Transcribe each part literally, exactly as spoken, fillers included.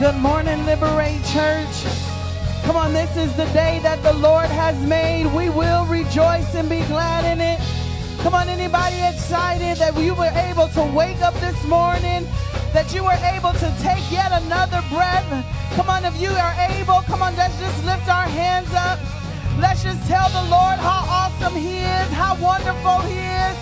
Good morning, Liberate Church. Come on, this is the day that the Lord has made. We will rejoice and be glad in it. Come on, anybody excited that you were able to wake up this morning, that you were able to take yet another breath? Come on, if you are able, come on, let's just lift our hands up. Let's just tell the Lord how awesome He is, how wonderful He is.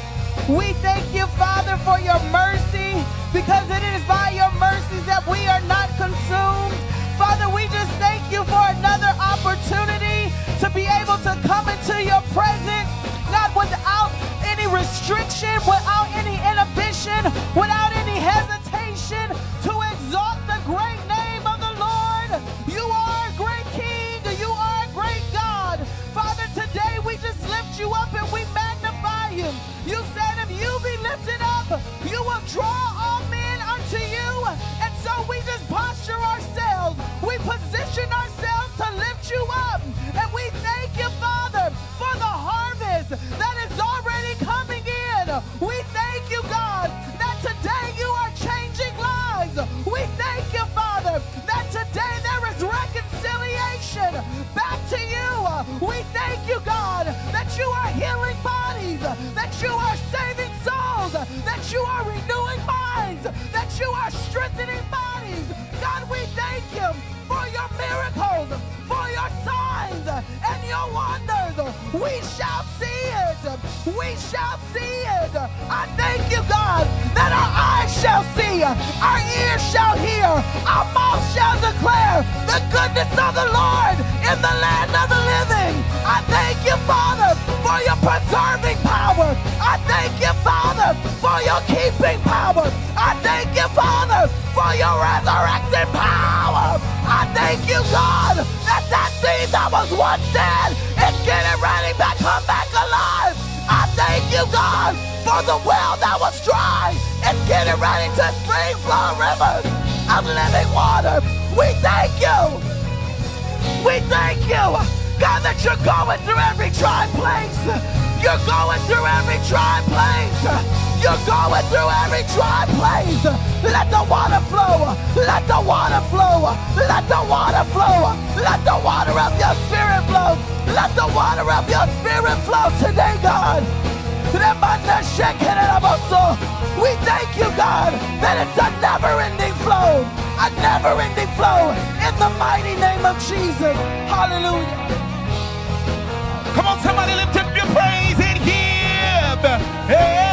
We thank you, Father, for your mercy, because it is by your mercies that we are not consumed. Father, we just thank you for another opportunity to be able to come into your presence, not without any restriction, without any inhibition, without any hesitation, to exalt the great name of the Lord. You are a great King. You are a great God. Father, today we just lift you up and we magnify you. You said if you be lifted up, you will draw all men unto you. And so we just posture ourselves. We position ourselves to lift you up. And we thank you, Father, for the harvest that is already coming in. We thank you, God, that today you are changing lives. We thank you, Father, that today there is reconciliation back to you. We thank you, God, that you are healing bodies, that you are saving souls, that you are renewing minds, that you are strengthening bodies. God, we thank you for your miracles, for your signs and your wonders. We shall see it. We shall see it. I thank you, God, that our eyes shall see, our ears shall hear, our mouth shall declare the goodness of the Lord in the land of the living. I thank you, Father, for your preserving power. I thank you, Father, for your keeping power. I thank you, Father, for your resurrecting power. I thank you, God, that that thing that was once dead is getting ready to come back alive. I thank you, God, for the well that was dry is getting ready to spring flow rivers of living water. We thank you. We thank you, God, that you're going through every dry place. You're going through every dry place. You're going through every dry place. Let the water flow. Let the water flow. Let the water flow. Let the water of your spirit flow. Let the water of your spirit flow today, God. We thank you, God, that it's a never-ending flow. A never-ending flow in the mighty name of Jesus. Hallelujah. Come on, somebody lift up your praise and give. Hey.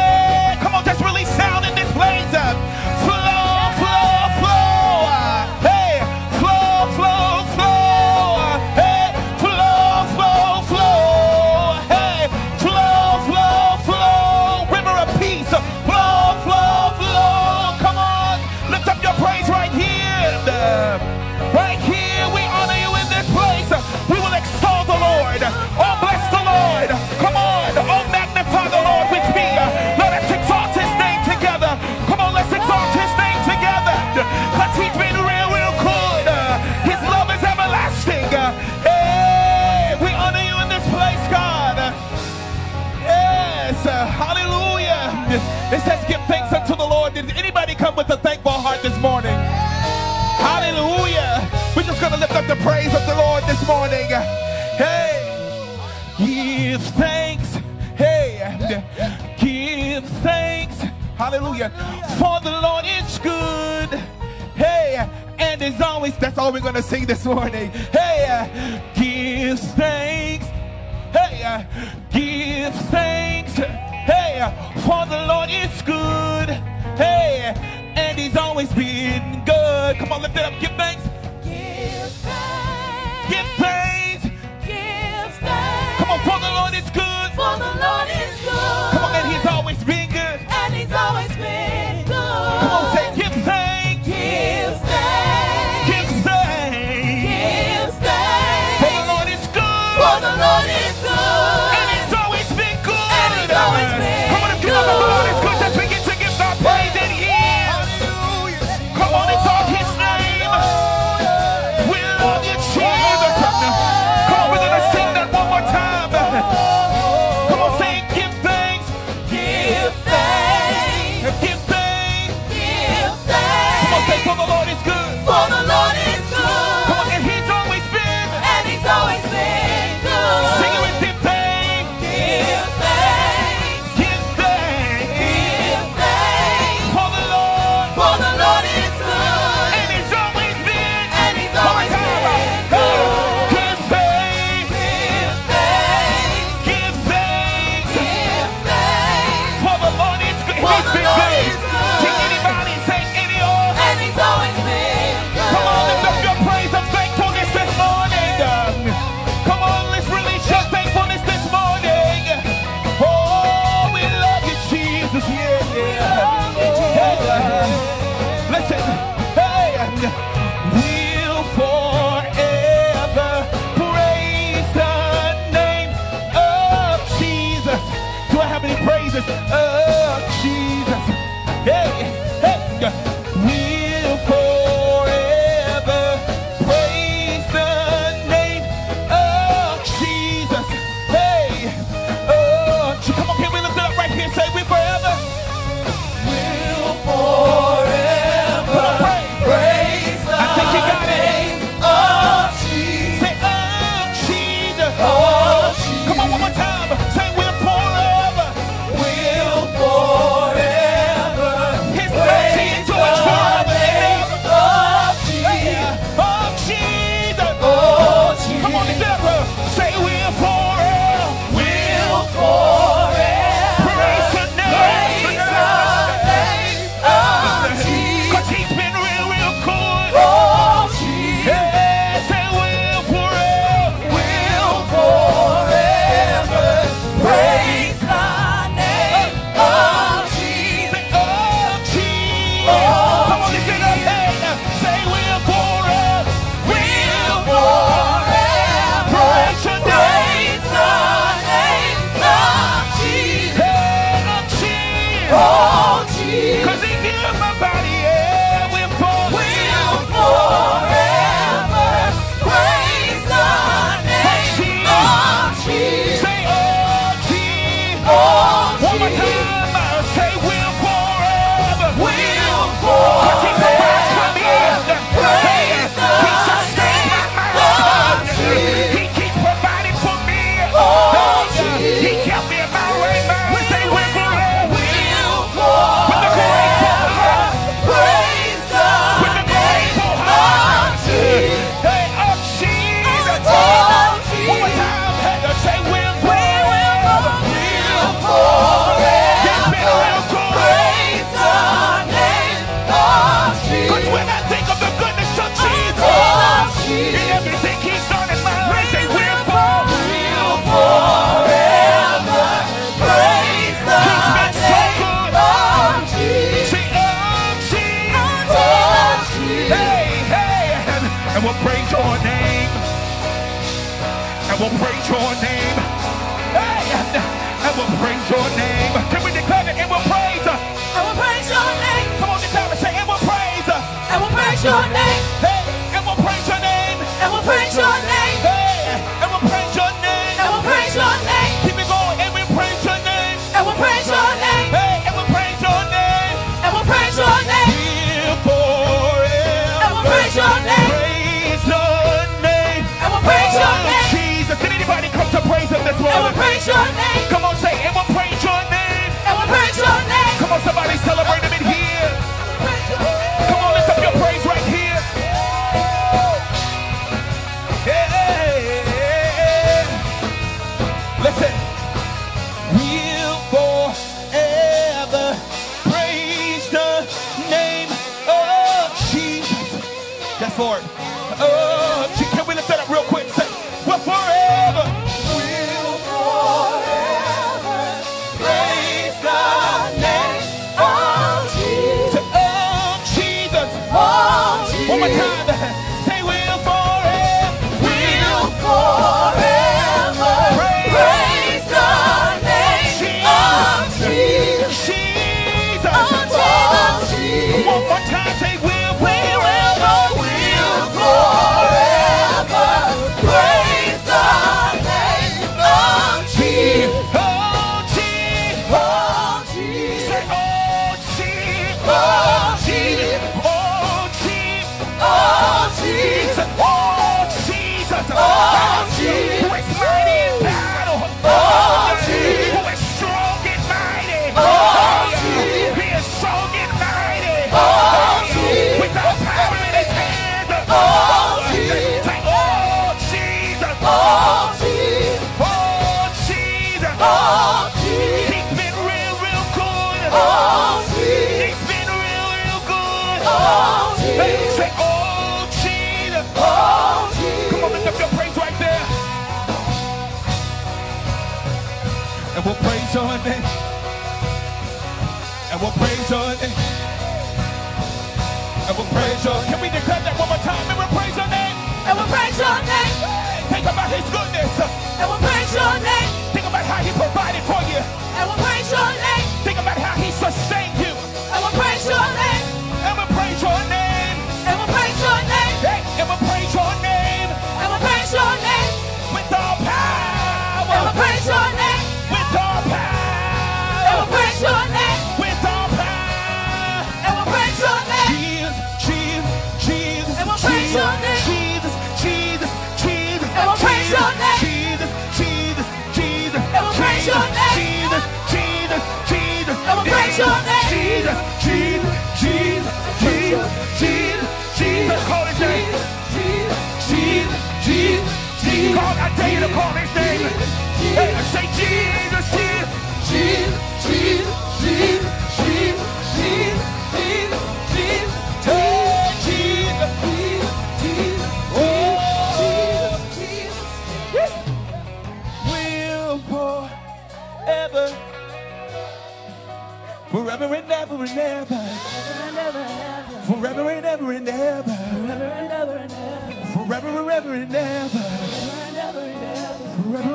Just really sound in this place. Flow, flow, flow. Hey, flow, flow, flow. Hey, flow, flow, flow. Hey, flow, flow, flow. River of peace. Flow, flow, flow. Come on, lift up your praise right here. Right here, we honor you in this place. We will extol the Lord. Oh, bless the Lord. Come on, oh, magnify the Lord with me. Let us exalt His name together, but He's been real, real good. His love is everlasting. Hey, we honor you in this place, God. Yes, hallelujah. It says, give thanks unto the Lord. Did anybody come with a thankful heart this morning? Hallelujah. We're just going to lift up the praise of the Lord this morning. Hey, give thanks. Hey, give thanks. Hallelujah. Hallelujah. For the Lord is good. Hey, and as always, that's all we're going to sing this morning. Hey, uh, give thanks. Hey, uh, give thanks. Hey, uh, for the Lord is good. Hey, and He's always been good. Come on, lift it up. Give thanks. Give thanks. Give thanks. Give thanks. Come on, for the Lord is good. For the Lord is good. Come on, and He's always been. He's always been good. Come on, say give thanks. Give thanks. Give thanks. Give thanks. For the Lord is good. For the Lord is good. And He's always been good. And He's always been Come on, if you good. Love the Lord is good, let's begin to give our praise and give. Hallelujah. Come on, exalt His name. and we'll praise your name. Hey, and we'll praise your name. Can we declare it? And we'll praise. And we'll praise your name. Come on, declare it. Say, and we'll praise. And we'll praise your name. Hey, and we'll praise your name. And we'll praise your name. Hey, and we'll praise your name. And we'll praise your name. Keep it going. And we'll praise your name. And we'll praise your name. Hey, and we'll praise your name. And we'll praise your name. Here forever. And we'll praise your name. This and we'll praise your name. Come on, say, and we'll praise your name. And we'll praise your name. Come on, somebody celebrate him in here. Come on, lift up your praise right here. Yeah. Listen. We'll forever praise the name of Jesus. Yes, Lord. Oh, can we lift that up real quick? Say, we'll forever. We'll praise your name, and we'll praise your name, and we'll praise your name. Can we declare that one more time? And we'll praise your name, and we'll praise your name. Think about his goodness, and we'll praise your name. Think about how he provided for you, and we'll praise your name. Think about how he sustained you, and we'll praise your name, and we'll praise your name, and we'll praise your name, and we'll praise your name, and we'll praise your name with all power, and we'll praise your name. With all power, and we'll praise your name. Jesus, Jesus, and we'll praise your name. Jesus, Jesus, Jesus, and we'll praise your name. Jesus, Jesus, Jesus, and we'll praise your name. Jesus, Jesus, Jesus, and we'll praise your name. Jesus, Jesus, Jesus, Jesus, Jesus, Jesus, call his name. Jesus, Jesus, Jesus, Jesus, call. I dare you to call his name. Hey, say Jesus, Jesus, Jesus. Jesus, Jesus, Jesus, Jesus, Jesus, Jesus, oh, Jesus, Jesus, Jesus, oh, Jesus, Jesus. We'll forever, forever and ever and ever, forever and ever and ever, forever and ever and ever, forever and ever and ever, forever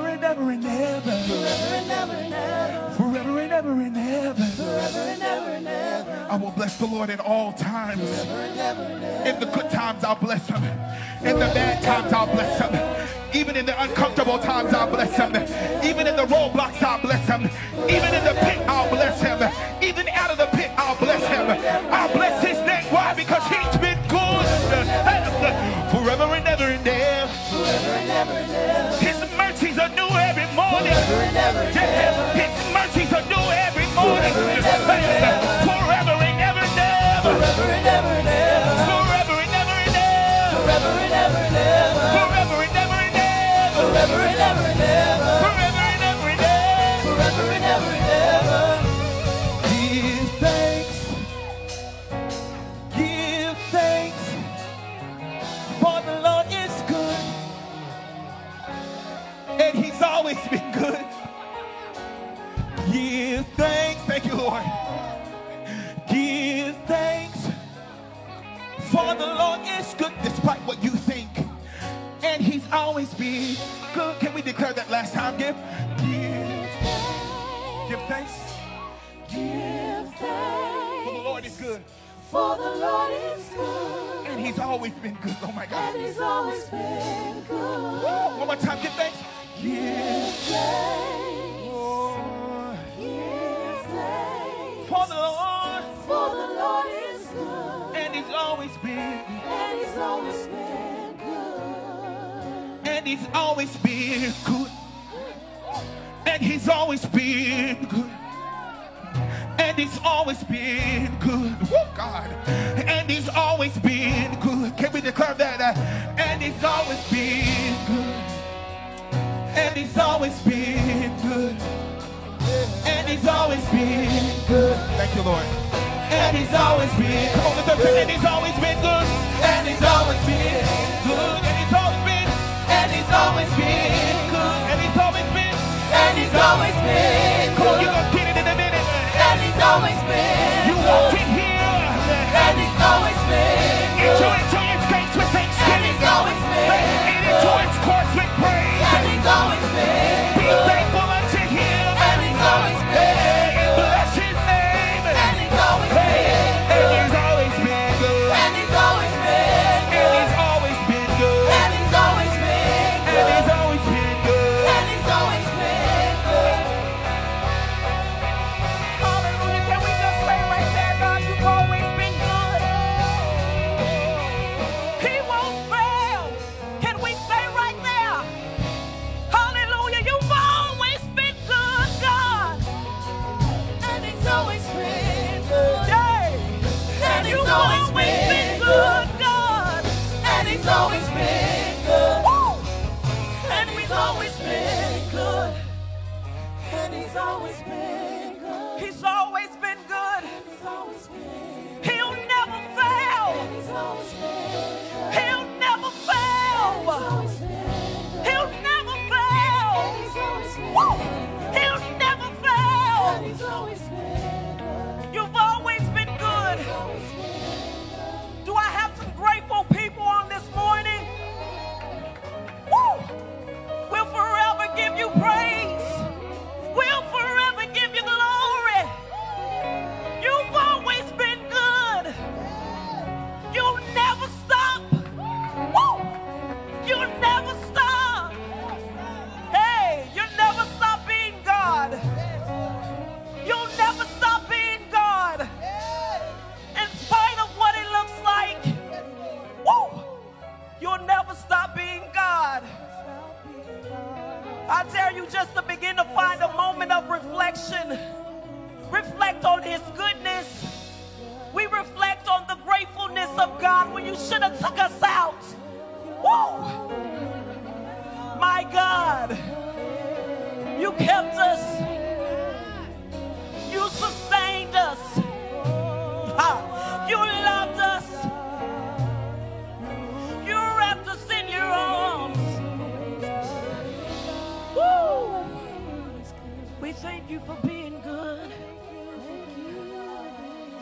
and ever and ever. Forever and ever. Forever and ever and ever. I will bless the Lord at all times. And ever and ever. In the good times, I'll bless him. In the bad times, I'll bless him. Even in the uncomfortable times, I'll bless him. Even in the roadblocks, I'll bless him. Even in the pit, I'll bless him. Even out of the pit, I'll bless him. I'll bless his name. Why? Because he's been good. Forever and ever and ever. Forever and ever and ever. His mercies are new every morning. Forever and ever and ever. His mercies are new every morning. Forever and ever and ever. Forever and ever and ever. Forever and ever and ever. Forever and ever and ever. Forever and ever and ever. Forever and ever and ever. Forever and ever and ever. Forever and ever and ever. Forever and ever and ever. Give thanks. Give thanks. For the Lord is good. And he's always been good. Give thanks, thank you, Lord. Give thanks, for the Lord is good, despite what you think, and he's always always be good. Can we declare that last time? Give, give, give thanks. Give thanks. For the Lord is good. For the Lord is good. And He's always been good. Oh my God. And He's always been good. Woo! One more time. Give thanks. Give thanks. Lord. Give thanks. For the Lord. For the Lord is good. And He's always been. And He's always been good. And He's always been good. And He's always been good. And He's always been good. Oh God. And He's always been good. Can we declare that? And He's always been good. And He's always been good. And He's always been good. Thank you, Lord. And He's always been good. And He's always been good. And He's always been good. And He's always been. And He's always been good. And He's always been. And He's always been good. Always been you walk in here, and He's always been into its own gates with thanksgiving, and He's always been and into its courts with praise, and He's always been be thankful unto Him, and He's always been and bless His name, and He's always been and He's always been good, and He's always been and He's always been good, and He's always been and He's always been good, and He's always been good. He's always been good. He's always been good. He's always been good. He'll never fail. He's always been good. He'll never fail. He'll never fail. He'll never fail. You've always been good. Do I have some grateful people on this morning? Woo! We'll forever give you praise. We'll forever give you glory. You've always been good. You'll never stop. Woo! You'll never stop. Hey, you'll never stop being God. You'll never stop being God. In spite of what it looks like. Woo! You'll never stop being God. I dare you just to begin to find a moment of reflection. Reflect on His goodness. We reflect on the gratefulness of God when you should have took us out. Woo! My God, you kept us. You sustained us. Ha. You loved us. You wrapped us in your arms. Woo! We thank you for being good.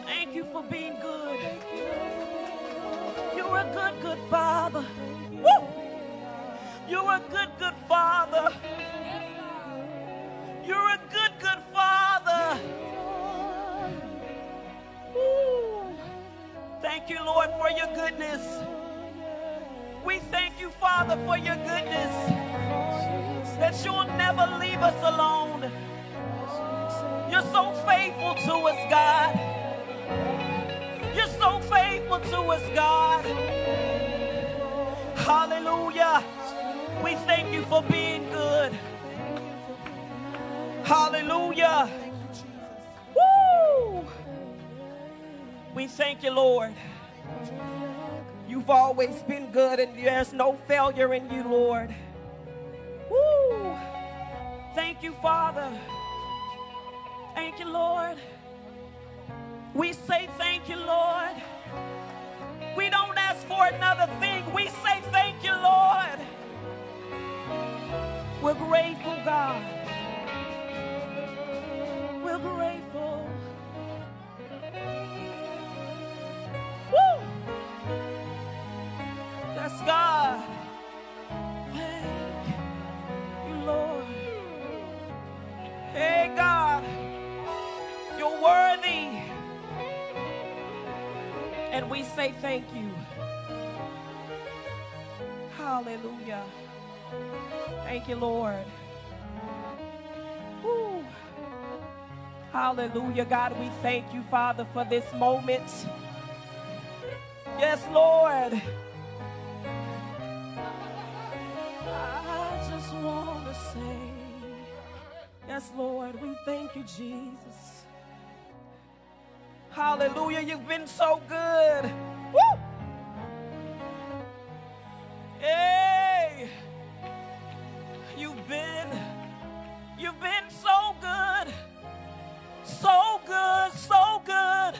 Thank you for being good. You're a good, good Father. Woo! You're a good, good Father. You're a good, good Father. Woo! Thank you, Lord, for your goodness. We thank you, Father, for your goodness. That you'll never leave us alone. You're so faithful to us, God. You're so faithful to us, God. Hallelujah. We thank you for being good. Hallelujah. Woo! We thank you, Lord. You've always been good, and there's no failure in you, Lord. Woo. Thank you, Father. Thank you, Lord. We say thank you, Lord. We don't ask for another thing. We say thank you, Lord. We're grateful, God. We're grateful. Woo. That's God. And we say thank you. Hallelujah. Thank you, Lord. Woo. Hallelujah, God. We thank you, Father, for this moment. Yes, Lord. I just want to say, yes, Lord, we thank you, Jesus. Hallelujah, you've been so good. Woo! Hey! You've been, you've been so good. So good, so good.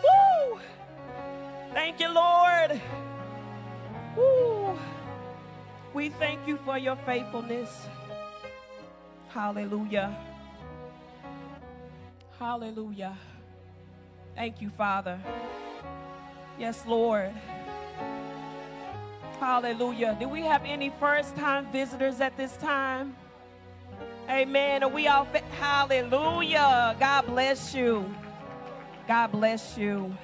Woo! Thank you, Lord. Woo! We thank you for your faithfulness. Hallelujah. Hallelujah. Thank you, Father. Yes, Lord. Hallelujah. Do we have any first-time visitors at this time? Amen. Are we all fit? Hallelujah. God bless you. God bless you.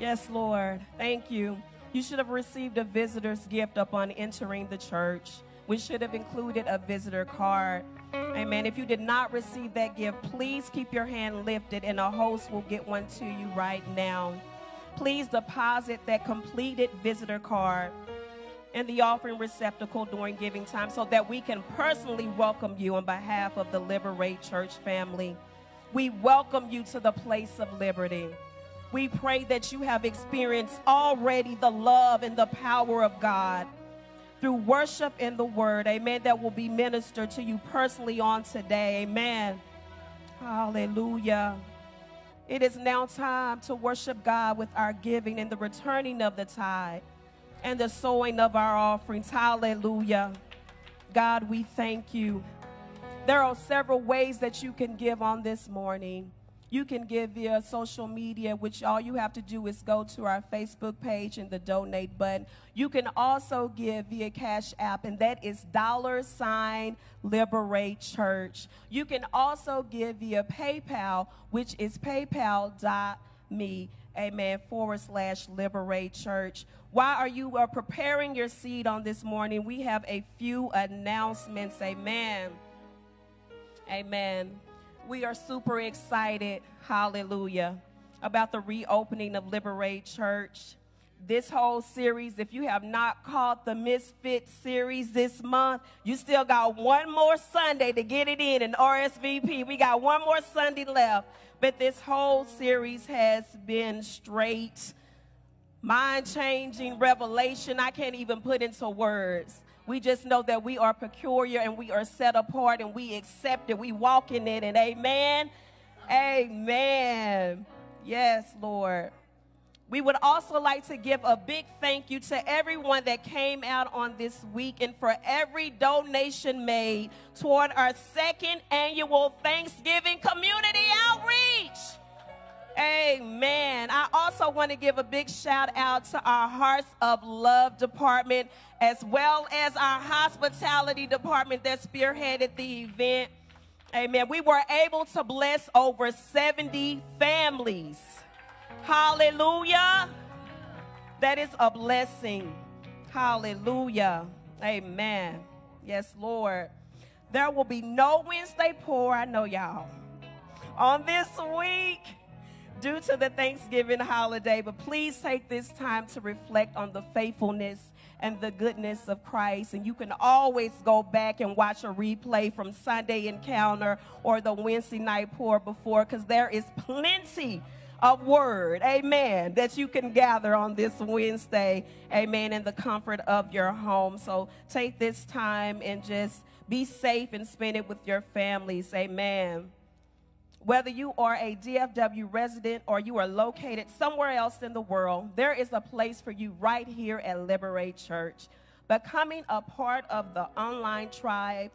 Yes, Lord. Thank you. You should have received a visitor's gift upon entering the church. We should have included a visitor card. Amen. If you did not receive that gift, please keep your hand lifted and a host will get one to you right now. Please deposit that completed visitor card in the offering receptacle during giving time so that we can personally welcome you on behalf of the Liberate Church family. We welcome you to the place of liberty. We pray that you have experienced already the love and the power of God through worship and the word, amen, that will be ministered to you personally on today, amen. Hallelujah. It is now time to worship God with our giving and the returning of the tithe and the sowing of our offerings, hallelujah. God, we thank you. There are several ways that you can give on this morning. You can give via social media, which all you have to do is go to our Facebook page and the donate button. You can also give via Cash App, and that is dollar sign Liberate Church. You can also give via PayPal, which is paypal dot me, amen, forward slash Liberate Church. While are you are preparing your seed on this morning, we have a few announcements, amen, amen. We are super excited, hallelujah, about the reopening of Liberate Church. This whole series, if you have not caught the Misfits series this month, you still got one more Sunday to get it in and R S V P. We got one more Sunday left, but this whole series has been straight, mind-changing revelation. I can't even put into words. We just know that we are peculiar and we are set apart and we accept it. We walk in it and amen. Amen. Yes, Lord. We would also like to give a big thank you to everyone that came out on this week and for every donation made toward our second annual Thanksgiving Community Outreach. Amen. I also want to give a big shout out to our Hearts of Love department as well as our hospitality department that spearheaded the event. Amen. We were able to bless over seventy families. Hallelujah. That is a blessing. Hallelujah. Amen. Yes, Lord. There will be no Wednesday pour, I know y'all, on this week due to the Thanksgiving holiday, but please take this time to reflect on the faithfulness and the goodness of Christ. And you can always go back and watch a replay from Sunday Encounter or the Wednesday night pour before, because there is plenty of word, amen, that you can gather on this Wednesday, amen, in the comfort of your home. So take this time and just be safe and spend it with your families, amen. Whether you are a D F W resident or you are located somewhere else in the world, there is a place for you right here at Liberate Church. Becoming a part of the online tribe,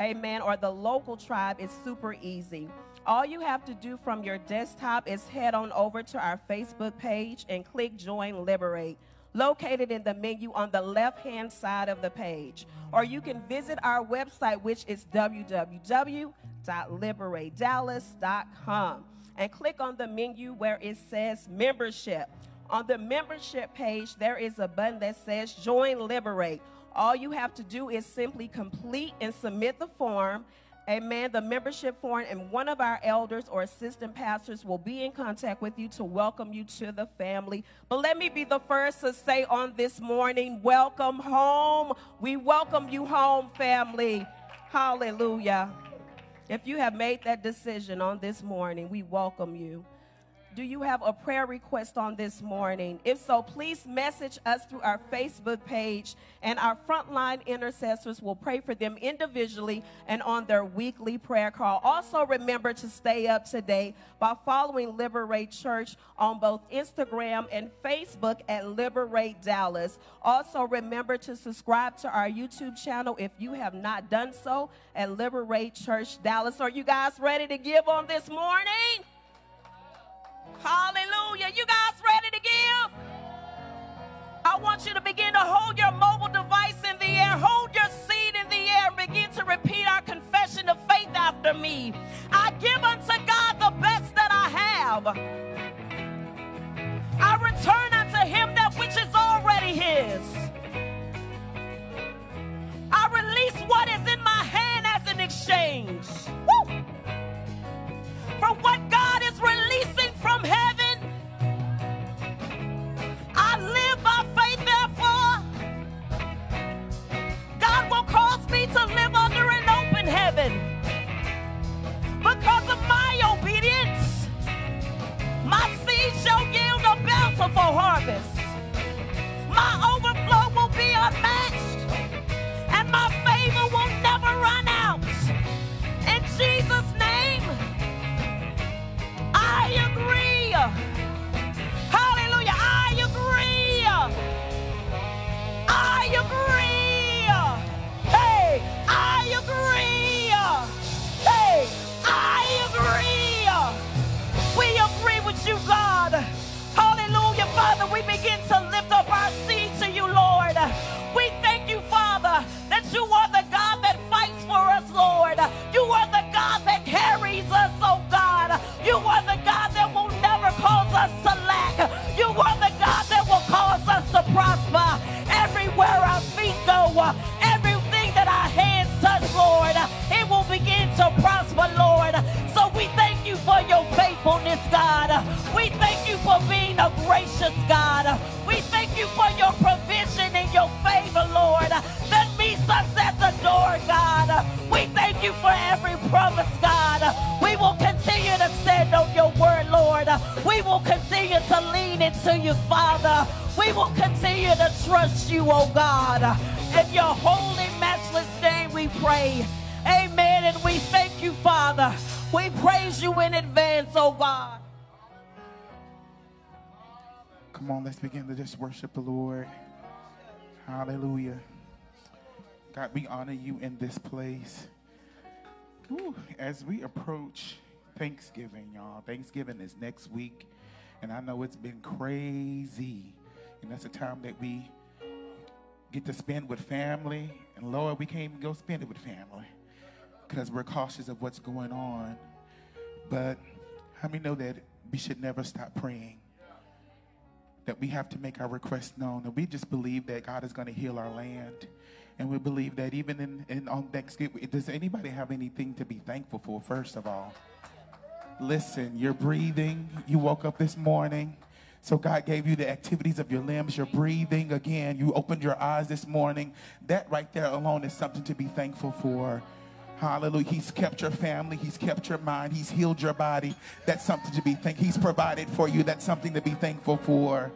amen, or the local tribe is super easy. All you have to do from your desktop is head on over to our Facebook page and click Join Liberate, located in the menu on the left-hand side of the page. Or you can visit our website, which is w w w dot liberate dallas dot com. and click on the menu where it says membership. On the membership page, there is a button that says Join Liberate. All you have to do is simply complete and submit the form, amen, the membership form, and one of our elders or assistant pastors will be in contact with you to welcome you to the family. But let me be the first to say on this morning, welcome home. We welcome you home, family. Hallelujah. If you have made that decision on this morning, we welcome you. Do you have a prayer request on this morning? If so, please message us through our Facebook page, and our frontline intercessors will pray for them individually and on their weekly prayer call. Also, remember to stay up today by following Liberate Church on both Instagram and Facebook at Liberate Dallas. Also, remember to subscribe to our YouTube channel if you have not done so at Liberate Church Dallas. Are you guys ready to give on this morning? Hallelujah. You guys ready to give? I want you to begin to hold your mobile device in the air. Hold your seed in the air and begin to repeat our confession of faith after me. I give unto God the best that I have. I return unto him that which is already his. I release what is in my hand as an exchange. Woo! For what God is releasing from heaven, I live by faith. Therefore, God will cause me to live under an open heaven. Because of my obedience, my seed shall yield a bountiful harvest. My overflow will be unmatched, and my favor will never run out. In Jesus' name, I agree. Hallelujah. I agree. I agree. Hey, I agree. Hey, I agree. We agree with you, God. Hallelujah. Father, we begin to lift up our seed to you, Lord. We thank you, Father, that you are the God that fights for us, Lord. You are the God that carries us, oh God. You are the God that will never cause us to lack. You are the God that will cause us to prosper. Everywhere our feet go, everything that our hands touch, Lord, it will begin to prosper, Lord. So we thank you for your faithfulness, God. We thank you for being a gracious God. We thank you for your provision and your favor, Lord, that meets us at the door, God. We thank you for every promise, God. We will continue to stand on your word, Lord. We will continue to lean into you, Father. We will continue to trust you, oh God. In your holy, matchless name we pray. Amen. And we thank you, Father. We praise you in advance, oh God. Come on, let's begin to just worship the Lord. Hallelujah. God, we honor you in this place. Ooh, as we approach Thanksgiving, y'all. Thanksgiving is next week, and I know it's been crazy. And that's a time that we get to spend with family. And Lord, we can't even go spend it with family because we're cautious of what's going on. But how many know that we should never stop praying? That we have to make our requests known. And we just believe that God is going to heal our land. And we believe that even in, in on Thanksgiving, does anybody have anything to be thankful for, first of all? Listen, you're breathing. You woke up this morning. So God gave you the activities of your limbs. You're breathing again. You opened your eyes this morning. That right there alone is something to be thankful for. Hallelujah. He's kept your family. He's kept your mind. He's healed your body. That's something to be thankful. He's provided for you. That's something to be thankful for.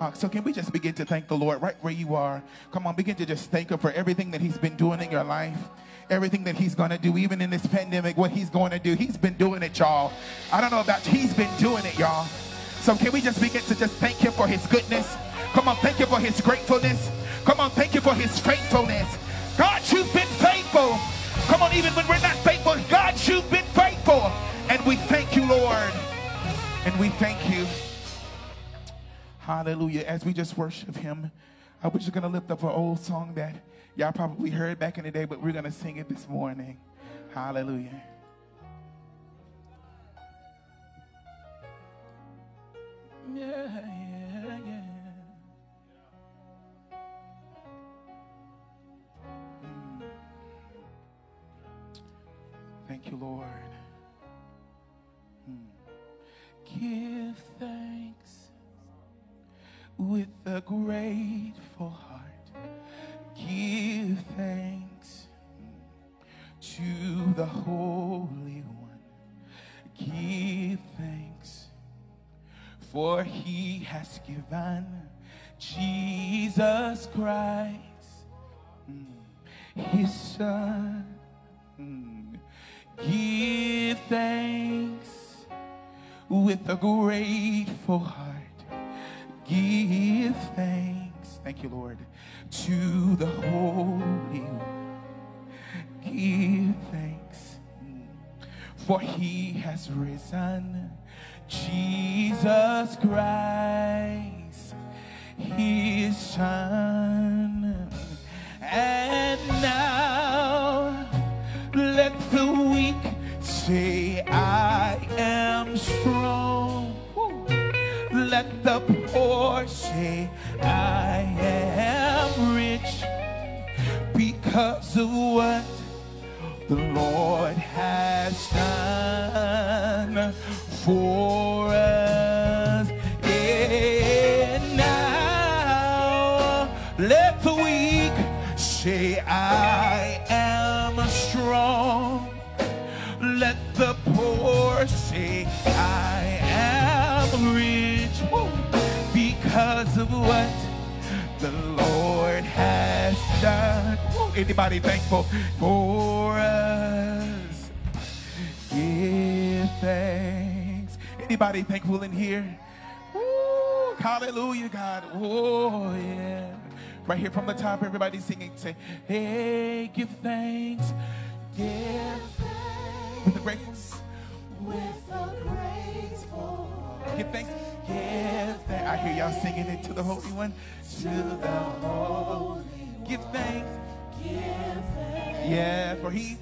Uh, so can we just begin to thank the Lord right where you are? Come on, begin to just thank him for everything that he's been doing in your life. Everything that he's going to do, even in this pandemic, what he's going to do. He's been doing it, y'all. I don't know about you. He's been doing it, y'all. So can we just begin to just thank him for his goodness? Come on, thank you for his gratefulness. Come on, thank you for his faithfulness. God, you've been faithful. Come on, even when we're not faithful, God, you've been faithful. And we thank you, Lord. And we thank you. Hallelujah. As we just worship him, I was just going to lift up an old song that y'all probably heard back in the day, but we're going to sing it this morning. Hallelujah. yeah, yeah, yeah. Mm. Thank you, Lord. Mm. Give thanks with a grateful heart. Give thanks to the Holy One. Give thanks, for he has given Jesus Christ, his Son. Give thanks with a grateful heart. Give thanks. Thank you, Lord, to the Holy One. Give thanks, for he has risen, Jesus Christ, his Son. And now let the weak say, I am strong. Let the poor say, I am rich, because of what the Lord has done for us. And now let the weak say, I am strong. Let the poor say, I am rich, because of what the Lord has done. Woo. Anybody thankful for us? Give thanks. Anybody thankful in here? Woo. Hallelujah, God. Oh, yeah. Right here from the top, everybody singing. Say, hey, give thanks. Give thanks with a grateful. With a grateful. Give thanks. Give thanks. I hear y'all singing it to the Holy One. To the Holy One. Give thanks. Give thanks. Yeah, for he.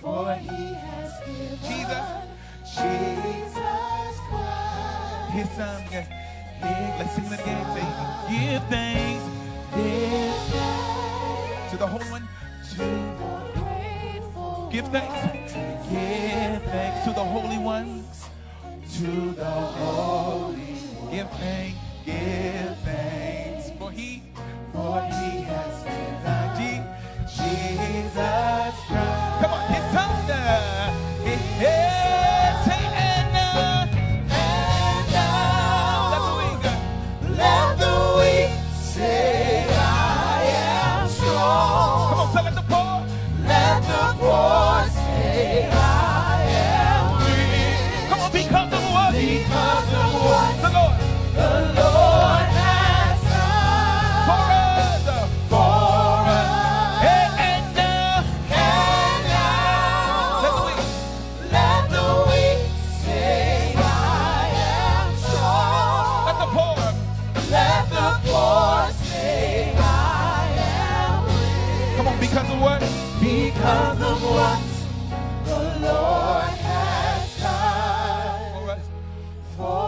For he has given Jesus. Jesus Christ. His Son. Yeah. His Let's sing it again. Say, give thanks. Give thanks. To the Holy One. To the grateful. Give thanks. Give thanks to the Holy One. To the Holy One. Give thanks, give thanks, for he, for he has given Jesus Christ. Come on, his thunder. Yes, and now, and now, let the weak say, I am strong. Come on, so let the poor, let the poor say, I am rich. Come on, because of what? Because of what? The Lord. The Lord has done for us, for us, and now, and now, let the weak say, I am strong. Let the poor, let the poor say, I am rich. Come on, because of what? Because of what the Lord has done for us, for us.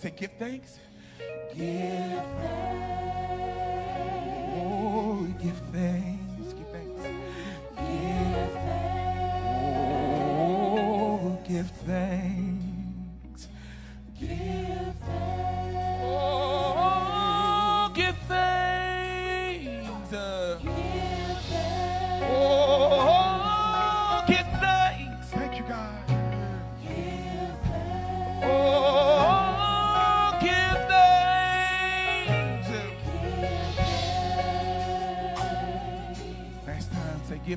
Say, give thanks. Give thanks. Oh, give thanks. Give thanks. Give thanks. Oh, give thanks. Give thanks. Oh, give thanks. Give thanks. Oh, give thanks. Thank you, God. Give thanks. Oh. Give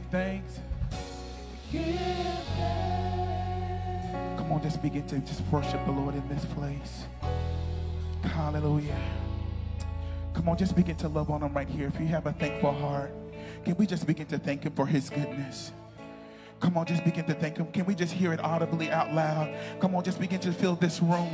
thanks. Give thanks. Come on, just begin to just worship the Lord in this place. Hallelujah. Come on, just begin to love on him right here. If you have a thankful heart, can we just begin to thank him for his goodness? Come on, just begin to thank him. Can we just hear it audibly out loud? Come on, just begin to fill this room.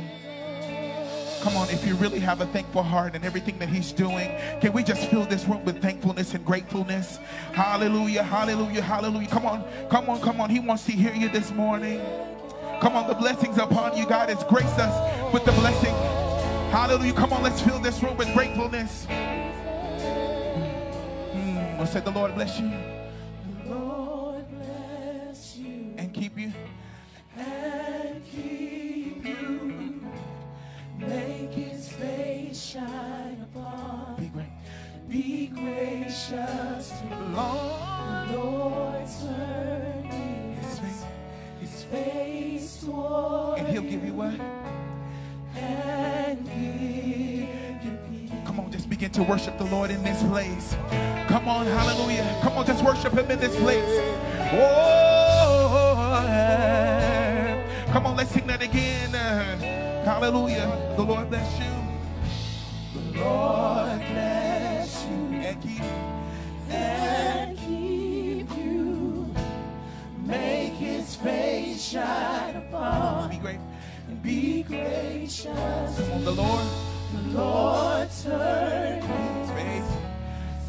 Come on, if you really have a thankful heart and everything that he's doing, can we just fill this room with thankfulness and gratefulness? Hallelujah, hallelujah, hallelujah. Come on, come on, come on. He wants to hear you this morning. Come on, the blessings upon you. God has graced us with the blessing. Hallelujah. Come on, let's fill this room with gratefulness. Mm, I said, the Lord bless you. The Lord bless you. And keep you. And keep you. Make his face shine upon. Be great. Be gracious to the Lord. The Lord turn his face, his face toward. And he'll give you what? And give you. Come on, just begin to worship the Lord in this place. Come on, hallelujah. Come on, just worship him in this place. Oh, come on, let's sing that again. Hallelujah. The Lord bless you. The Lord bless you. And keep you. And keep you. Make his face shine upon. Be great. Be gracious. The Lord, the Lord turn his face,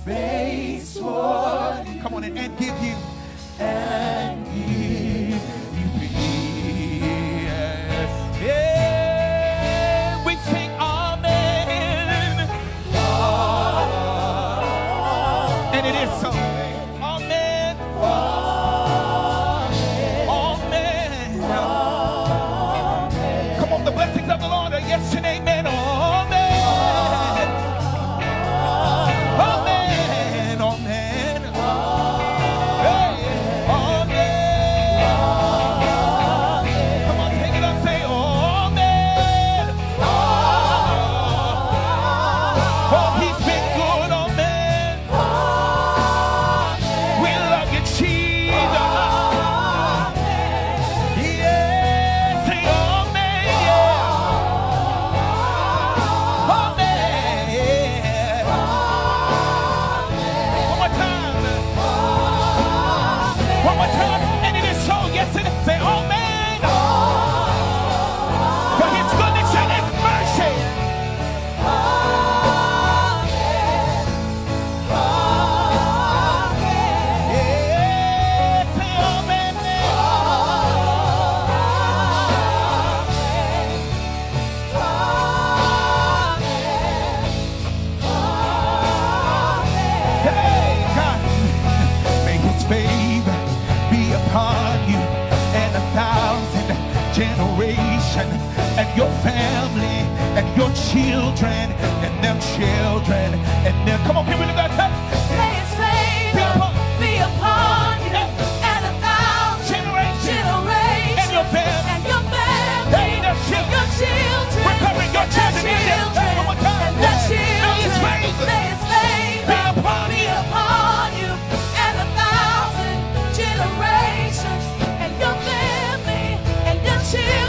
face toward you. Come on and, and give you. And give you peace. Yeah, we sing amen. Amen. And it is so. Your family and your children and their children and their. Come on, people, look at that. May his favor be upon you and a thousand generations and your family and your family and your children. Recovering your children and their children. May his favor be upon you and a thousand generations and your family and your children.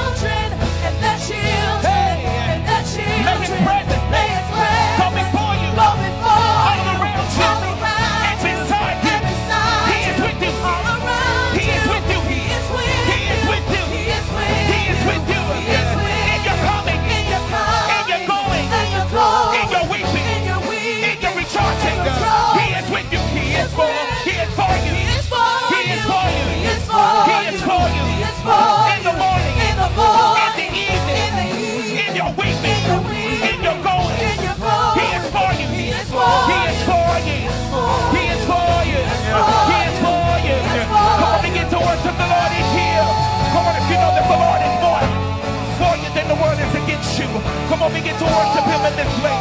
Come on, begin to worship him in this place.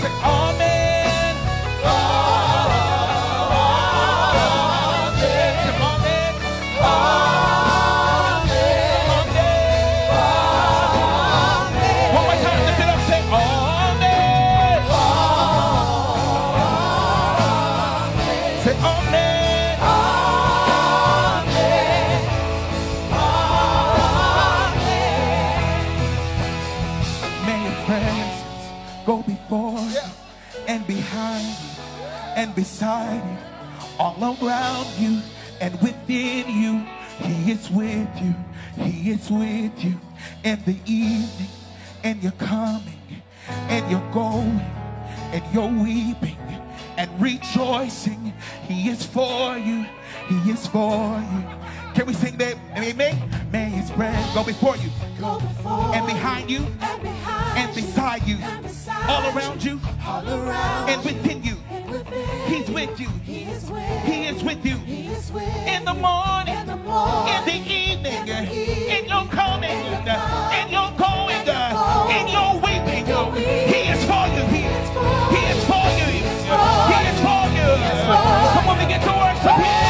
Say amen. Amen. Amen. Amen. One more time, lift it up. Say amen. Amen. Say amen. Behind you and beside you, all around you and within you, He is with you. He is with you in the evening. And you're coming, and you're going, and you're weeping and rejoicing. He is for you. He is for you. Can we sing that? Amen. May his breath go before you, go before and behind you, and, behind and beside you, and beside all around you, all around and within you. And within He's with you. He is with, he is with you. He is with in the morning, in the, morning, in the evening, in your coming, in your going, in your weeping. He is for you. He is for you. He is for you. He is for you. Come on, we get to worship Him.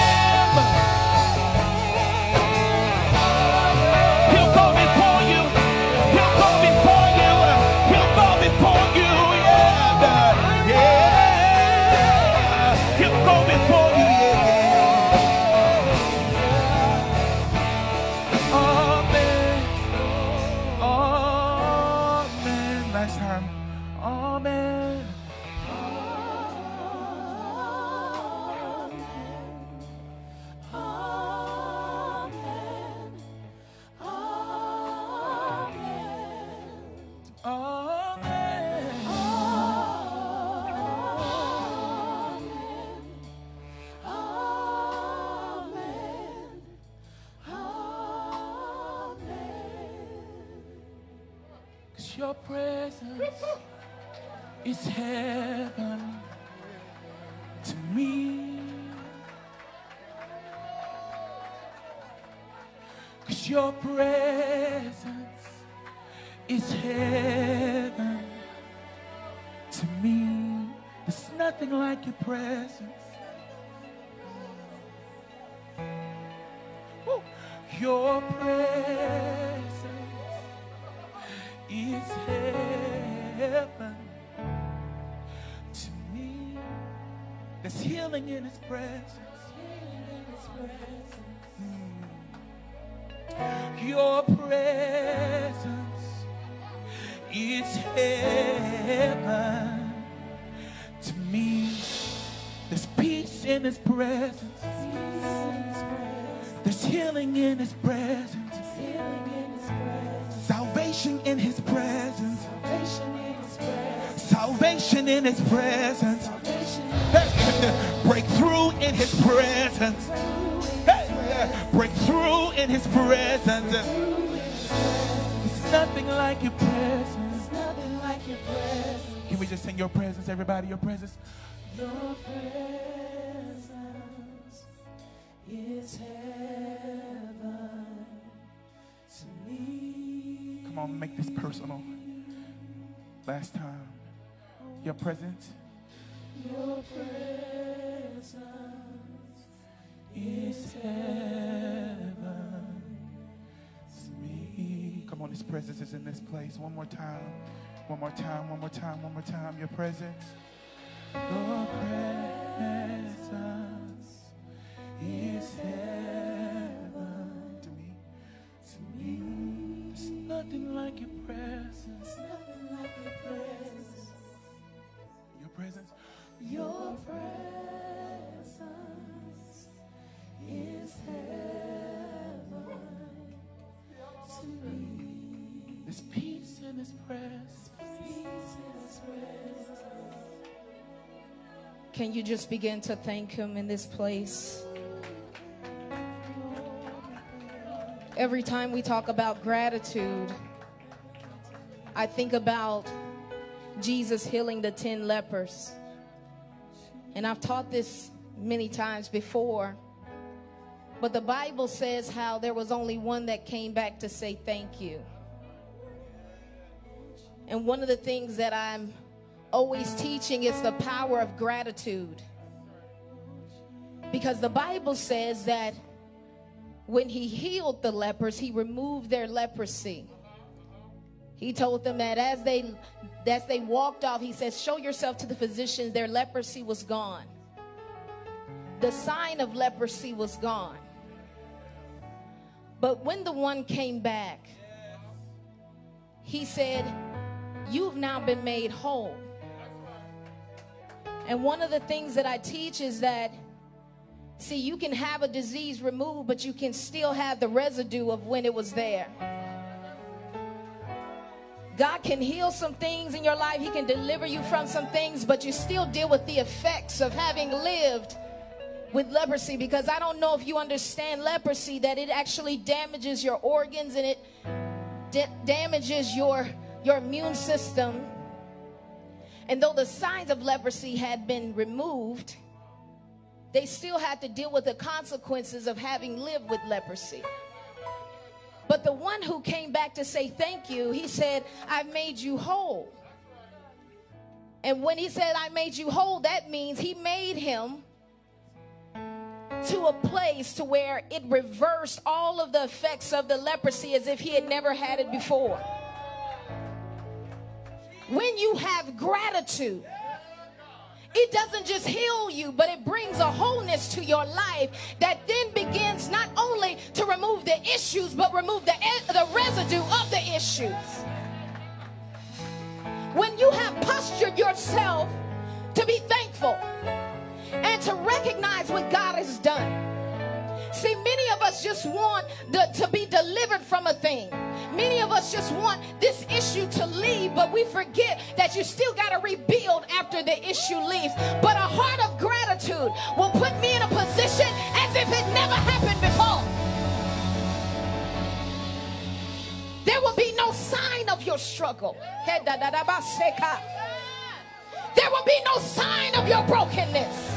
Your presence is heaven to me. 'Cause your presence is heaven to me. There's nothing like your presence. Woo. Your presence is heaven to me. There's healing in His presence. Mm. Your presence is heaven to me. There's peace in His presence. There's healing in His presence. Salvation in His presence. Salvation in His presence. Breakthrough in His presence. Breakthrough in His presence. It's nothing like your presence. Can we just sing your presence, everybody? Your presence. Your presence is heaven to me. I'll make this personal. Last time, your presence. Your presence is heaven to me. Come on, His presence is in this place. One more time. One more time. One more time. One more time. Your presence. Your presence is heaven to me. To me. Nothing like your presence. Nothing like your presence. Your presence. Your presence is heaven to me. There's peace in His presence. Peace in His presence. Can you just begin to thank Him in this place? Every time we talk about gratitude, I think about Jesus healing the ten lepers. And I've taught this many times before, but the Bible says how there was only one that came back to say thank you. And one of the things that I'm always teaching is the power of gratitude. Because the Bible says that when He healed the lepers, He removed their leprosy. He told them that as they, as they walked off, He says, show yourself to the physicians. Their leprosy was gone. The sign of leprosy was gone. But when the one came back, He said, you've now been made whole. And one of the things that I teach is that See, you can have a disease removed, but you can still have the residue of when it was there. God can heal some things in your life. He can deliver you from some things, but you still deal with the effects of having lived with leprosy. Because I don't know if you understand leprosy, that it actually damages your organs and it da- damages your, your immune system. And though the signs of leprosy had been removed, they still had to deal with the consequences of having lived with leprosy. But the one who came back to say thank you, he said, I've made you whole. And when he said, I made you whole, that means he made him to a place to where it reversed all of the effects of the leprosy as if he had never had it before. When you have gratitude, it doesn't just heal you, but it brings a wholeness to your life that then begins not only to remove the issues, but remove the, the residue of the issues. When you have postured yourself to be thankful and to recognize what God has done. See, many of us just want the, to be delivered from a thing. Many of us just want this issue to leave, but we forget that you still got to rebuild after the issue leaves. But a heart of gratitude will put me in a position as if it never happened before. There will be no sign of your struggle. There will be no sign of your brokenness.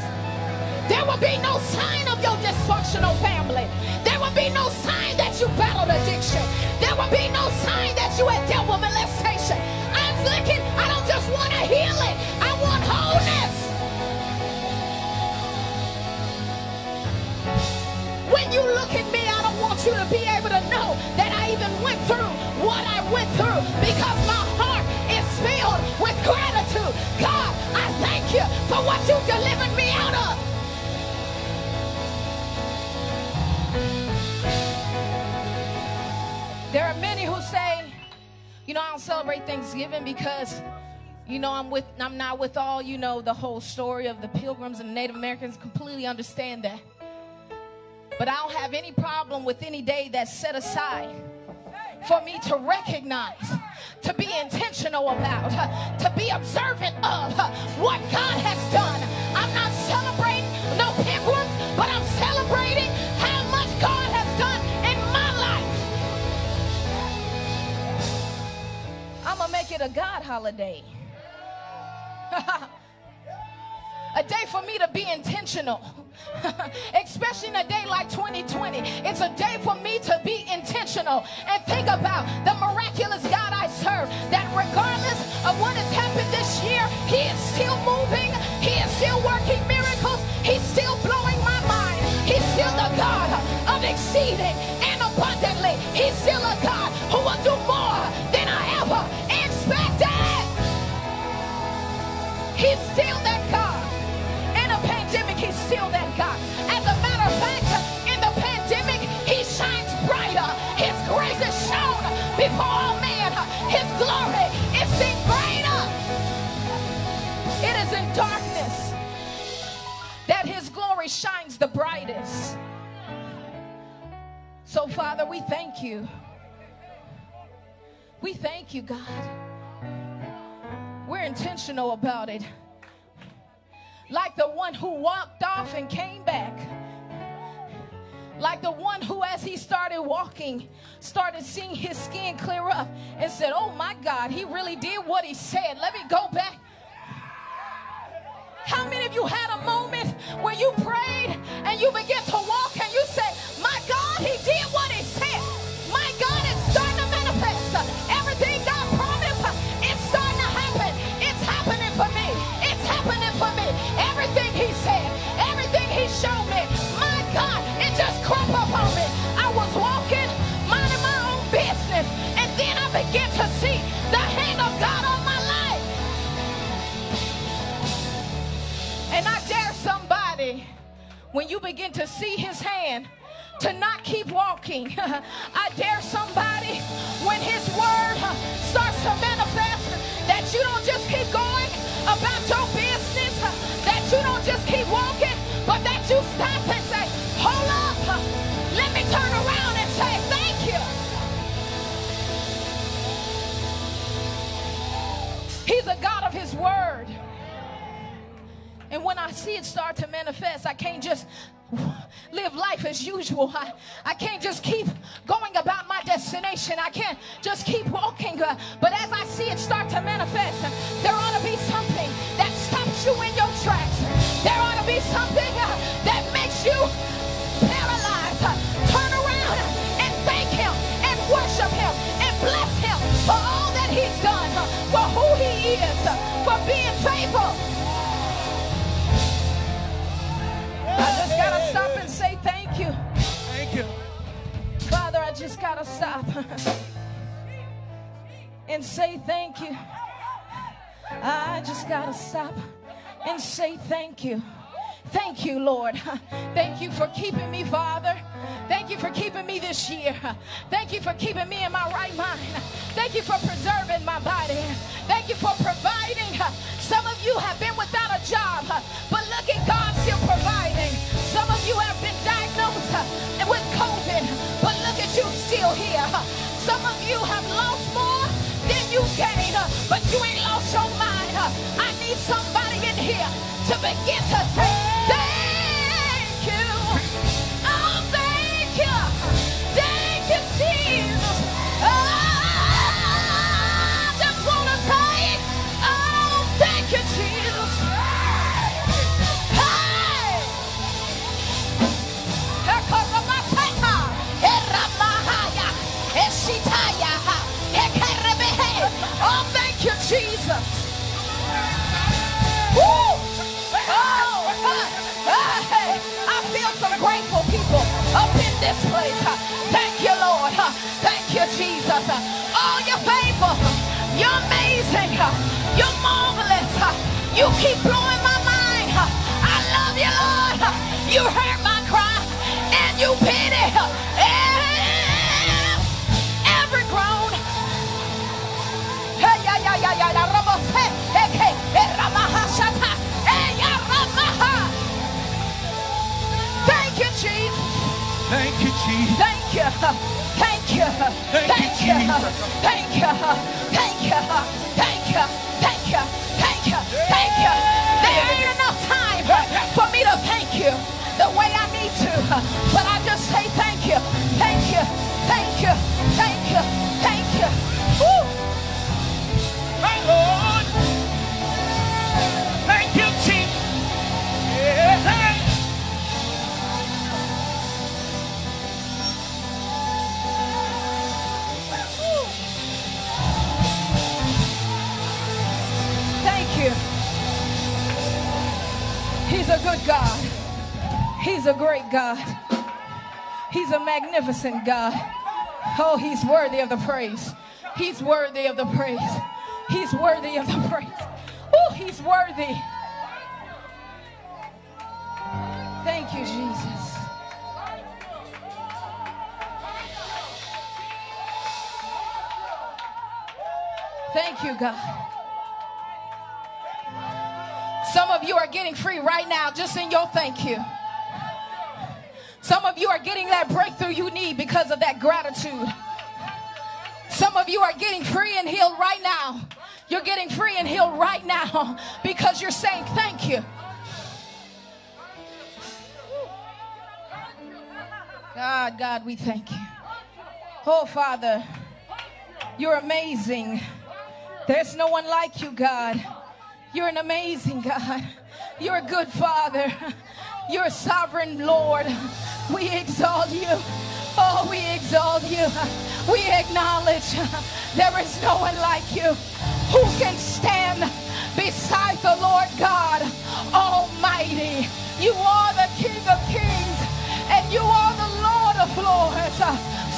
There will be no sign of your dysfunctional family. There will be no sign that you battled addiction. There will be no sign that you had dealt with molestation. I'm looking, I don't just want to heal it. I want wholeness. When you look at me, I don't want you to be able to know that I even went through what I went through, because my heart is filled with gratitude. God, I thank you for what you delivered me out of. There are many who say, you know, I don't celebrate Thanksgiving because, you know, I'm with, I'm not with all, you know, the whole story of the Pilgrims and Native Americans. Completely understand that. But I don't have any problem with any day that's set aside for me to recognize, to be intentional about, to be observant of what God has done. I'm not celebrating no Pilgrims, but I'm celebrating how much God has done. I'm going to make it a God holiday. A day for me to be intentional. Especially in a day like twenty twenty. It's a day for me to be intentional and think about the miraculous God I serve. That regardless of what has happened this year, He is still moving. He is still working miracles. He's still blowing my mind. He's still the God of exceeding and abundantly. He's still a God who will do more than I ever expected. He's still that God. In a pandemic, He's still that God. As a matter of fact, in the pandemic, He shines brighter. His grace is shown before all men. His glory is seen greater. It is in darkness that His glory shines the brightest. So, Father, we thank you. We thank you, God. We're intentional about it. Like the one who walked off and came back. Like the one who, as he started walking, started seeing his skin clear up and said, oh my God, he really did what he said. Let me go back. How many of you had a moment where you prayed and you began to walk and you said, my God, He did what He said. My God, it's starting to manifest. Everything God promised, it's starting to happen. It's happening for me. It's happening for me. Everything He said, everything He showed me, my God, it just crept up on me. I was walking, minding my own business, and then I began to see the hand of God on my life. And I dare somebody, when you begin to see His hand, to not keep walking. I dare somebody, when His word starts to manifest, that you don't just keep going about your business, that you don't just keep walking, but that you stop and say, manifest. I can't just live life as usual. I, I can't just keep going about my destination. I can't just keep walking. Uh, but as I see it start to manifest, uh, there ought to be something that stops you in your tracks. There ought to be something uh, that makes you paralyzed. Uh, turn around and thank Him and worship Him and bless Him for all that He's done, uh, for who He is, uh, for being faithful. I just got to stop and say thank you. Thank you. Father, I just got to stop and say thank you. I just got to stop and say thank you. Thank you, Lord. Thank you for keeping me, Father. Thank you for keeping me this year. Thank you for keeping me in my right mind. Thank you for preserving my body. Thank you for providing. Some of you have been without a job, but look at God still providing. Some of you have been diagnosed with COVID, but look at you still here. Some of you have lost more than you gained, but you ain't lost your mind. I need somebody in here to begin to say thank you. Oh, thank you. Thank you, Jesus. I just want to say, oh, thank you, Jesus. Hey! Hekaromatata, eramahaya, eshitaya, hekarebehe. Oh, thank you, Jesus. Woo! Oh, hey, I feel some grateful people up in this place. Thank you, Lord. Thank you, Jesus. Oh, you're faithful. You're amazing. You're marvelous. You keep blowing my mind. I love you, Lord. You heard my cry and you pity every groan. Hey, yeah, yeah, yeah, yeah, yeah. Thank you, Jesus. Thank you, Jesus. Thank you. Thank you. Thank you. Thank you. Thank you. Thank you. Thank you. Thank you. Thank you. There ain't enough time for me to thank you the way I need to. But I just say thank you. Thank you. Thank you. Thank you. Thank you. Woo! My Lord. Thank you, Jesus. Thank you. He's a good God. He's a great God. He's a magnificent God. Oh, he's worthy of the praise. He's worthy of the praise. He's worthy of the praise. Oh, he's worthy. Thank you, Jesus. Thank you, God. Some of you are getting free right now just in your thank you. Some of you are getting that breakthrough you need because of that gratitude. Some of you are getting free and healed right now. You're getting free and healed right now because you're saying thank you. God, God, we thank you. Oh, Father, you're amazing. There's no one like you, God. You're an amazing God. You're a good Father. You're a sovereign Lord. We exalt you. Oh, we exalt you. We acknowledge there is no one like you. Who can stand beside the Lord God Almighty? You are the King of Kings. And you are the Lord of Lords.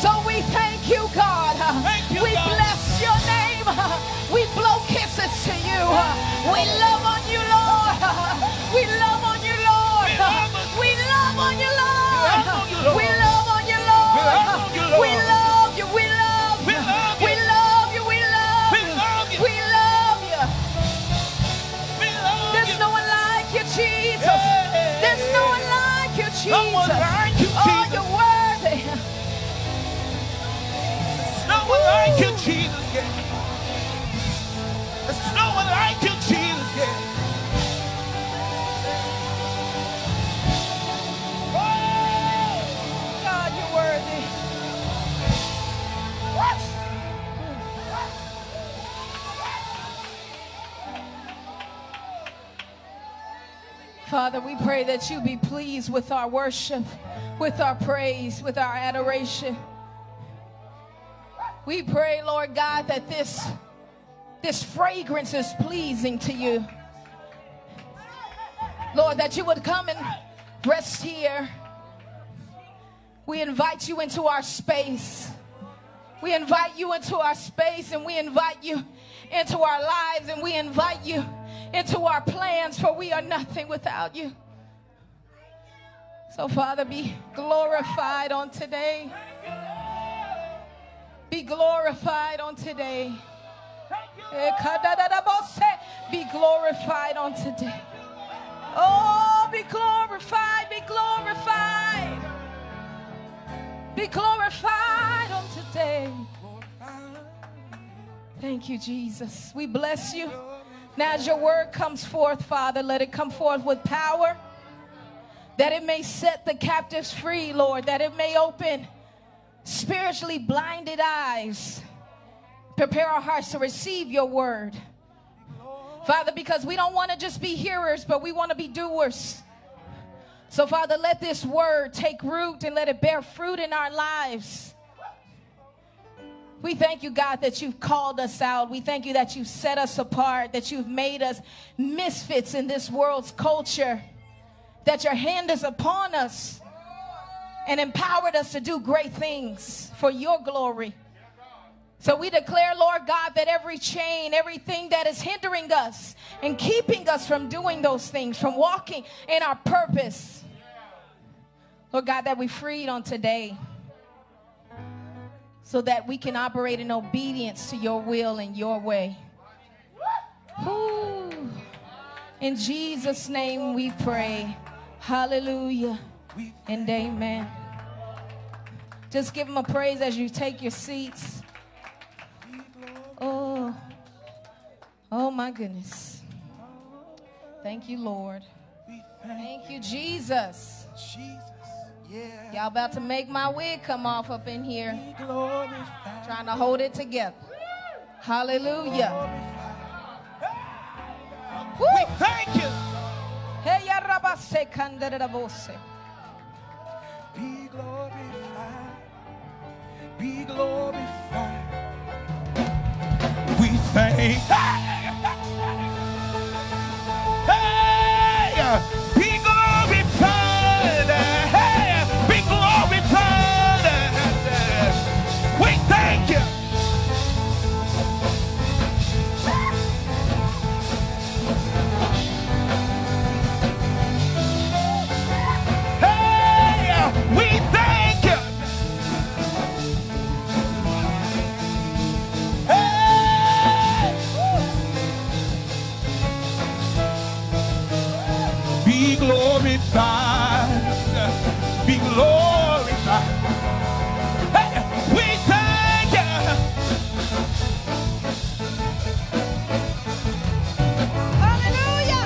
So we thank you, God. Thank you, we God. Bless your name. We blow kisses to you. We love on you, Lord. We love on you, Lord. We love on you, Lord. We love on you, Lord. We love you. We love you. We love you. We love you. We love you. There's no one like you, Jesus. There's no one like you. Jesus. No one like you, Jesus. Oh, you're worthy. There's no one like you, Jesus. Yeah. There's no one like you, Jesus. Yeah. Father, we pray that you be pleased with our worship, with our praise, with our adoration. We pray, Lord God, that this, this fragrance is pleasing to you. Lord, that you would come and rest here. We invite you into our space. We invite you into our space, and we invite you into our lives, and we invite you into our plans, for we are nothing without you. So, Father, be glorified on today. Be glorified on today. Be glorified on today. Oh, be glorified, be glorified. Be glorified on today. Thank you, Jesus. We bless you. Now as your word comes forth, Father, let it come forth with power, that it may set the captives free, Lord, that it may open spiritually blinded eyes. Prepare our hearts to receive your word, Father, because we don't want to just be hearers, but we want to be doers. So, Father, let this word take root and let it bear fruit in our lives. We thank you, God, that you've called us out. We thank you that you've set us apart, that you've made us misfits in this world's culture, that your hand is upon us and empowered us to do great things for your glory. So we declare, Lord God, that every chain, everything that is hindering us and keeping us from doing those things, from walking in our purpose, Lord God, that we freed on today, so that we can operate in obedience to your will and your way. Ooh. In Jesus' name we pray. Hallelujah and amen. Just give him a praise as you take your seats. Oh, oh my goodness. Thank you, Lord. Thank you, Jesus. Y'all about to make my wig come off up in here. Trying to hold it together. Hallelujah. Woo. We thank you. Hey, Yarabase Kandarabose. Be glorified. Be glorified. We thank. Hey! Hey! Be glorified. Be glorified. Hey, we thank you. Hallelujah.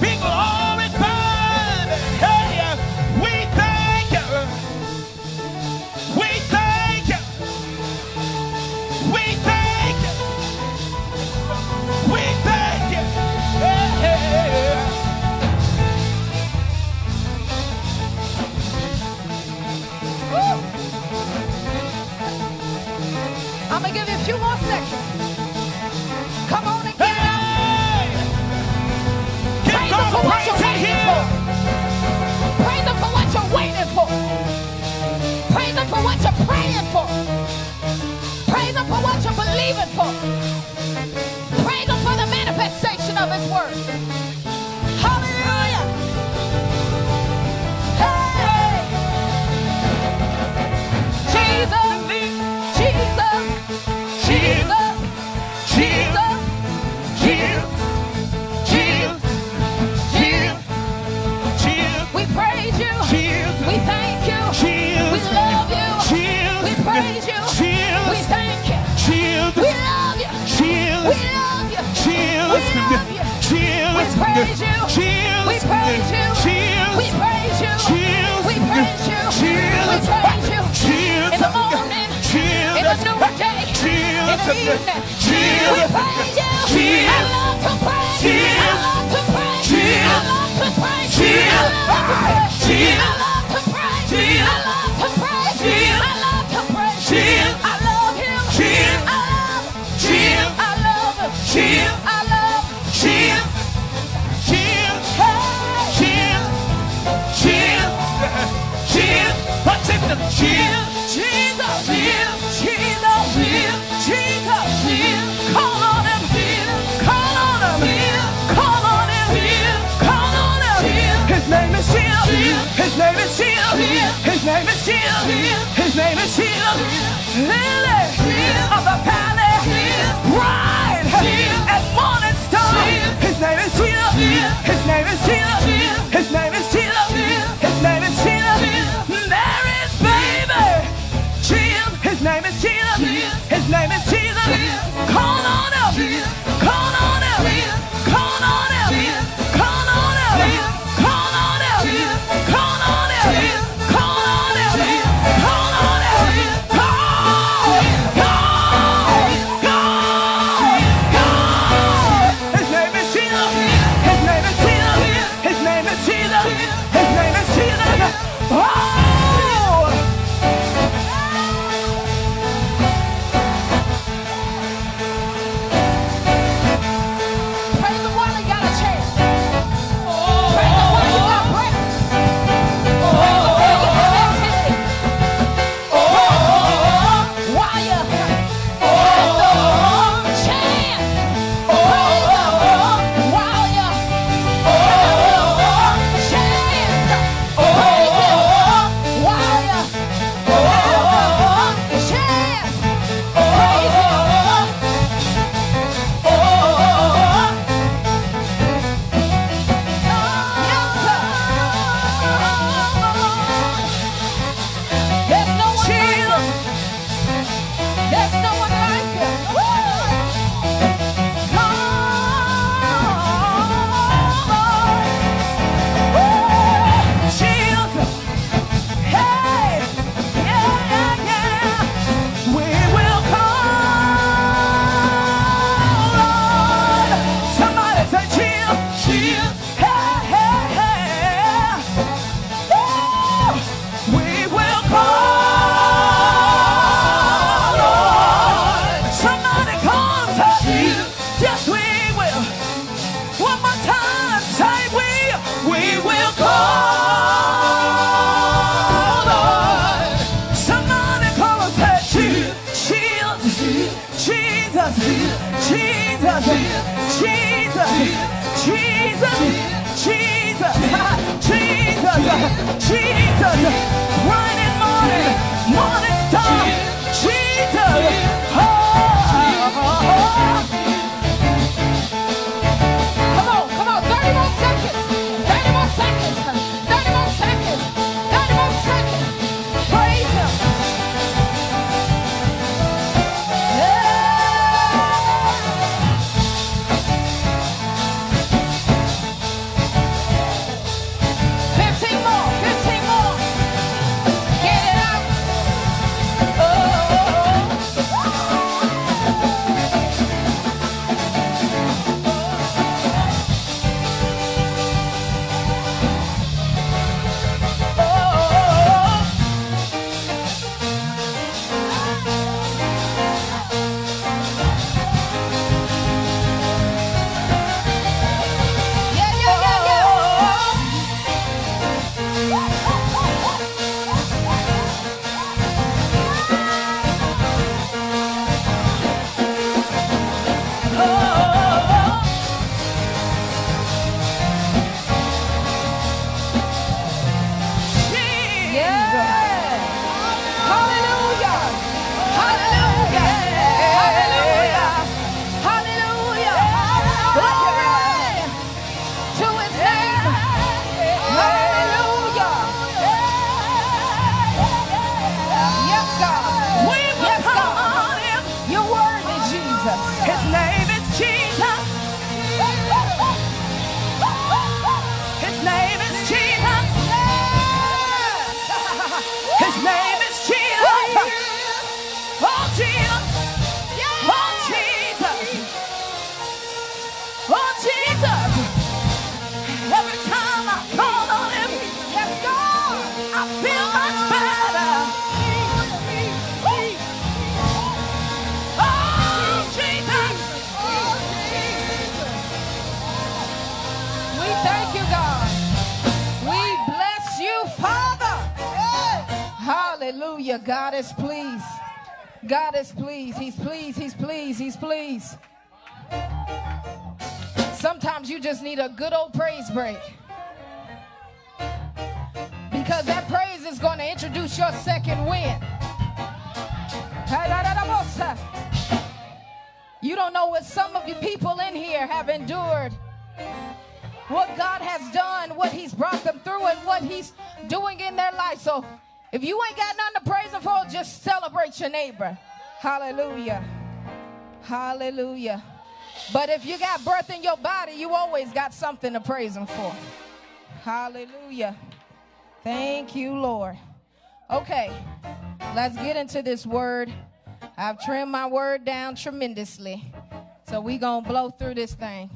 Be glorified. Hey, we thank you. We thank you. We thank you. We thank you. Hey. I'm gonna give you a few more seconds. Come on and get it out. Praise him for what you're waiting for. Praise him for what you're waiting for. Praise him for what you're praying for. Praise him for what you're believing for. Praise him for the manifestation of his word. Hallelujah. Hey. Jesus. Jesus, Jesus, Jesus, Jesus, Jesus, Jesus. We praise you. Jesus. We thank you. Jesus. We love you. Jesus. We praise you. Jesus. We thank you. Jesus. We love you. Jesus. We love you. Jesus. We love you. Jesus. We praise you. Jesus. We praise you. Jesus. We praise you. Jesus. We praise you. Jesus. We praise you. Jesus. In the morning. In the new day, in the evening, we praise you. I love to praise. I love to praise. I love Every time I call on him, Hallelujah. God is pleased. God is pleased. He's pleased. He's pleased. He's pleased. Sometimes you just need a good old praise break. Because that praise is going to introduce your second wind. You don't know what some of you people in here have endured. What God has done, what he's brought them through, and what he's doing in their life. So if you ain't got nothing to praise him for, just celebrate your neighbor. Hallelujah. Hallelujah. But if you got breath in your body, you always got something to praise him for. Hallelujah. Thank you, Lord. Okay, let's get into this word. I've trimmed my word down tremendously. So we're going to blow through this thing.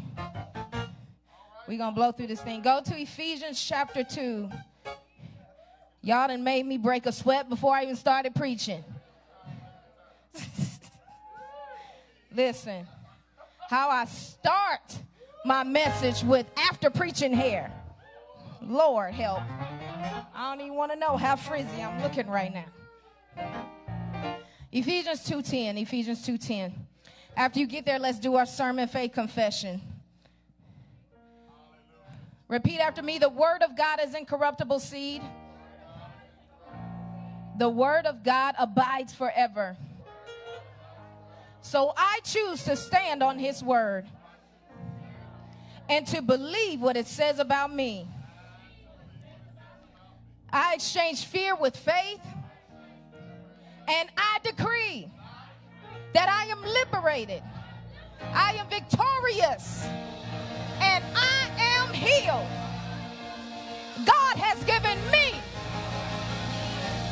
We're going to blow through this thing. Go to Ephesians chapter two. Y'all done made me break a sweat before I even started preaching. Listen, how I start my message with after preaching here. Lord help. I don't even want to know how frizzy I'm looking right now. Ephesians two ten, Ephesians two ten. After you get there, let's do our sermon faith confession. Repeat after me. The word of God is incorruptible seed. The word of God abides forever. So I choose to stand on his word and to believe what it says about me. I exchange fear with faith, and I decree that I am liberated, I am victorious, and I am healed. God has given me.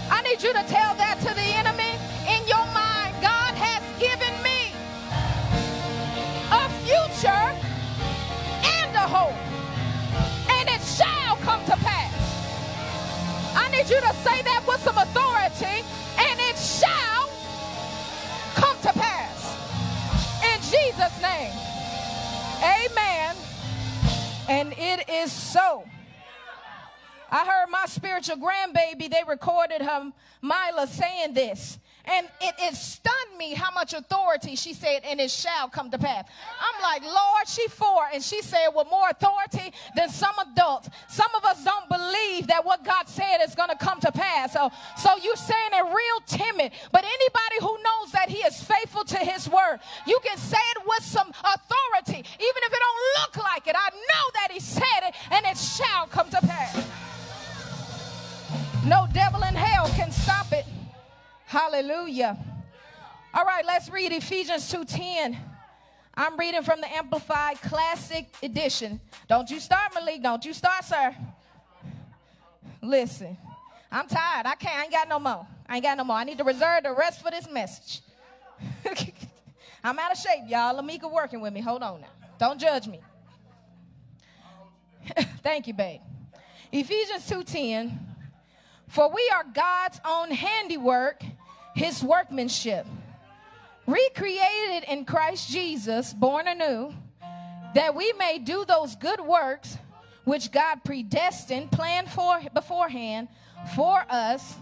I need you to tell that to the enemy in your mind. God has given me a future and a hope, and it shall come to pass. I need you to say that with some authority, and it shall come to pass. In Jesus' name, amen. And it is so. I heard my spiritual grandbaby, they recorded her, Myla, saying this. And it, it stunned me how much authority she said, and it shall come to pass. I'm like, Lord, she four, and she said with more authority than some adults. Some of us don't believe that what God said is going to come to pass. So, so you're saying it real timid. But anybody who knows that he is faithful to his word, you can say it with some authority. Even if it don't look like it, I know that he said it, and it shall come to pass. No devil in hell can stop it. Hallelujah. All right, let's read Ephesians two ten. I'm reading from the Amplified Classic Edition. Don't you start, Malik. Don't you start, sir. Listen, I'm tired. I can't. I ain't got no more. I ain't got no more. I need to reserve the rest for this message. I'm out of shape, y'all. Amika working with me. Hold on now. Don't judge me. Thank you, babe. Ephesians two ten. For we are God's own handiwork, his workmanship, recreated in Christ Jesus, born anew, that we may do those good works which God predestined, planned for beforehand for us,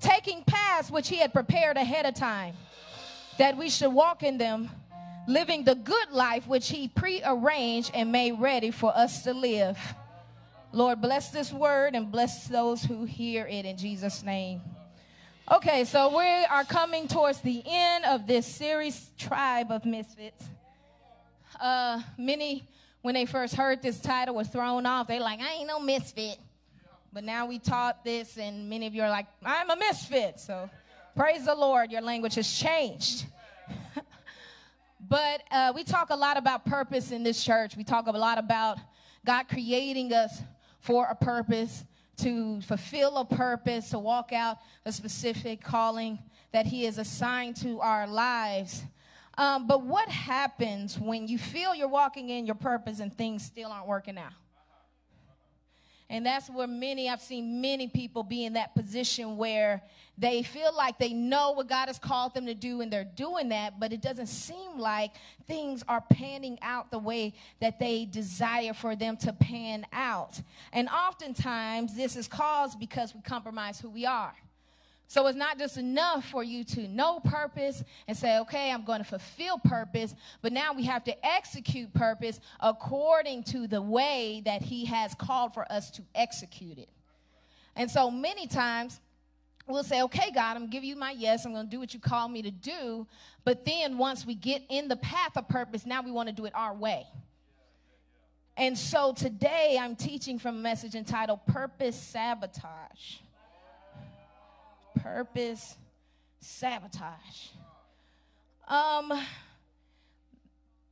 taking paths which he had prepared ahead of time, that we should walk in them, living the good life which he prearranged and made ready for us to live. Lord, bless this word and bless those who hear it in Jesus' name. Okay, so we are coming towards the end of this series, Tribe of Misfits. Uh, many, when they first heard this title, were thrown off. They're like, I ain't no misfit. But now we taught this, and many of you are like, I'm a misfit. So praise the Lord, your language has changed. But uh, we talk a lot about purpose in this church. We talk a lot about God creating us for a purpose, to fulfill a purpose, to walk out a specific calling that he has assigned to our lives. Um, but what happens when you feel you're walking in your purpose and things still aren't working out? And that's where many, I've seen many people be in that position where they feel like they know what God has called them to do, and they're doing that, but it doesn't seem like things are panning out the way that they desire for them to pan out. And oftentimes this is caused because we compromise who we are. So it's not just enough for you to know purpose and say, okay, I'm going to fulfill purpose, but now we have to execute purpose according to the way that he has called for us to execute it. And so many times we'll say, okay, God, I'm going to give you my yes. I'm going to do what you call me to do. But then once we get in the path of purpose, now we want to do it our way. And so today I'm teaching from a message entitled Purpose Sabotage. Purpose sabotage. Um,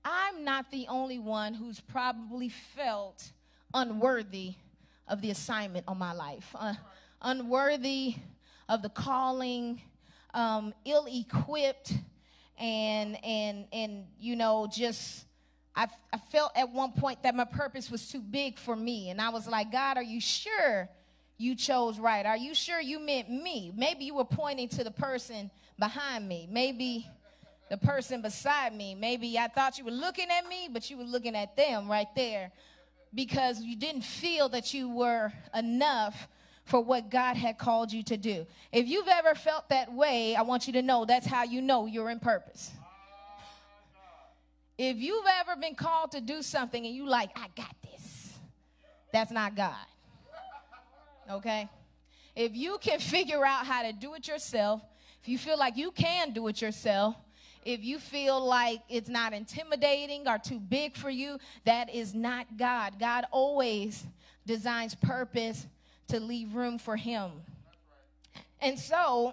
I'm not the only one who's probably felt unworthy of the assignment on my life, uh, unworthy of the calling, um, ill-equipped, and and and you know, just I, I felt at one point that my purpose was too big for me, and I was like, God, are you sure you chose right? Are you sure you meant me? Maybe you were pointing to the person behind me. Maybe the person beside me. Maybe I thought you were looking at me, but you were looking at them right there because you didn't feel that you were enough for what God had called you to do. If you've ever felt that way, I want you to know that's how you know you're in purpose. If you've ever been called to do something and you like, I got this, that's not God. Okay? If you can figure out how to do it yourself, if you feel like you can do it yourself, if you feel like it's not intimidating or too big for you, that is not God. God always designs purpose to leave room for him. And so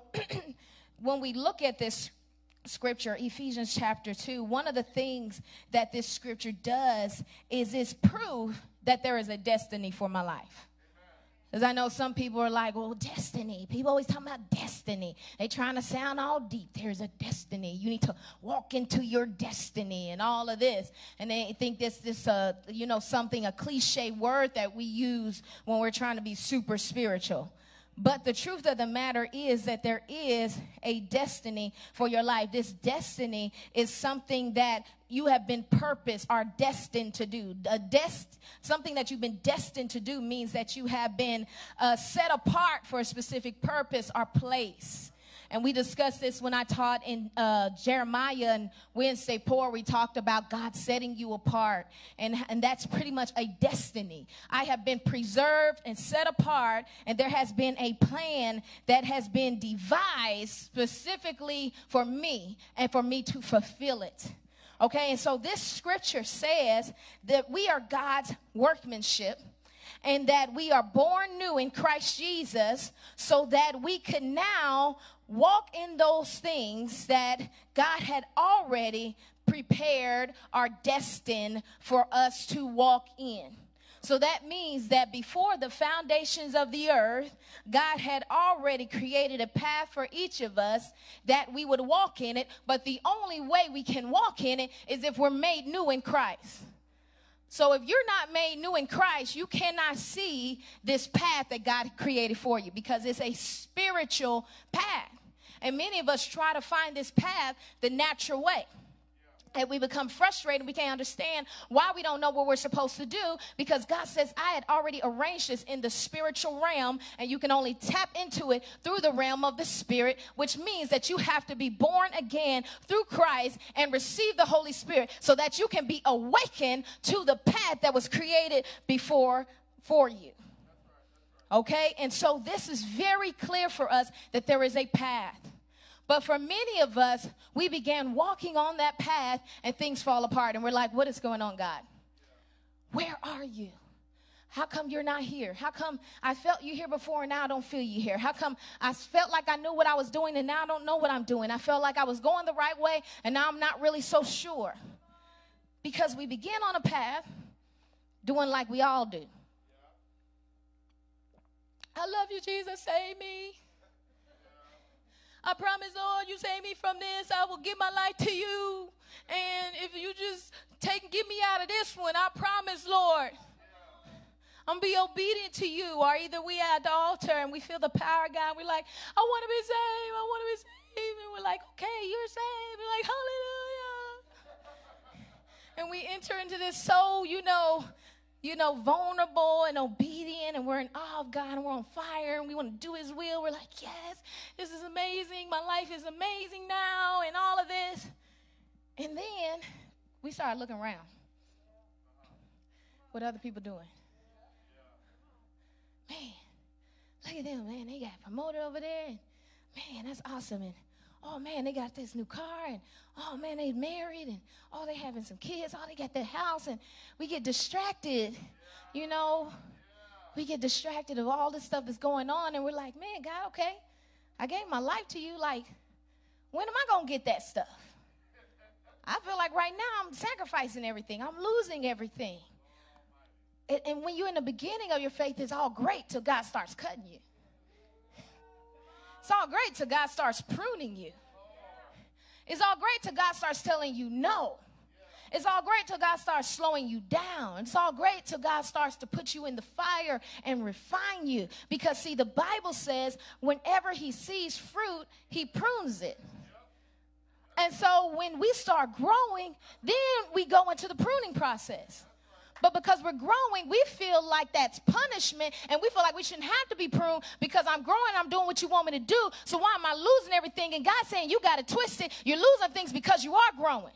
when we look at this scripture, Ephesians chapter two, one of the things that this scripture does is it's proof that there is a destiny for my life. Because I know some people are like, well, destiny. People always talking about destiny. They trying to sound all deep. There's a destiny. You need to walk into your destiny and all of this. And they think this, this, uh, you know, something, a cliche word that we use when we're trying to be super spiritual. But the truth of the matter is that there is a destiny for your life. This destiny is something that you have been purposed or destined to do. A dest something that you've been destined to do means that you have been uh, set apart for a specific purpose or place. And we discussed this when I taught in uh, Jeremiah and Wednesday Pour. We talked about God setting you apart. And, and that's pretty much a destiny. I have been preserved and set apart. And there has been a plan that has been devised specifically for me and for me to fulfill it. Okay, and so this scripture says that we are God's workmanship, and that we are born new in Christ Jesus so that we could now walk in those things that God had already prepared or destined for us to walk in. So that means that before the foundations of the earth, God had already created a path for each of us that we would walk in it. But the only way we can walk in it is if we're made new in Christ. So if you're not made new in Christ, you cannot see this path that God created for you because it's a spiritual path. And many of us try to find this path the natural way. And we become frustrated. We can't understand why we don't know what we're supposed to do because God says, I had already arranged this in the spiritual realm, and you can only tap into it through the realm of the Spirit, which means that you have to be born again through Christ and receive the Holy Spirit so that you can be awakened to the path that was created before for you. Okay? And so this is very clear for us that there is a path. But for many of us, we began walking on that path and things fall apart. And we're like, what is going on, God? Where are you? How come you're not here? How come I felt you here before and now I don't feel you here? How come I felt like I knew what I was doing and now I don't know what I'm doing? I felt like I was going the right way and now I'm not really so sure. Because we begin on a path doing like we all do. I love you, Jesus. Save me. I promise, Lord, you save me from this. I will give my life to you. And if you just take and get me out of this one, I promise, Lord, I'm be obedient to you. Or either we at the altar and we feel the power of God. We're like, I want to be saved. I want to be saved. And we're like, okay, you're saved. We're like, hallelujah. And we enter into this soul, you know, you know, vulnerable and obedient, and we're in awe of God, and we're on fire, and we want to do his will. We're like, yes, this is amazing. My life is amazing now, and all of this. And then we start looking around. What other people doing? Man, look at them, man. They got promoted over there. And man, that's awesome. And oh, man, they got this new car. And oh, man, they married. And oh, they having some kids. Oh, they got that house. And we get distracted, you know. We get distracted of all this stuff that's going on. And we're like, man, God, okay, I gave my life to you. Like, when am I going to get that stuff? I feel like right now I'm sacrificing everything. I'm losing everything. And, and when you're in the beginning of your faith, it's all great till God starts cutting you. It's all great till God starts pruning you. It's all great till God starts telling you no. It's all great till God starts slowing you down. It's all great till God starts to put you in the fire and refine you. Because, see, the Bible says whenever he sees fruit, he prunes it. And so when we start growing, then we go into the pruning process. But because we're growing, we feel like that's punishment, and we feel like we shouldn't have to be pruned because I'm growing, I'm doing what you want me to do, so why am I losing everything? And God's saying, you got it twisted. You're losing things because you are growing.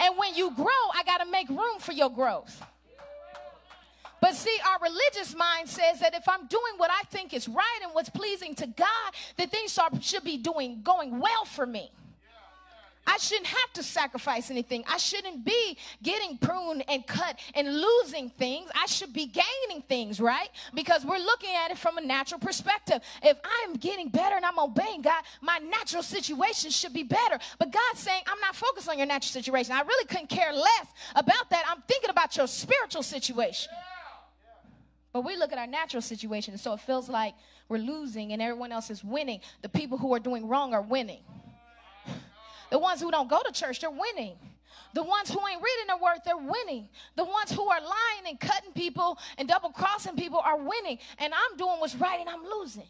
And when you grow, I got to make room for your growth. But see, our religious mind says that if I'm doing what I think is right and what's pleasing to God, that things are, should be doing going well for me. I shouldn't have to sacrifice anything. I shouldn't be getting pruned and cut and losing things. I should be gaining things, right? Because we're looking at it from a natural perspective. If I'm getting better and I'm obeying God, my natural situation should be better. But God's saying, I'm not focused on your natural situation. I really couldn't care less about that. I'm thinking about your spiritual situation. But we look at our natural situation, and so it feels like we're losing and everyone else is winning. The people who are doing wrong are winning. The ones who don't go to church, they're winning. The ones who ain't reading their word, they're winning. The ones who are lying and cutting people and double-crossing people are winning. And I'm doing what's right, and I'm losing.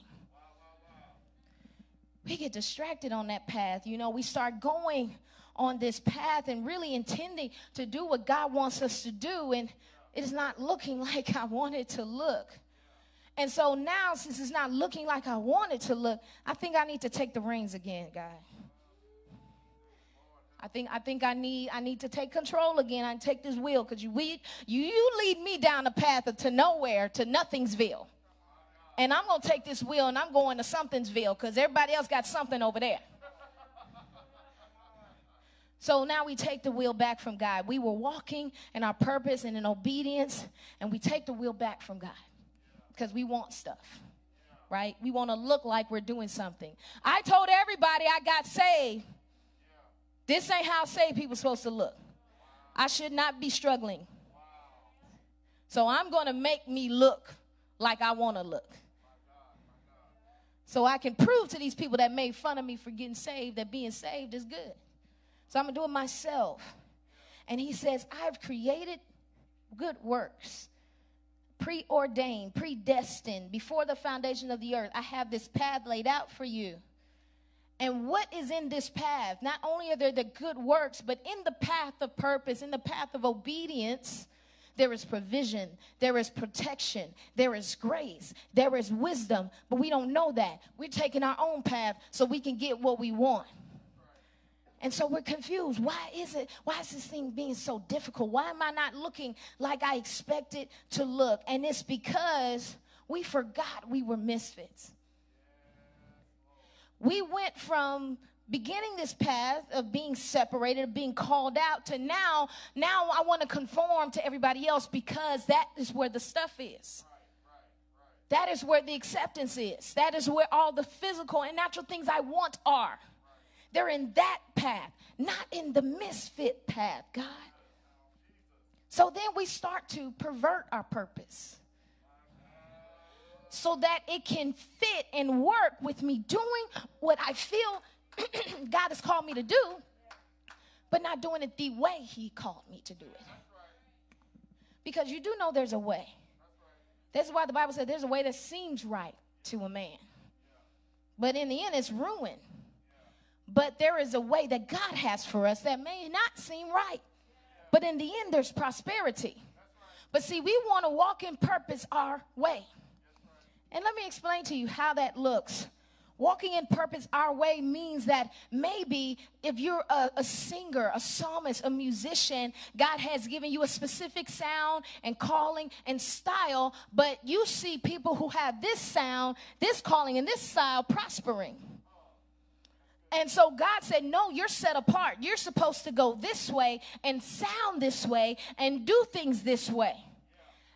We get distracted on that path. You know, we start going on this path and really intending to do what God wants us to do, and it is not looking like I want it to look. And so now, since it's not looking like I want it to look, I think I need to take the reins again, God. I think I think I need I need to take control again. I take this wheel, because you lead you, you lead me down the path of to nowhere, to nothingsville. And I'm gonna take this wheel and I'm going to somethingsville, because everybody else got something over there. So now we take the wheel back from God. We were walking in our purpose and in obedience, and we take the wheel back from God because we want stuff. Right? We want to look like we're doing something. I told everybody I got saved. This ain't how saved people supposed to look. I should not be struggling. So I'm going to make me look like I want to look. So I can prove to these people that made fun of me for getting saved that being saved is good. So I'm going to do it myself. And he says, I've created good works, preordained, predestined, before the foundation of the earth. I have this path laid out for you. And what is in this path? Not only are there the good works, but in the path of purpose, in the path of obedience, there is provision, there is protection, there is grace, there is wisdom, but we don't know that. We're taking our own path so we can get what we want. And so we're confused. Why is it? Why is this thing being so difficult? Why am I not looking like I expect it to look? And it's because we forgot we were misfits. We went from beginning this path of being separated, of being called out, to now, now I want to conform to everybody else because that is where the stuff is. Right, right, right. That is where the acceptance is. That is where all the physical and natural things I want are. Right. They're in that path, not in the misfit path, God. So then we start to pervert our purpose, so that it can fit and work with me doing what I feel God has called me to do, but not doing it the way he called me to do it. Because you do know there's a way. That's why the Bible said there's a way that seems right to a man, but in the end it's ruin. But there is a way that God has for us that may not seem right, but in the end there's prosperity. But see, we want to walk in purpose our way. And let me explain to you how that looks. Walking in purpose our way means that maybe if you're a, a singer, a psalmist, a musician, God has given you a specific sound and calling and style, but you see people who have this sound, this calling, and this style prospering. And so God said, no, you're set apart. You're supposed to go this way and sound this way and do things this way.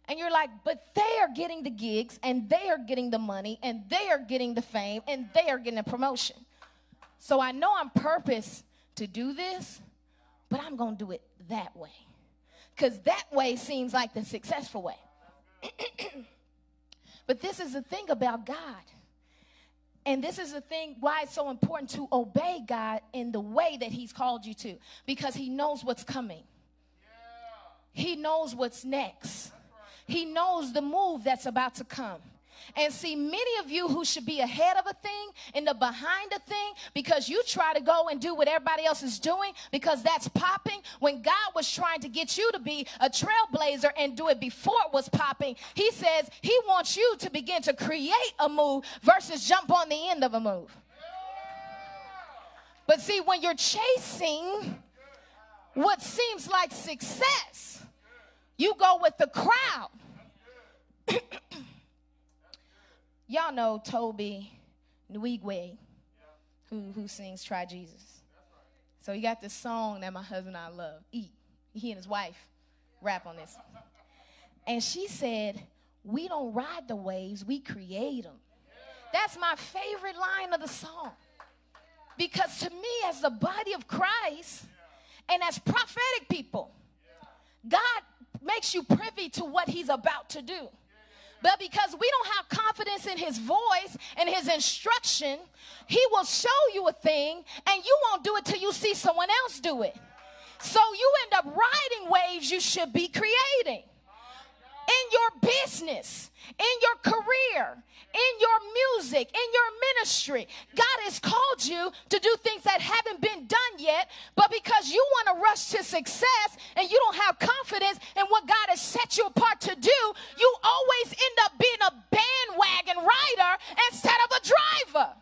And you're like, but they are getting the gigs, and they are getting the money, and they are getting the fame, and they are getting a promotion. So I know I'm purposed to do this, but I'm going to do it that way. Because that way seems like the successful way. But this is the thing about God. And this is the thing why it's so important to obey God in the way that he's called you to. Because he knows what's coming. Yeah. He knows what's next. He knows the move that's about to come. And see, many of you who should be ahead of a thing end up behind a thing because you try to go and do what everybody else is doing because that's popping. When God was trying to get you to be a trailblazer and do it before it was popping, he says he wants you to begin to create a move versus jump on the end of a move. But see, when you're chasing what seems like success, you go with the crowd. Y'all know Toby Nwigwe, who, who sings Try Jesus. So he got this song that my husband and I love, Eat. He and his wife rap on this. And she said, we don't ride the waves, we create them. That's my favorite line of the song. Because to me, as the body of Christ and as prophetic people, God makes you privy to what he's about to do. But because we don't have confidence in his voice and his instruction, he will show you a thing and you won't do it till you see someone else do it. So you end up riding waves you should be creating. In your business, in your career, in your music, in your ministry, God has called you to do things that haven't been done yet, but because you want to rush to success and you don't have confidence in what God has set you apart to do, you always end up being a bandwagon rider instead of a driver.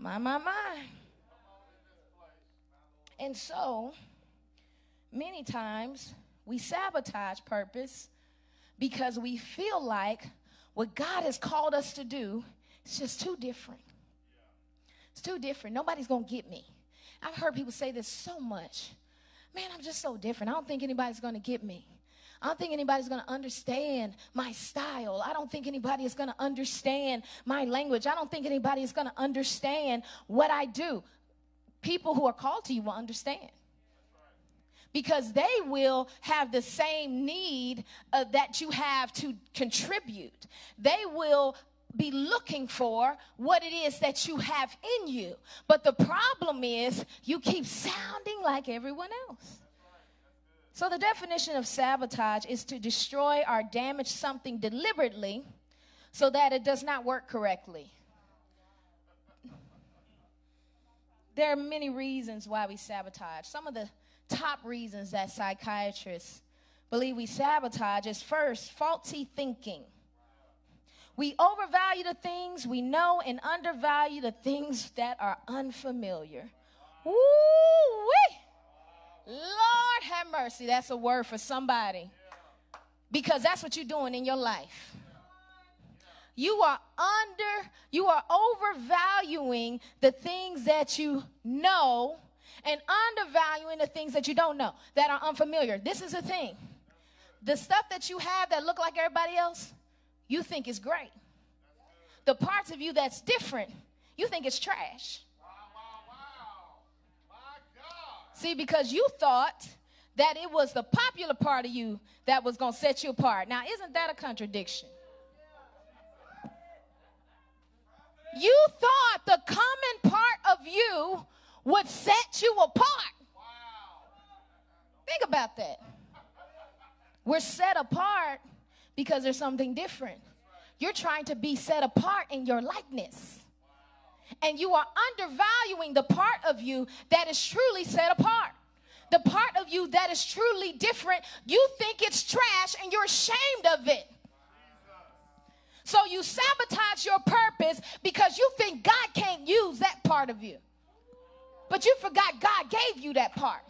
My, my, my. And so, many times we sabotage purpose because we feel like what God has called us to do is just too different. It's too different. Nobody's going to get me. I've heard people say this so much. Man, I'm just so different. I don't think anybody's going to get me. I don't think anybody's going to understand my style. I don't think anybody is going to understand my language. I don't think anybody is going to understand what I do. People who are called to you will understand. Because they will have the same need uh, that you have to contribute. They will be looking for what it is that you have in you. But the problem is you keep sounding like everyone else. So the definition of sabotage is to destroy or damage something deliberately so that it does not work correctly. There are many reasons why we sabotage. Some of the top reasons that psychiatrists believe we sabotage is, first, faulty thinking. We overvalue the things we know and undervalue the things that are unfamiliar. Woo-wee! Lord have mercy. That's a word for somebody. Because that's what you're doing in your life. You are under, you are overvaluing the things that you know and undervaluing the things that you don't know, that are unfamiliar. This is the thing. The stuff that you have that look like everybody else, you think is great. The parts of you that's different, you think it's trash. Wow, wow, wow. My God. See, because you thought that it was the popular part of you that was going to set you apart. Now, isn't that a contradiction? You thought the common part of you would set you apart. Wow. Think about that. We're set apart because there's something different. You're trying to be set apart in your likeness. Wow. And you are undervaluing the part of you that is truly set apart. The part of you that is truly different, you think it's trash and you're ashamed of it. So you sabotage your purpose because you think God can't use that part of you. But you forgot God gave you that part.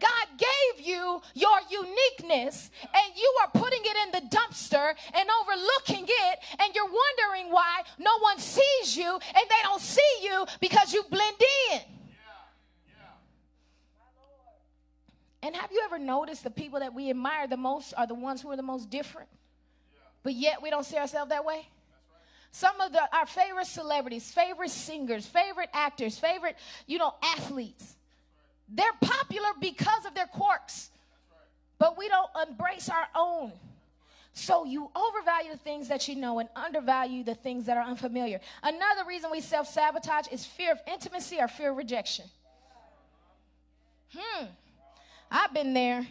God gave you your uniqueness, and you are putting it in the dumpster and overlooking it, and you're wondering why no one sees you, and they don't see you because you blend in. Yeah. Yeah. And have you ever noticed the people that we admire the most are the ones who are the most different? Yeah. But yet we don't see ourselves that way? Some of the, our favorite celebrities, favorite singers, favorite actors, favorite, you know, athletes. They're popular because of their quirks, but we don't embrace our own. So you overvalue the things that you know and undervalue the things that are unfamiliar. Another reason we self-sabotage is fear of intimacy or fear of rejection. Hmm. I've been there.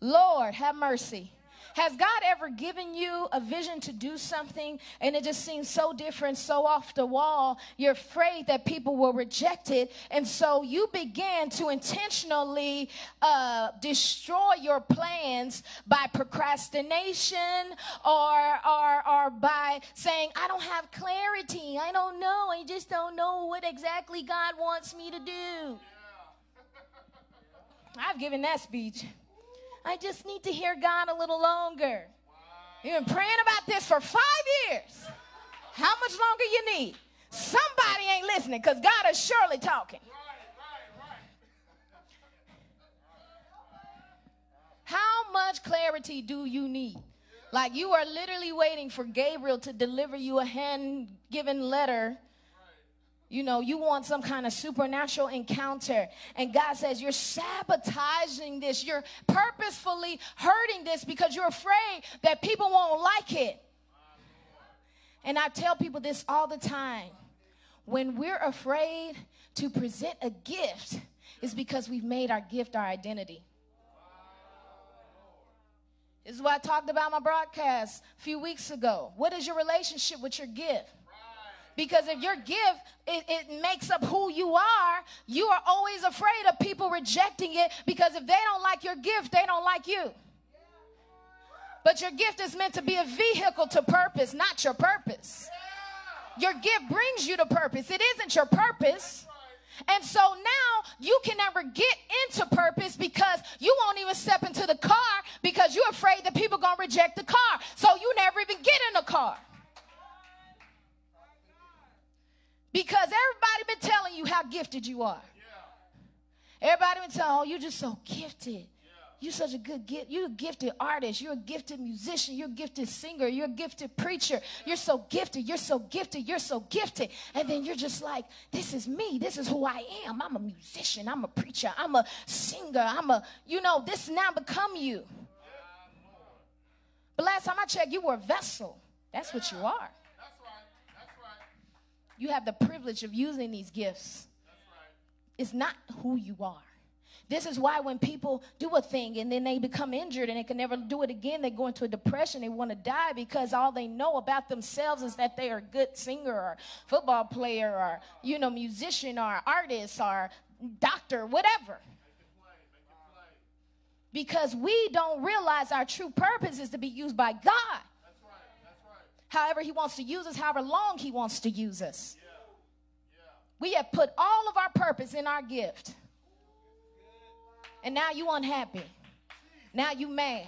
Lord, have mercy. Has God ever given you a vision to do something and it just seems so different, so off the wall? You're afraid that people will reject it. And so you begin to intentionally uh, destroy your plans by procrastination or, or, or by saying, I don't have clarity. I don't know. I just don't know what exactly God wants me to do. Yeah. I've given that speech. I just need to hear God a little longer. Wow. You've been praying about this for five years. How much longer you need? Somebody ain't listening because God is surely talking. Right, right, right. How much clarity do you need? Like you are literally waiting for Gabriel to deliver you a hand-given letter. You know, you want some kind of supernatural encounter. And God says, you're sabotaging this. You're purposefully hurting this because you're afraid that people won't like it. And I tell people this all the time. When we're afraid to present a gift, it's because we've made our gift our identity. This is what I talked about in my broadcast a few weeks ago. What is your relationship with your gift? Because if your gift, it, it makes up who you are, you are always afraid of people rejecting it because if they don't like your gift, they don't like you. But your gift is meant to be a vehicle to purpose, not your purpose. Your gift brings you to purpose. It isn't your purpose. And so now you can never get into purpose because you won't even step into the car because you're afraid that people are going to reject the car. So you never even get in the car. Because everybody been telling you how gifted you are. Yeah. Everybody been telling, oh, you're just so gifted. Yeah. You're such a good gift. You're a gifted artist. You're a gifted musician. You're a gifted singer. You're a gifted preacher. Yeah. You're so gifted. You're so gifted. You're so gifted. And then you're just like, this is me. This is who I am. I'm a musician. I'm a preacher. I'm a singer. I'm a, you know, this now become you. Yeah. But last time I checked, you were a vessel. That's yeah. what you are. You have the privilege of using these gifts. That's right. It's not who you are. This is why when people do a thing and then they become injured and they can never do it again, they go into a depression, they want to die because all they know about themselves is that they are a good singer or football player or, you know, musician or artist or doctor, whatever. Because we don't realize our true purpose is to be used by God. However he wants to use us, however long he wants to use us. Yeah. Yeah. We have put all of our purpose in our gift. And now you unhappy. Now you mad.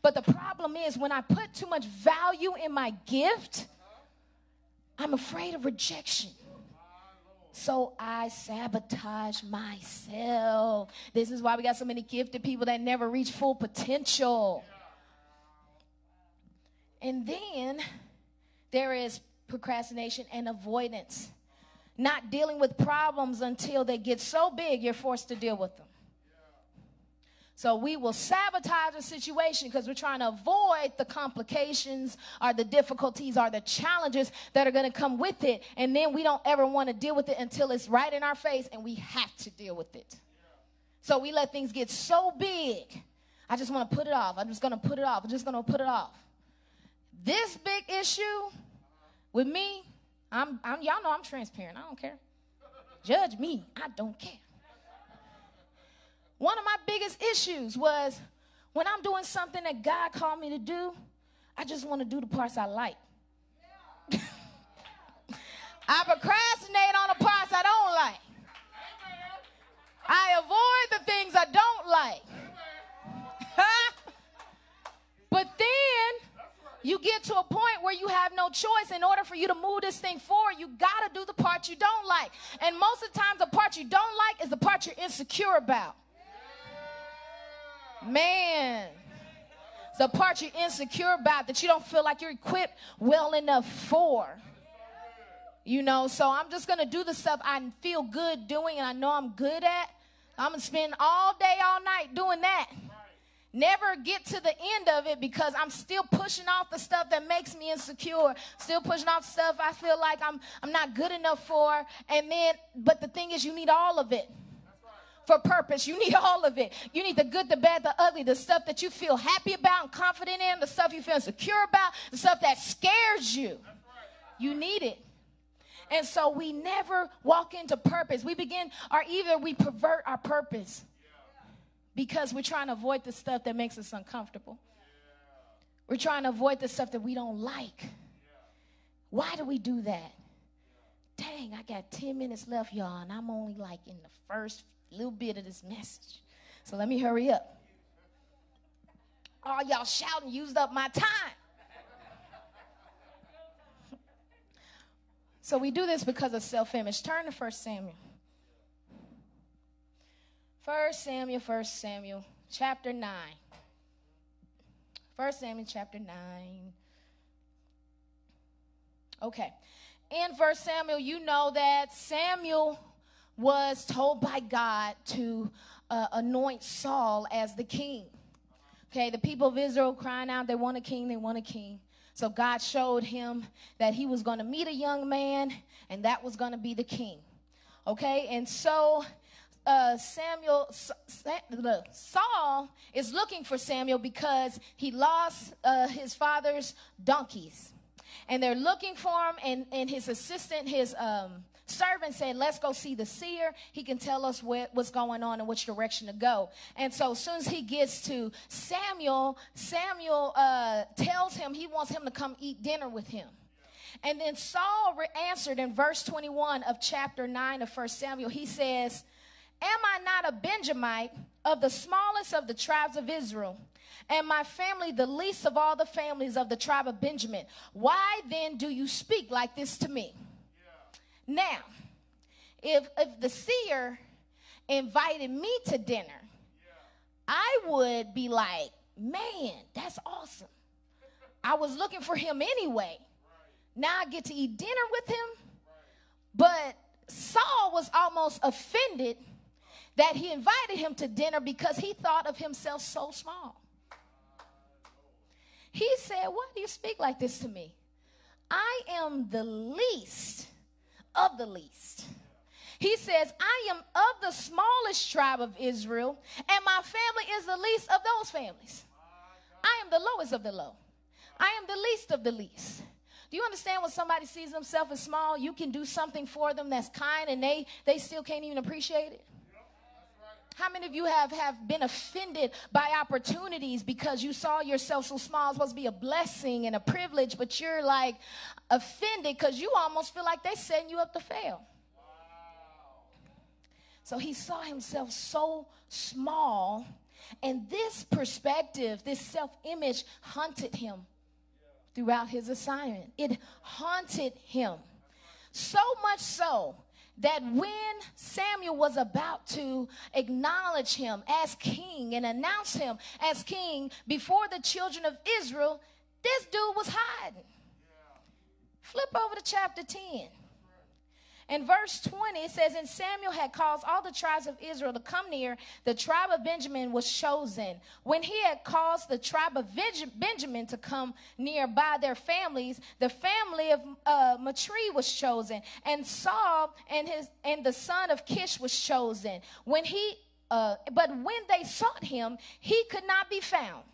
But the problem is when I put too much value in my gift, I'm afraid of rejection. So I sabotage myself. This is why we got so many gifted people that never reach full potential. And then there is procrastination and avoidance. Not dealing with problems until they get so big you're forced to deal with them. So we will sabotage a situation because we're trying to avoid the complications or the difficulties or the challenges that are going to come with it. And then we don't ever want to deal with it until it's right in our face and we have to deal with it. So we let things get so big. I just want to put it off. I'm just going to put it off. I'm just going to put it off. This big issue with me, I'm, I'm y'all know I'm transparent. I don't care. Judge me. I don't care. one of my biggest issues was when I'm doing something that God called me to do, I just want to do the parts I like. Yeah. I procrastinate on the parts I don't like. Amen. I avoid the things I don't like. But then you get to a point where you have no choice. In order for you to move this thing forward, you got to do the part you don't like. And most of the times, the part you don't like is the part you're insecure about. Man, the part you're insecure about that you don't feel like you're equipped well enough for. You know, so I'm just going to do the stuff I feel good doing and I know I'm good at. I'm going to spend all day, all night doing that. Never get to the end of it because I'm still pushing off the stuff that makes me insecure. Still pushing off stuff I feel like I'm I'm not good enough for. And then, but the thing is, you need all of it for purpose. You need all of it. You need the good, the bad, the ugly, the stuff that you feel happy about and confident in, the stuff you feel insecure about, the stuff that scares you. You need it. And so we never walk into purpose. We begin, or either we pervert our purpose, because we're trying to avoid the stuff that makes us uncomfortable. We're trying to avoid the stuff that we don't like. Why do we do that? Dang, I got ten minutes left, y'all, and I'm only like in the first little bit of this message. So let me hurry up. All y'all shouting used up my time. So we do this because of self-image. Turn to First Samuel. First Samuel, First Samuel, chapter nine. First Samuel, chapter nine. Okay. In First Samuel, you know that Samuel was told by God to uh, anoint Saul as the king. Okay, the people of Israel crying out, they want a king, they want a king. So God showed him that he was going to meet a young man, and that was going to be the king. Okay, and so... Uh, Samuel, Saul is looking for Samuel because he lost uh, his father's donkeys. And they're looking for him, and, and his assistant, his um, servant said, let's go see the seer. He can tell us what, what's going on and which direction to go. And so as soon as he gets to Samuel, Samuel uh, tells him he wants him to come eat dinner with him. And then Saul answered in verse twenty-one of chapter nine of First Samuel. He says, am I not a Benjamite of the smallest of the tribes of Israel, and my family the least of all the families of the tribe of Benjamin? Why then do you speak like this to me? Yeah. Now, if, if the seer invited me to dinner, yeah, I would be like, man, that's awesome. I was looking for him anyway. Right. Now I get to eat dinner with him. Right. But Saul was almost offended that he invited him to dinner because he thought of himself so small. He said, why do you speak like this to me? I am the least of the least. He says, I am of the smallest tribe of Israel, and my family is the least of those families. I am the lowest of the low. I am the least of the least. Do you understand when somebody sees themselves as small, you can do something for them that's kind, and they, they still can't even appreciate it? How many of you have, have been offended by opportunities because you saw yourself so small? It's supposed to be a blessing and a privilege, but you're like offended because you almost feel like they're setting you up to fail. Wow. So he saw himself so small, and this perspective, this self-image haunted him throughout his assignment. It haunted him so much so that when Samuel was about to acknowledge him as king and announce him as king before the children of Israel, this dude was hiding. Yeah. Flip over to chapter ten. In verse twenty, it says, and Samuel had caused all the tribes of Israel to come near. The tribe of Benjamin was chosen. When he had caused the tribe of Benjamin to come near by their families, the family of uh, Matri was chosen. And Saul and, his, and the son of Kish was chosen. When he, uh, but when they sought him, he could not be found.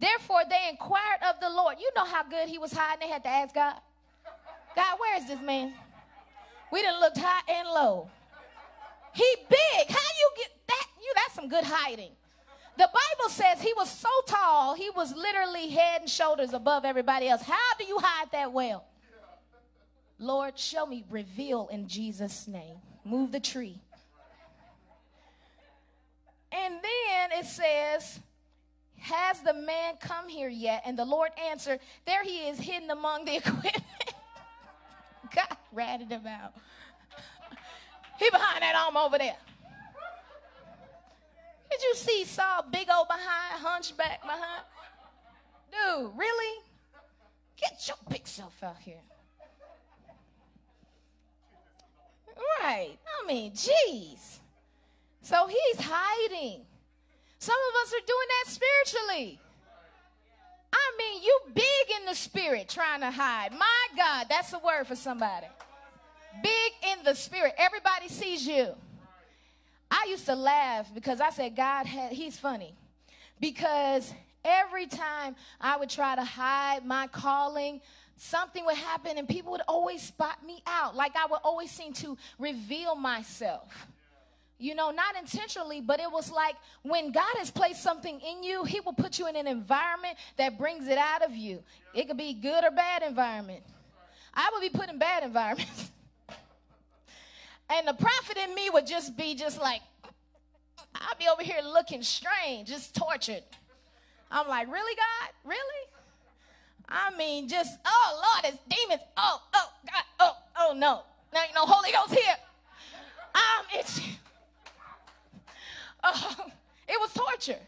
Therefore, they inquired of the Lord. You know how good he was hiding. They had to ask God, God, where is this man? We done looked high and low. He big. How you get that? You you that's some good hiding. The Bible says he was so tall, he was literally head and shoulders above everybody else. How do you hide that well? Lord, show me, reveal in Jesus' name. Move the tree. And then it says, has the man come here yet? And the Lord answered, there he is, hidden among the equipment. God ratted him out. He behind that arm over there. Did you see Saul, big old behind, hunchback behind? Dude, really? Get your big self out here. Right. I mean, geez. So he's hiding. Some of us are doing that spiritually. I mean, you big in the spirit trying to hide. My God, that's a word for somebody. Big in the spirit. Everybody sees you. I used to laugh because I said, God, had, he's funny. Because every time I would try to hide my calling, something would happen and people would always spot me out. Like I would always seem to reveal myself. You know, not intentionally, but it was like when God has placed something in you, he will put you in an environment that brings it out of you. It could be good or bad environment. I would be put in bad environments. And the prophet in me would just be just like, I'd be over here looking strange, just tortured. I'm like, really, God? Really? I mean, just, oh, Lord, it's demons. Oh, oh, God, oh, oh, no. Now, you know, Holy Ghost here. Um, it's... Oh, it was torture.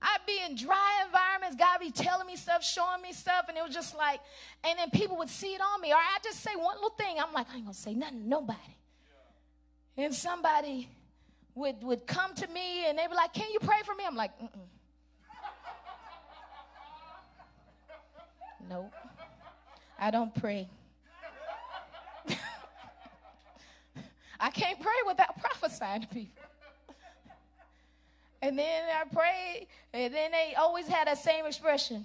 I'd be in dry environments. God be telling me stuff, showing me stuff, and it was just like, and then people would see it on me. Or I just say one little thing. I'm like, I ain't going to say nothing to nobody. Yeah. And somebody would, would come to me, and they'd be like, can you pray for me? I'm like, mm-mm. Nope. I don't pray. I can't pray without prophesying to people. And then I prayed, and then they always had that same expression.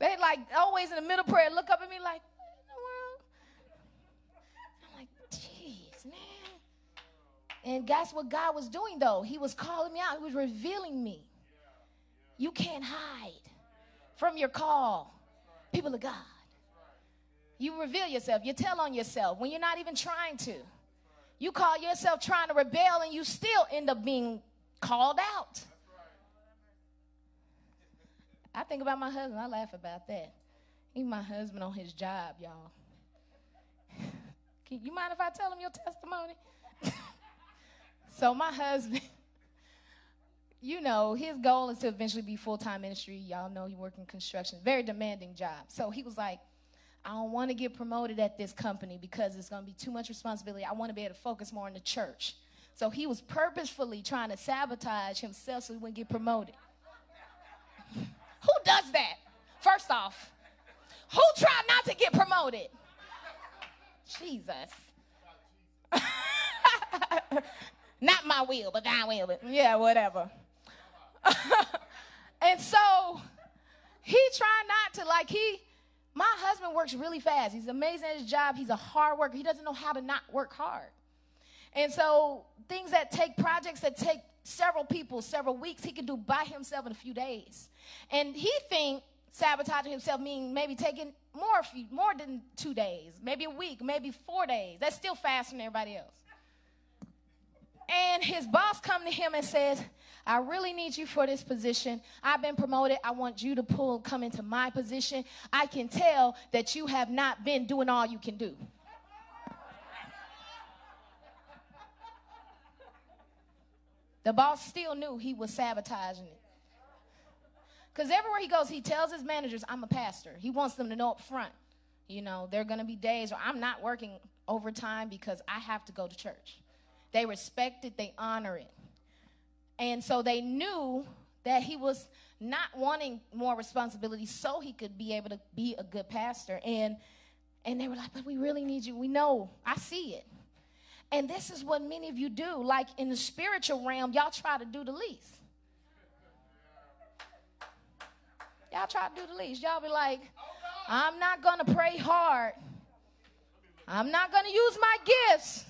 They like always in the middle of prayer look up at me like, what in the world? I'm like, jeez, man. And that's what God was doing though. He was calling me out. He was revealing me. You can't hide from your call, people of God. You reveal yourself. You tell on yourself when you're not even trying to. You call yourself trying to rebel and you still end up being called out. I think about my husband. I laugh about that. Even my husband on his job, y'all. You mind if I tell him your testimony? So my husband, you know, his goal is to eventually be full-time ministry. Y'all know he works in construction. Very demanding job. So he was like, I don't want to get promoted at this company because it's going to be too much responsibility. I want to be able to focus more on the church. So he was purposefully trying to sabotage himself so he wouldn't get promoted. Who does that? First off, who tried not to get promoted? Jesus. Not my will, but thy will. But yeah, whatever. And so he tried not to, like he... My husband works really fast. He's amazing at his job. He's a hard worker. He doesn't know how to not work hard. And so things that take projects that take several people, several weeks, he can do by himself in a few days. And he think sabotaging himself means maybe taking more, few, more than two days, maybe a week, maybe four days. That's still faster than everybody else. And his boss come to him and says, I really need you for this position. I've been promoted. I want you to pull, come into my position. I can tell that you have not been doing all you can do. The boss still knew he was sabotaging it. Because everywhere he goes, he tells his managers, I'm a pastor. He wants them to know up front. You know, there are going to be days where I'm not working overtime because I have to go to church. They respect it. They honor it. And so they knew that he was not wanting more responsibility so he could be able to be a good pastor. And, and they were like, but we really need you. We know. I see it. And this is what many of you do. Like in the spiritual realm, y'all try to do the least. Y'all try to do the least. Y'all be like, I'm not going to pray hard I'm not going to use my gifts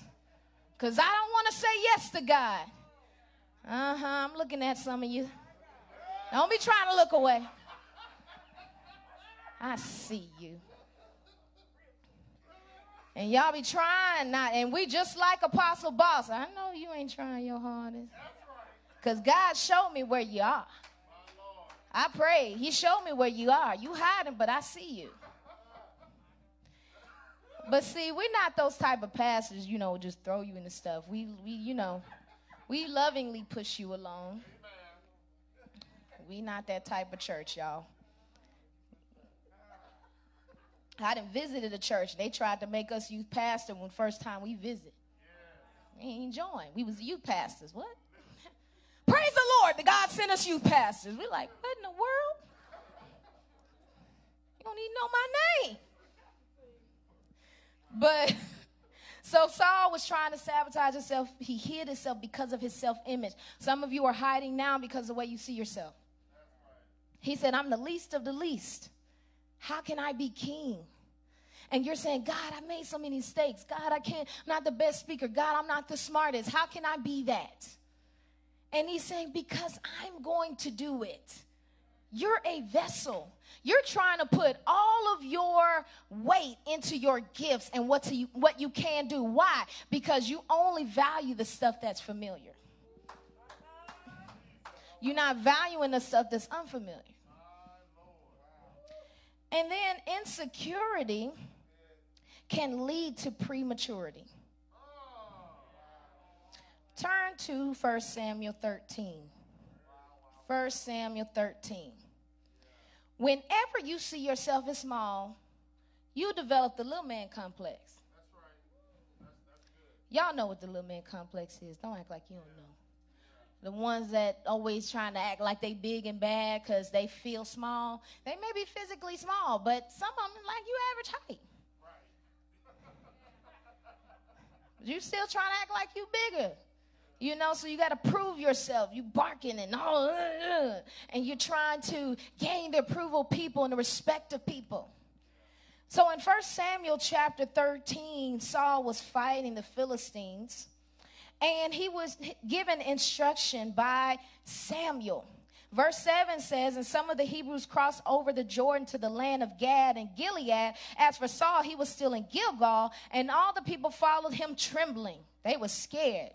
because I don't want to say yes to God. Uh-huh, I'm looking at some of you. Don't be trying to look away. I see you. And y'all be trying not. And we just like Apostle Boss. I know you ain't trying your hardest. Because God showed me where you are. I prayed. He showed me where you are. You hiding, but I see you. But see, we're not those type of pastors, you know, just throw you into stuff. We, we you know, we lovingly push you along. We not that type of church, y'all. I done visited a church. They tried to make us youth pastor when first time we visit. We ain't joined. We was youth pastors. What? Praise the Lord that God sent us youth pastors. We're like, what in the world? You don't even know my name. But, so Saul was trying to sabotage himself. He hid himself because of his self-image. Some of you are hiding now because of the way you see yourself. He said, I'm the least of the least. How can I be king? And you're saying, God, I made so many mistakes. God, I can't, I'm not the best speaker. God, I'm not the smartest. How can I be that? And he's saying, because I'm going to do it. You're a vessel. You're trying to put all of your weight into your gifts and what, to you, what you can do. Why? Because you only value the stuff that's familiar. You're not valuing the stuff that's unfamiliar. And then insecurity can lead to prematurity. Turn to First Samuel thirteen. First Samuel thirteen. Whenever you see yourself as small, you develop the little man complex. That's right. That's, that's good. Y'all know what the little man complex is. Don't act like you don't know. The ones that always trying to act like they big and bad because they feel small. They may be physically small, but some of them like you average height. Right. You still trying to act like you bigger. You know, so you got to prove yourself. You barking and all, uh, uh, and you're trying to gain the approval of people and the respect of people. So in First Samuel chapter thirteen, Saul was fighting the Philistines, and he was given instruction by Samuel. Verse seven says, and some of the Hebrews crossed over the Jordan to the land of Gad and Gilead. As for Saul, he was still in Gilgal, and all the people followed him trembling. They were scared.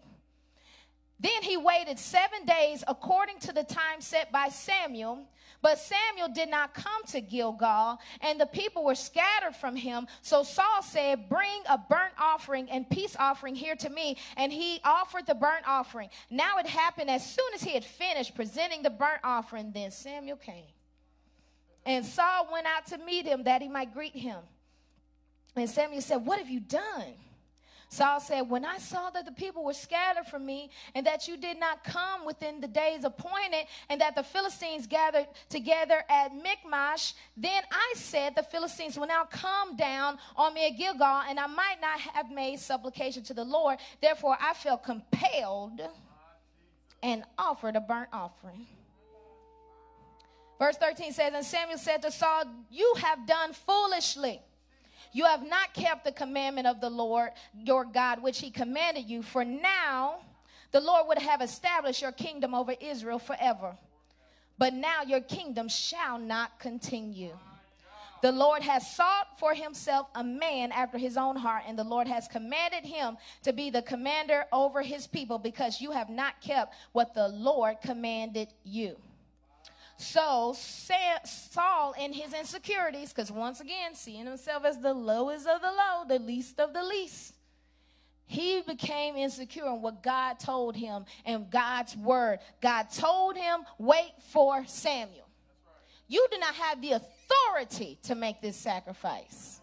Then he waited seven days according to the time set by Samuel. But Samuel did not come to Gilgal, and the people were scattered from him. So Saul said, bring a burnt offering and peace offering here to me. And he offered the burnt offering. Now it happened as soon as he had finished presenting the burnt offering, then Samuel came. And Saul went out to meet him that he might greet him. And Samuel said, what have you done? Saul said, when I saw that the people were scattered from me and that you did not come within the days appointed and that the Philistines gathered together at Michmash, then I said the Philistines will now come down on me at Gilgal, and I might not have made supplication to the Lord. Therefore, I felt compelled and offered a burnt offering. Verse thirteen says, and Samuel said to Saul, you have done foolishly. You have not kept the commandment of the Lord your God, which he commanded you. For now, the Lord would have established your kingdom over Israel forever. But now your kingdom shall not continue. The Lord has sought for himself a man after his own heart, and the Lord has commanded him to be the commander over his people, because you have not kept what the Lord commanded you. So Saul, in his insecurities, because once again, seeing himself as the lowest of the low, the least of the least, he became insecure in what God told him and God's word. God told him, wait for Samuel. You do not have the authority to make this sacrifice.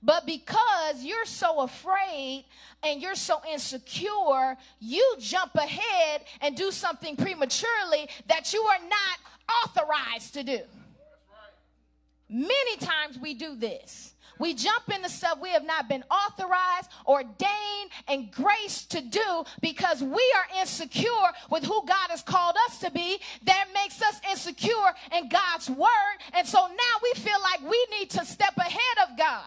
But because you're so afraid and you're so insecure, you jump ahead and do something prematurely that you are not authorized to do. Many times we do this. We jump into stuff we have not been authorized, ordained, and graced to do because we are insecure with who God has called us to be. That makes us insecure in God's word. And so now we feel like we need to step ahead of God.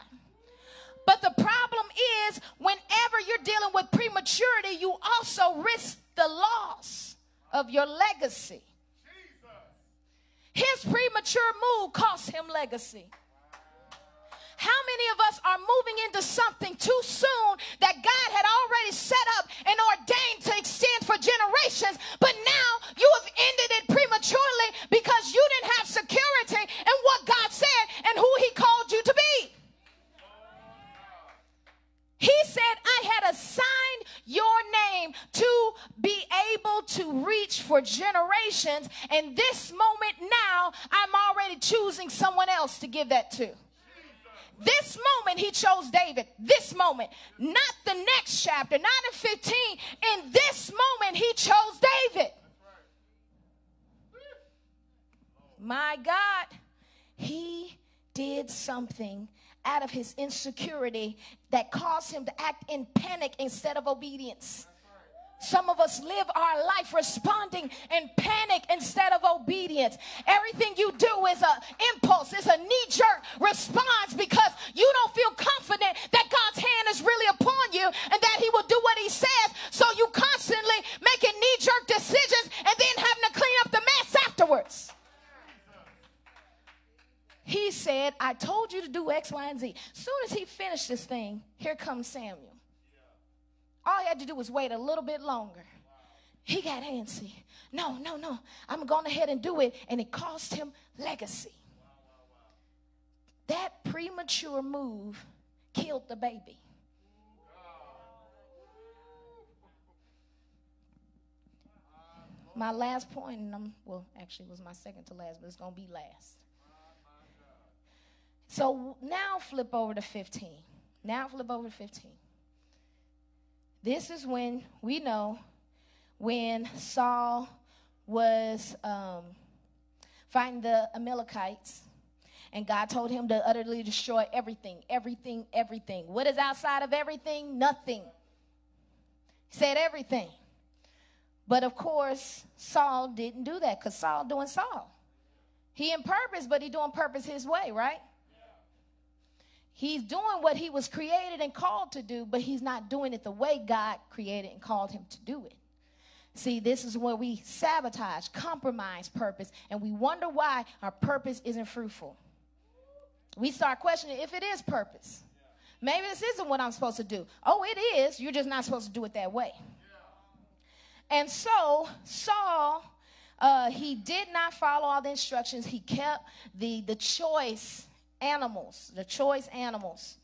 But the problem is, whenever you're dealing with prematurity, you also risk the loss of your legacy. His premature move cost him legacy. How many of us are moving into something too soon that God had already set up and ordained to extend for generations, but now you have ended it prematurely because you didn't have security in what God said and who he called you to be? He said, I had assigned your name to be able to reach for generations, and this moment now, I'm already choosing someone else to give that to. This moment he chose David, this moment, not the next chapter, not in fifteen. In this moment he chose David. My God, he did something out of his insecurity that caused him to act in panic instead of obedience. Some of us live our life responding in panic instead of obedience. Everything you do is an impulse. It's a knee-jerk response because you don't feel confident that God's hand is really upon you and that he will do what he says. So you constantly making knee-jerk decisions and then having to clean up the mess afterwards. He said, I told you to do X, Y, and Z. As soon as he finished this thing, here comes Samuel. All he had to do was wait a little bit longer. He got antsy. No, no, no. I'm going ahead and do it. And it cost him legacy. Wow, wow, wow. That premature move killed the baby. My last point, and I'm, well, actually it was my second to last, but it's going to be last. So now flip over to fifteen. Now flip over to fifteen. This is when we know when Saul was um, fighting the Amalekites, and God told him to utterly destroy everything, everything, everything. What is outside of everything? Nothing. He said everything. But, of course, Saul didn't do that because Saul doing Saul. He in purpose, but he doing purpose his way, right? He's doing what he was created and called to do, but he's not doing it the way God created and called him to do it. See, this is where we sabotage, compromise purpose, and we wonder why our purpose isn't fruitful. We start questioning if it is purpose. Maybe this isn't what I'm supposed to do. Oh, it is. You're just not supposed to do it that way. And so Saul, uh, he did not follow all the instructions. He kept the, the choice animals, the choice animals.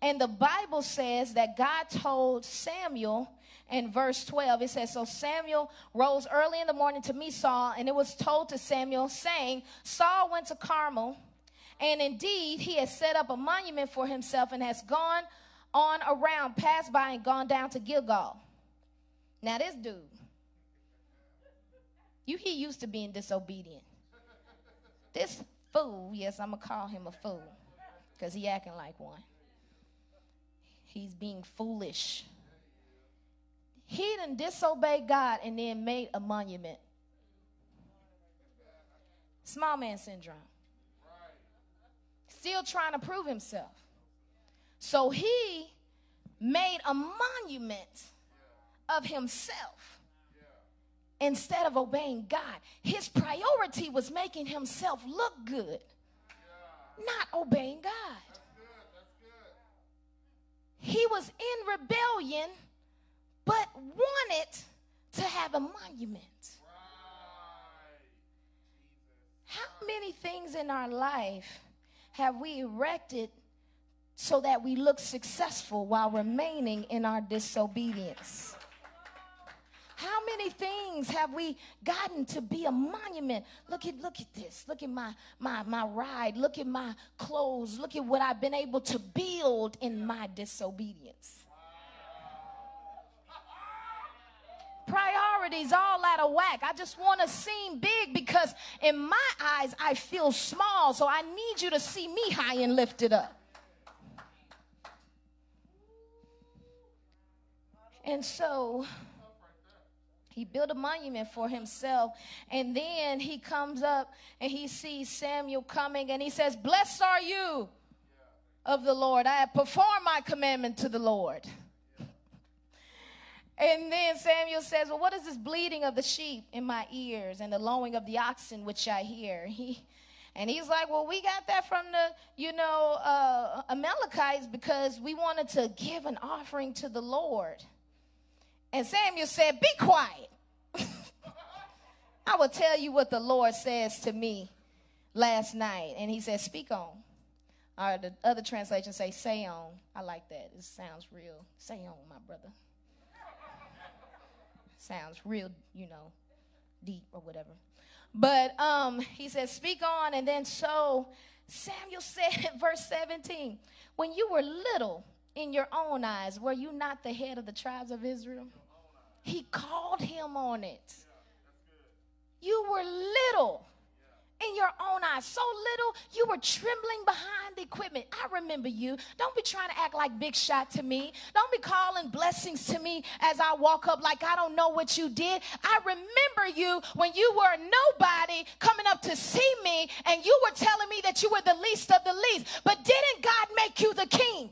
And the Bible says that God told Samuel in verse twelve, it says, so Samuel rose early in the morning to meet Saul, and it was told to Samuel, saying, Saul went to Carmel, and indeed he has set up a monument for himself and has gone on around, passed by, and gone down to Gilgal. Now this dude, you he used to being disobedient. This fool, yes, I'm going to call him a fool because he acting like one. He's being foolish. He done disobeyed God and then made a monument. Small man syndrome. Still trying to prove himself. So he made a monument of himself instead of obeying God. His priority was making himself look good, not obeying God. That's good, that's good. He was in rebellion, but wanted to have a monument. Right. How many things in our life have we erected so that we look successful while remaining in our disobedience? How many things have we gotten to be a monument? Look at, look at this. Look at my, my, my ride. Look at my clothes. Look at what I've been able to build in my disobedience. Priorities all out of whack. I just want to seem big because in my eyes I feel small, so I need you to see me high and lifted up. And so he built a monument for himself, and then he comes up and he sees Samuel coming, and he says, blessed are you of the Lord. I have performed my commandment to the Lord. And then Samuel says, well, what is this bleating of the sheep in my ears and the lowing of the oxen which I hear? He, and he's like, well, we got that from the, you know, uh, Amalekites because we wanted to give an offering to the Lord. And Samuel said, be quiet. I will tell you what the Lord says to me last night. And he said, speak on. Or the other translations say, say on. I like that. It sounds real. Say on, my brother. Sounds real, you know, deep or whatever. But um, he says, speak on. And then so Samuel said, verse seventeen, when you were little in your own eyes, were you not the head of the tribes of Israel? He called him on it. You were little in your own eyes. So little, you were trembling behind the equipment. I remember you. Don't be trying to act like big shot to me. Don't be calling blessings to me as I walk up like I don't know what you did. I remember you when you were nobody coming up to see me, and you were telling me that you were the least of the least. But didn't God make you the king?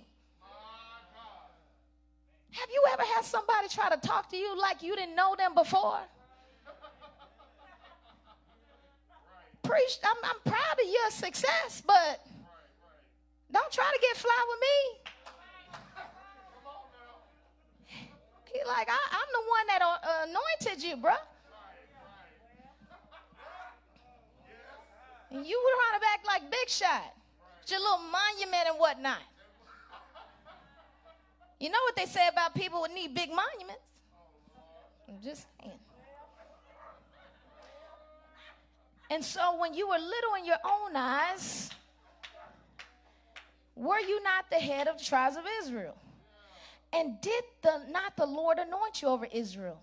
Have you ever had somebody try to talk to you like you didn't know them before? Preach, I'm, I'm proud of your success, but don't try to get fly with me. He like, I, I'm the one that uh, anointed you, bruh. And you were trying to act like big shot. Your little monument and whatnot. You know what they say about people who need big monuments? I'm just saying. And so when you were little in your own eyes, were you not the head of the tribes of Israel? And did the, not the Lord anoint you over Israel?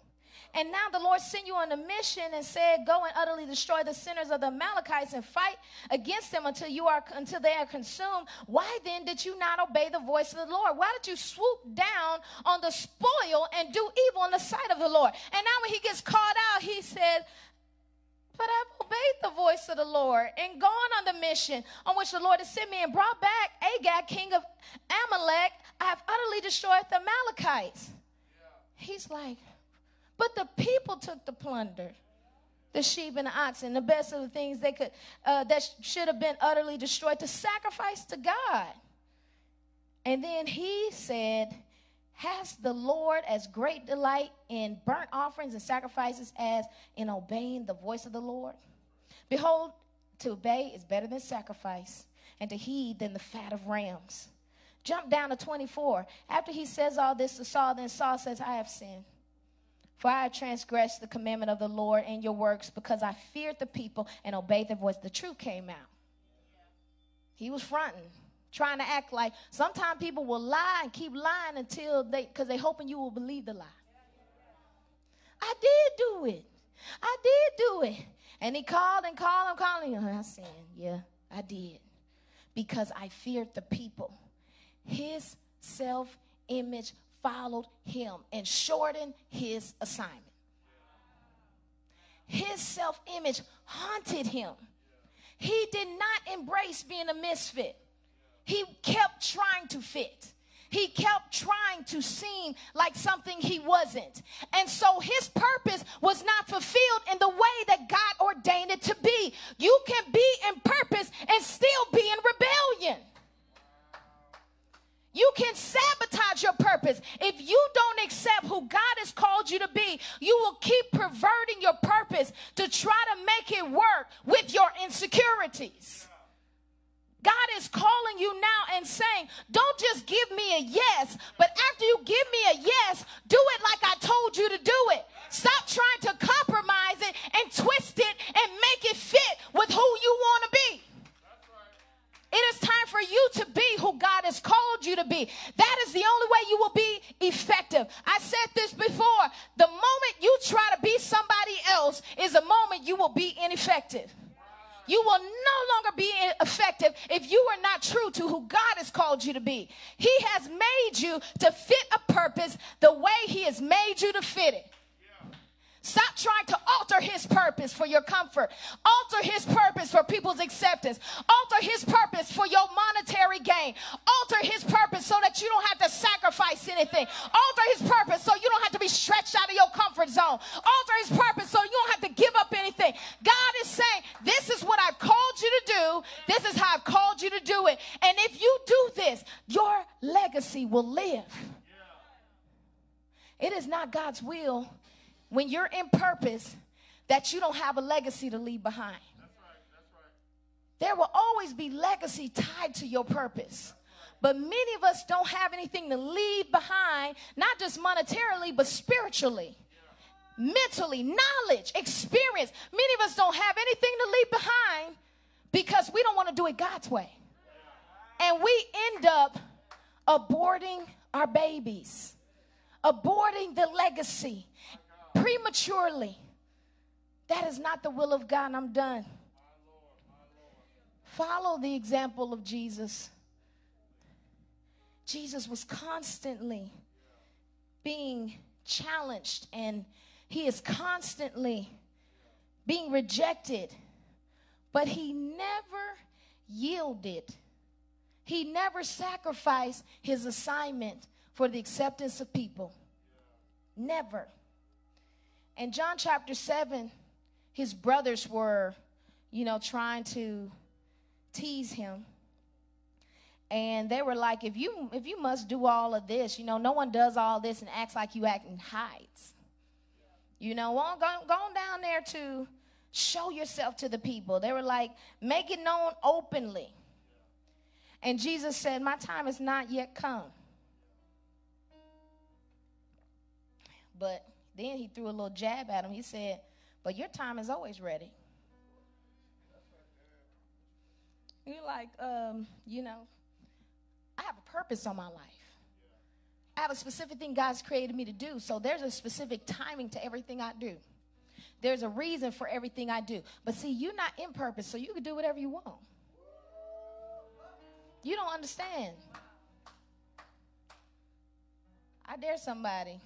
And now the Lord sent you on a mission and said, go and utterly destroy the sinners of the Amalekites and fight against them until you are until they are consumed. Why then did you not obey the voice of the Lord? Why did you swoop down on the spoil and do evil in the sight of the Lord? And now when he gets called out, he said, but I've obeyed the voice of the Lord and gone on the mission on which the Lord has sent me and brought back Agag, king of Amalek. I have utterly destroyed the Amalekites. Yeah. He's like, but the people took the plunder, the sheep and the oxen, the best of the things they could uh, that sh should have been utterly destroyed to sacrifice to God. And then he said, has the Lord as great delight in burnt offerings and sacrifices as in obeying the voice of the Lord? Behold, to obey is better than sacrifice, and to heed than the fat of rams. Jump down to twenty-four. After he says all this to Saul, then Saul says, I have sinned. For I have transgressed the commandment of the Lord and your works, because I feared the people and obeyed their voice. The truth came out. He was fronting. Trying to act like sometimes people will lie and keep lying until they, because they're hoping you will believe the lie. I did do it. I did do it. And he called and called and called. And I said, yeah, I did. Because I feared the people. His self-image followed him and shortened his assignment. His self-image haunted him. He did not embrace being a misfit. He kept trying to fit. He kept trying to seem like something he wasn't. And so his purpose was not fulfilled in the way that God ordained it to be. You can be in purpose and still be in rebellion. You can sabotage your purpose. If you don't accept who God has called you to be, you will keep perverting your purpose to try to make it work with your insecurities. God is calling you now and saying, don't just give me a yes, but after you give me a yes, do it like I told you to do it. Stop trying to compromise it and twist it and make it fit with who you want to be. That's right. It is time for you to be who God has called you to be. That is the only way you will be effective. I said this before. The moment you try to be somebody else is the moment you will be ineffective. You will no longer be effective if you are not true to who God has called you to be. He has made you to fit a purpose the way he has made you to fit it. Yeah. Stop trying to alter his purpose for your comfort. Alter his purpose for people's acceptance. Alter his purpose for your monetary gain. Alter his purpose so that you don't have to sacrifice anything. Alter his purpose so you don't have to be stretched out of your comfort zone. Alter his purpose so you don't have to give up anything. God is saying, this is what I've called you to do. This is how I've called you to do it. And if you do this, your legacy will live. Yeah. It is not God's will when you're in purpose that you don't have a legacy to leave behind. That's right, that's right. There will always be legacy tied to your purpose. Right. But many of us don't have anything to leave behind, not just monetarily, but spiritually, yeah. mentally, knowledge, experience. Many of us don't have anything to leave behind because we don't want to do it God's way. Yeah. And we end up aborting our babies, aborting the legacy prematurely. That is not the will of God, and I'm done. My Lord, my Lord. Follow the example of Jesus. Jesus was constantly being challenged, and he is constantly being rejected, but he never yielded. He never sacrificed his assignment for the acceptance of people. Never. In John chapter seven, his brothers were, you know, trying to tease him. And they were like, if you if you must do all of this, you know, no one does all this and acts like you act and hides. You know, well, go, go on down there to show yourself to the people. They were like, make it known openly. And Jesus said, my time is not yet come. But then he threw a little jab at him. He said, but your time is always ready. You're like, um, you know, I have a purpose on my life. I have a specific thing God's created me to do. So there's a specific timing to everything I do. There's a reason for everything I do. But see, you're not in purpose, so you can do whatever you want. You don't understand. I dare somebody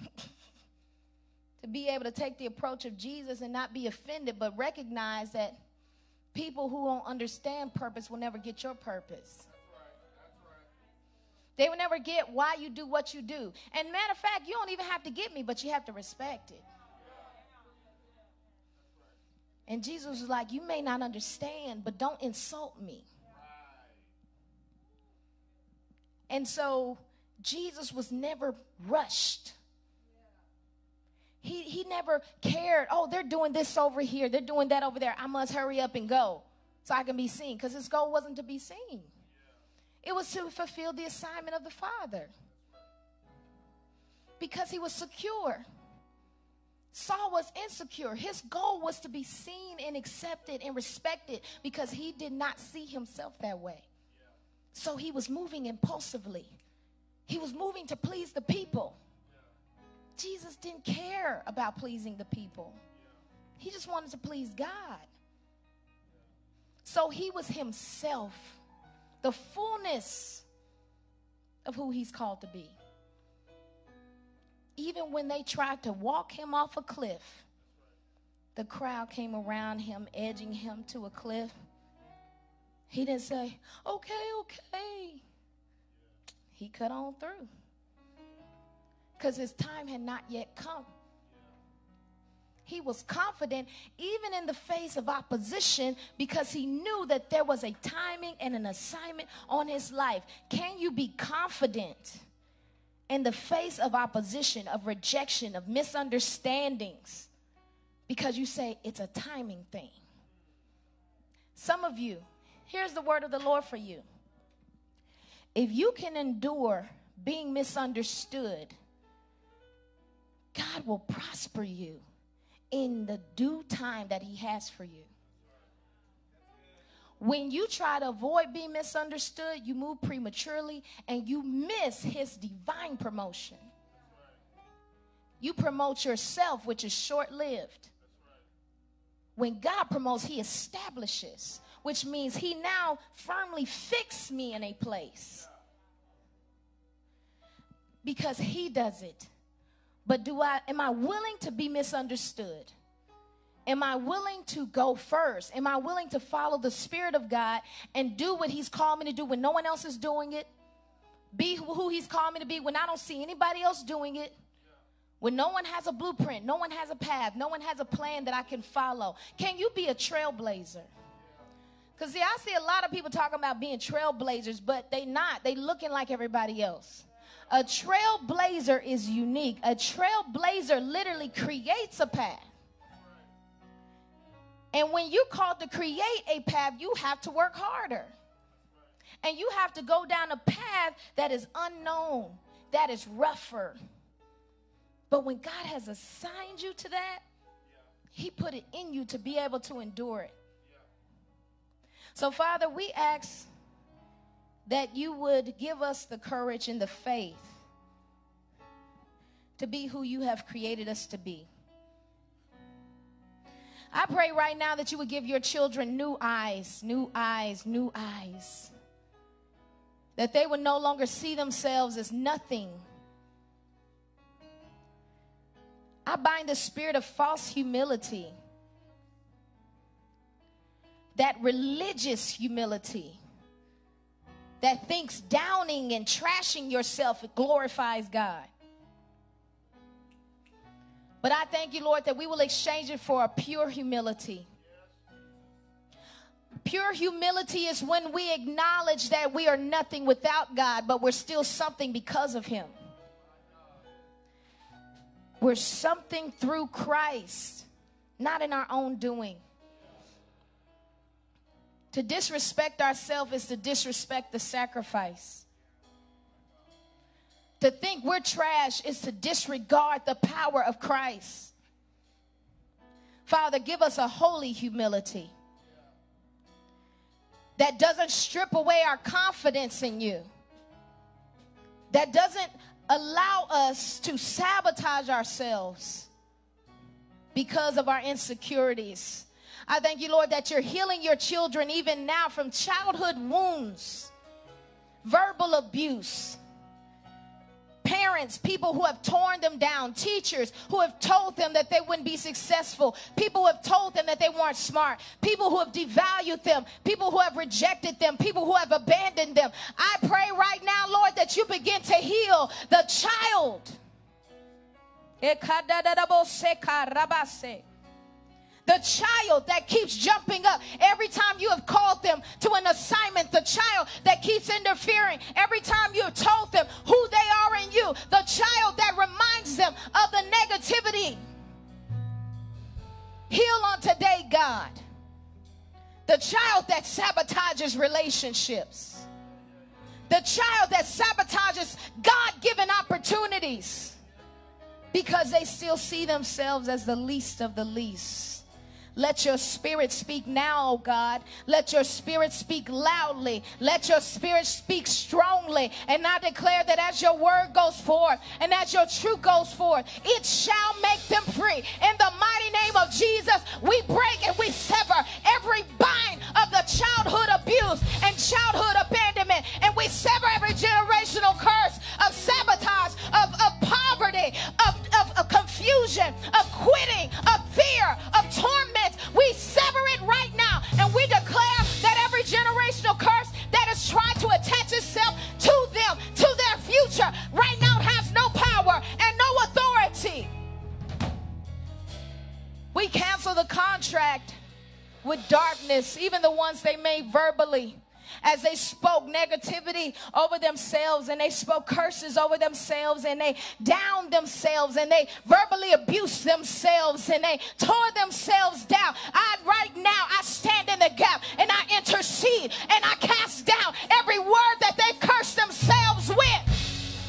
to be able to take the approach of Jesus and not be offended, but recognize that people who don't understand purpose will never get your purpose. That's right. That's right. They will never get why you do what you do. And matter of fact, you don't even have to get me, but you have to respect it. And Jesus was like, you may not understand, but don't insult me. And so Jesus was never rushed. He, he never cared, oh, they're doing this over here. They're doing that over there. I must hurry up and go so I can be seen. Because his goal wasn't to be seen. It was to fulfill the assignment of the Father. Because he was secure. Saul was insecure. His goal was to be seen and accepted and respected because he did not see himself that way. So he was moving impulsively. He was moving to please the people. Jesus didn't care about pleasing the people. He just wanted to please God. So he was himself, the fullness of who he's called to be. Even when they tried to walk him off a cliff, the crowd came around him, edging him to a cliff. He didn't say, okay, okay. He cut on through. Because his time had not yet come. He was confident even in the face of opposition because he knew that there was a timing and an assignment on his life. Can you be confident in the face of opposition, of rejection, of misunderstandings? Because you say it's a timing thing. Some of you, here's the word of the Lord for you. If you can endure being misunderstood, God will prosper you in the due time that he has for you. When you try to avoid being misunderstood, you move prematurely and you miss his divine promotion. You promote yourself, which is short-lived. When God promotes, he establishes, which means he now firmly fixed me in a place. Because he does it But do I, am I willing to be misunderstood? Am I willing to go first? Am I willing to follow the Spirit of God and do what he's called me to do when no one else is doing it? Be who he's called me to be when I don't see anybody else doing it? When no one has a blueprint, no one has a path, no one has a plan that I can follow. Can you be a trailblazer? Because, see, I see a lot of people talking about being trailblazers, but they not. They looking like everybody else. A trailblazer is unique. A trailblazer literally creates a path. And when you're called to create a path, you have to work harder. And you have to go down a path that is unknown, that is rougher. But when God has assigned you to that, he put it in you to be able to endure it. So, Father, we ask that you would give us the courage and the faith to be who you have created us to be. I pray right now that you would give your children new eyes, new eyes, new eyes. That they would no longer see themselves as nothing. I bind the spirit of false humility, that religious humility that thinks downing and trashing yourself glorifies God. But I thank you, Lord, that we will exchange it for a pure humility. Pure humility is when we acknowledge that we are nothing without God, but we're still something because of him. We're something through Christ, not in our own doing. To disrespect ourselves is to disrespect the sacrifice. To think we're trash is to disregard the power of Christ. Father, give us a holy humility that doesn't strip away our confidence in you, that doesn't allow us to sabotage ourselves because of our insecurities. I thank you, Lord, that you're healing your children even now from childhood wounds, verbal abuse, parents, people who have torn them down, teachers who have told them that they wouldn't be successful, people who have told them that they weren't smart, people who have devalued them, people who have rejected them, people who have abandoned them. I pray right now, Lord, that you begin to heal the child. The child that keeps jumping up every time you have called them to an assignment. The child that keeps interfering every time you have told them who they are in you. The child that reminds them of the negativity. Heal on today, God. The child that sabotages relationships. The child that sabotages God-given opportunities because they still see themselves as the least of the least. Let your spirit speak now, oh God. Let your spirit speak loudly. Let your spirit speak strongly. And I declare that as your word goes forth and as your truth goes forth, it shall make them free. In the mighty name of Jesus, we break and we sever every bind of the childhood abuse and childhood abandonment. And we sever every generational curse of sabotage, of, of poverty, of, of, of confusion, of quitting, of fear, of torment. We sever it right now, and we declare that every generational curse that has tried to attach itself to them, to their future, right now has no power and no authority. We cancel the contract with darkness, even the ones they made verbally, as they spoke negativity over themselves, and they spoke curses over themselves, and they downed themselves, and they verbally abused themselves, and they tore themselves down. I, right now, I stand in the gap, and I intercede, and I cast down every word that they've cursed themselves with.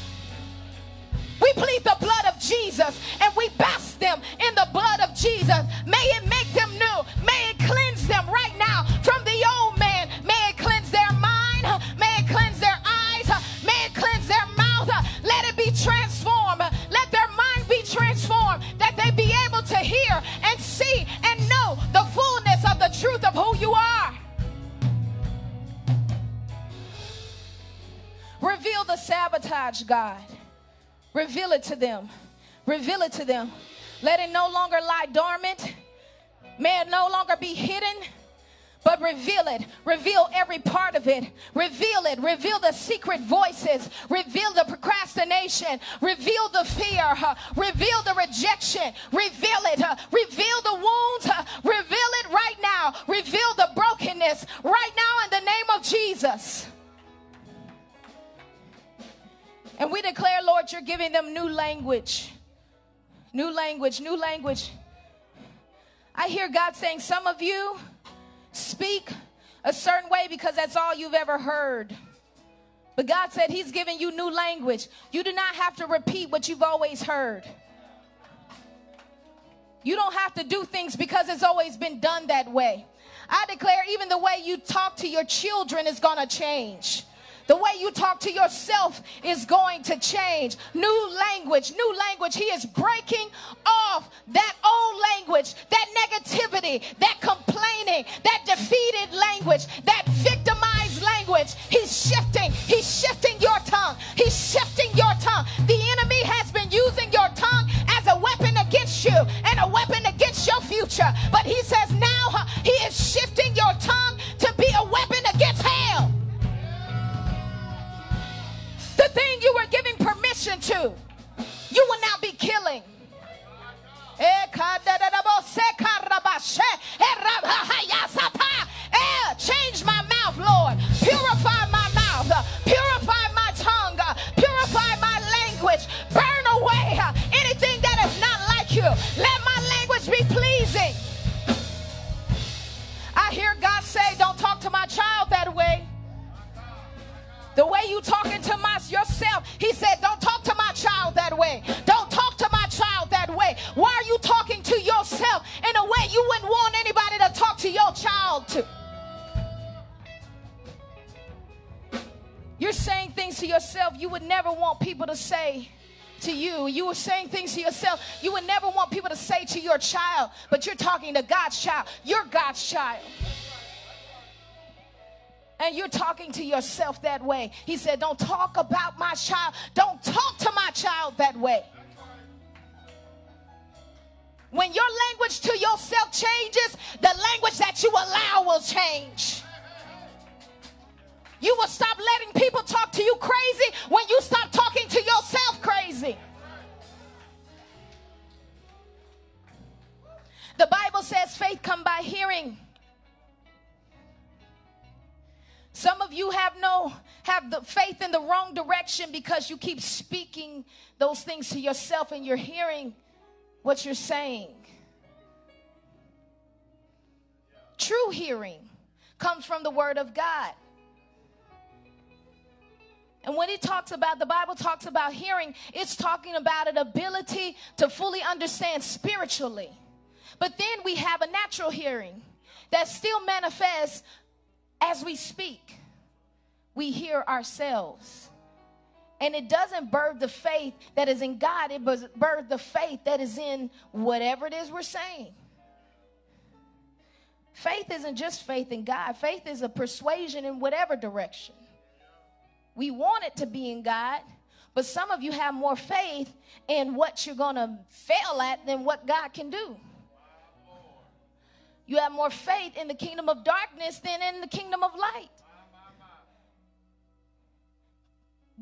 We plead the blood of Jesus, and we bask them in the blood of Jesus. May it make them new. May it cleanse them right now from the old man. May it cleanse their mind. May it cleanse their eyes. May it cleanse their mouth. Let it be transformed. Let their mind be transformed, that they be able to hear and see and know the fullness of the truth of who you are. Reveal the sabotage, God. Reveal it to them. Reveal it to them. Let it no longer lie dormant. May it no longer be hidden. But reveal it. Reveal every part of it. Reveal it. Reveal the secret voices. Reveal the procrastination. Reveal the fear. Uh, reveal the rejection. Reveal it. Uh, reveal the wounds. Uh, reveal it right now. Reveal the brokenness right now in the name of Jesus. And we declare, Lord, you're giving them new language. New language. New language. I hear God saying, some of you speak a certain way because that's all you've ever heard. But God said he's giving you new language. You do not have to repeat what you've always heard. You don't have to do things because it's always been done that way. I declare even the way you talk to your children is going to change. The way you talk to yourself is going to change. New language, new language. He is breaking off that old language, that negativity, that complaining, that defeated language, that victimized language. He's shifting. He's shifting your tongue. He's shifting your tongue. The enemy has been using your tongue as a weapon against you and a weapon against your future. But he says now he is shifting your tongue to be a weapon against hell. The thing you were giving permission to, you will now be killing. Change my mouth, Lord. Purify my mouth. Purify my tongue. Purify my language. Burn away anything that is not like you. Let my language be pleasing. I hear God say, don't talk to my child that way. The way you talking to my, yourself, he said, don't talk to my child that way. Don't talk to my child that way. Why are you talking to yourself in a way you wouldn't want anybody to talk to your child to? You're saying things to yourself you would never want people to say to you. You were saying things to yourself you would never want people to say to your child, but you're talking to God's child. You're God's child. And you're talking to yourself that way. He said, don't talk about my child. Don't talk to my child that way. When your language to yourself changes, the language that you allow will change. You will stop letting people talk to you crazy when you stop talking to yourself crazy. The Bible says faith comes by hearing. Some of you have no have the faith in the wrong direction because you keep speaking those things to yourself and you're hearing what you're saying. True hearing comes from the word of God. And when it talks about, the Bible talks about hearing, it's talking about an ability to fully understand spiritually. But then we have a natural hearing that still manifests. As we speak, we hear ourselves. And it doesn't birth the faith that is in God. It birth the faith that is in whatever it is we're saying. Faith isn't just faith in God. Faith is a persuasion in whatever direction. We want it to be in God. But some of you have more faith in what you're going to fail at than what God can do. You have more faith in the kingdom of darkness than in the kingdom of light.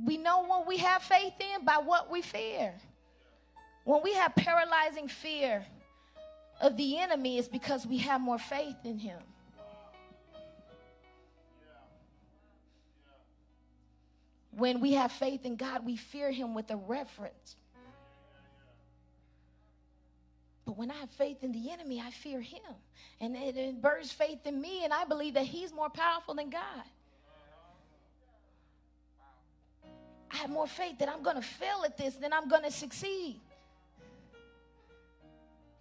We know what we have faith in by what we fear. When we have paralyzing fear of the enemy, it's because we have more faith in him. When we have faith in God, we fear him with a reverence. But when I have faith in the enemy, I fear him. And it, it births faith in me, and I believe that he's more powerful than God. I have more faith that I'm going to fail at this than I'm going to succeed.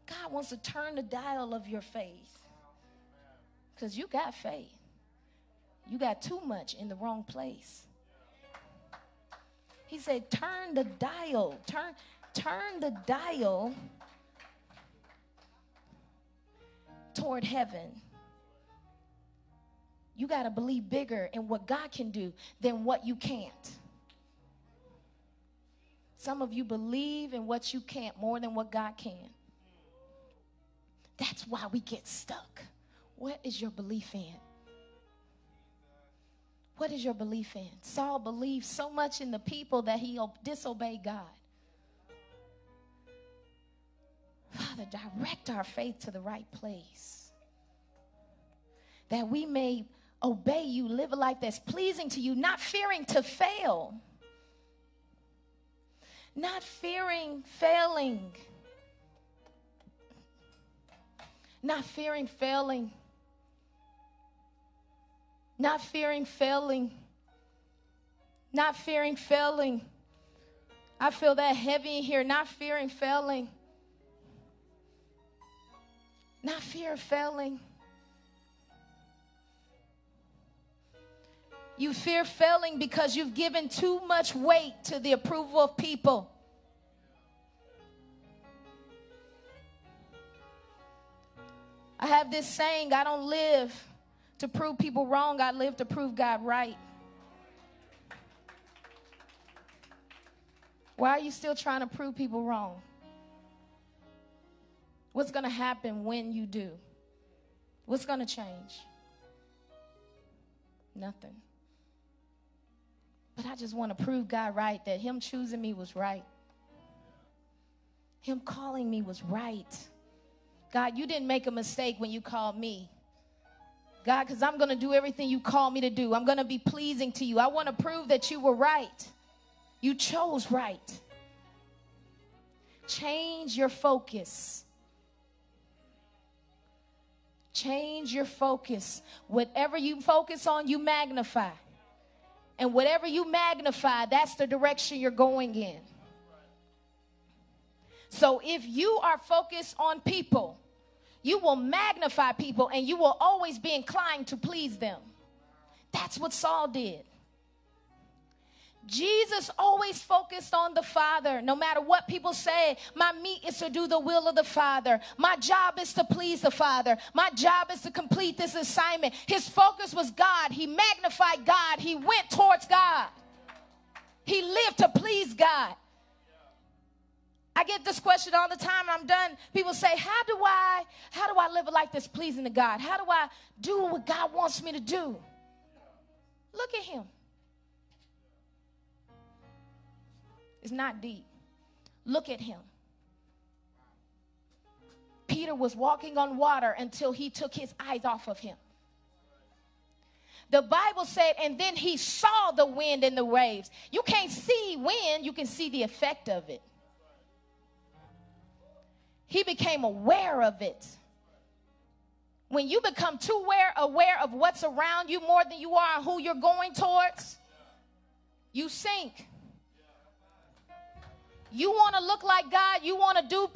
God wants to turn the dial of your faith. Because you got faith. You got too much in the wrong place. He said, turn the dial. Turn, turn the dial toward heaven. You got to believe bigger in what God can do than what you can't. Some of you believe in what you can't more than what God can. That's why we get stuck. What is your belief in? What is your belief in? Saul believed so much in the people that he disobeyed God. Father, direct our faith to the right place, that we may obey you, live a life that's pleasing to you, not fearing to fail, not fearing failing, not fearing failing, not fearing failing, not fearing failing. I feel that heavy in here, not fearing failing. Not fear of failing. You fear failing because you've given too much weight to the approval of people. I have this saying, I don't live to prove people wrong, I live to prove God right. Why are you still trying to prove people wrong? What's going to happen when you do? What's going to change? Nothing. But I just want to prove God right, that him choosing me was right. Him calling me was right. God, you didn't make a mistake when you called me. God, because I'm going to do everything you call me to do. I'm going to be pleasing to you. I want to prove that you were right. You chose right. Change your focus. Change your focus. Whatever you focus on, you magnify. And whatever you magnify, that's the direction you're going in. So if you are focused on people, you will magnify people and you will always be inclined to please them. That's what Saul did. Jesus always focused on the Father. No matter what people say, my meat is to do the will of the Father. My job is to please the Father. My job is to complete this assignment. His focus was God. He magnified God. He went towards God. He lived to please God. I get this question all the time, and I'm done. People say, how do I, how do I live a life that's pleasing to God? How do I do what God wants me to do? Look at him. It's not deep. Look at him. Peter was walking on water until he took his eyes off of him. The Bible said, and then he saw the wind and the waves. You can't see wind, you can see the effect of it. He became aware of it. When you become too aware, aware of what's around you more than you are who you're going towards, you sink. You want to look like God. You want to do,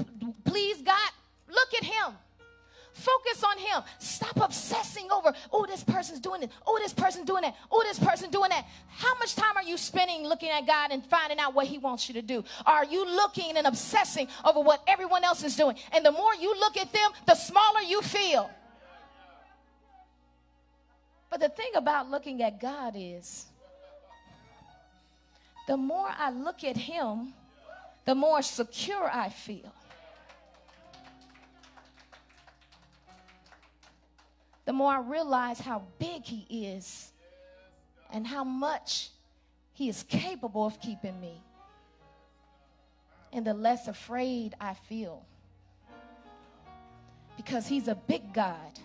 please God. Look at him. Focus on him. Stop obsessing over, oh, this person's doing it. Oh, this person's doing that. Oh, this person's doing that. How much time are you spending looking at God and finding out what he wants you to do? Are you looking and obsessing over what everyone else is doing? And the more you look at them, the smaller you feel. But the thing about looking at God is, the more I look at him, the more secure I feel. The more I realize how big he is and how much he is capable of keeping me. And the less afraid I feel. Because he's a big God.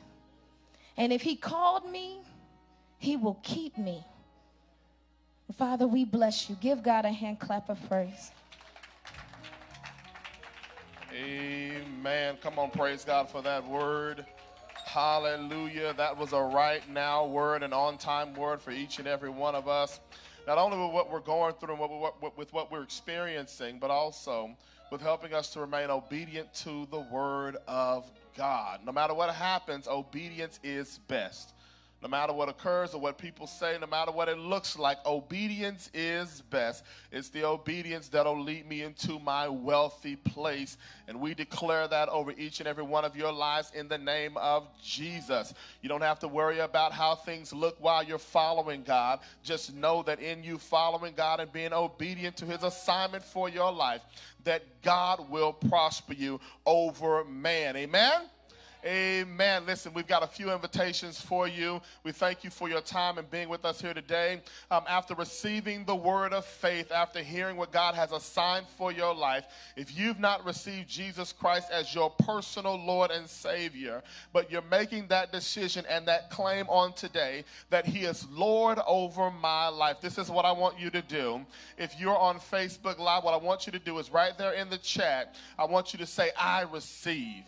And if he called me, he will keep me. Father, we bless you. Give God a hand clap of praise. Amen. Come on, praise God for that word. Hallelujah. That was a right now word, an on-time word for each and every one of us. Not only with what we're going through and what, what, with what we're experiencing, but also with helping us to remain obedient to the word of God. No matter what happens, obedience is best. No matter what occurs or what people say, no matter what it looks like, obedience is best. It's the obedience that'll lead me into my wealthy place. And we declare that over each and every one of your lives in the name of Jesus. You don't have to worry about how things look while you're following God. Just know that in you following God and being obedient to his assignment for your life, that God will prosper you over man. Amen? Amen. Listen, we've got a few invitations for you. We thank you for your time and being with us here today. Um, after receiving the word of faith, after hearing what God has assigned for your life, if you've not received Jesus Christ as your personal Lord and Savior, but you're making that decision and that claim on today that he is Lord over my life, this is what I want you to do. If you're on Facebook Live, what I want you to do is right there in the chat, I want you to say, I receive.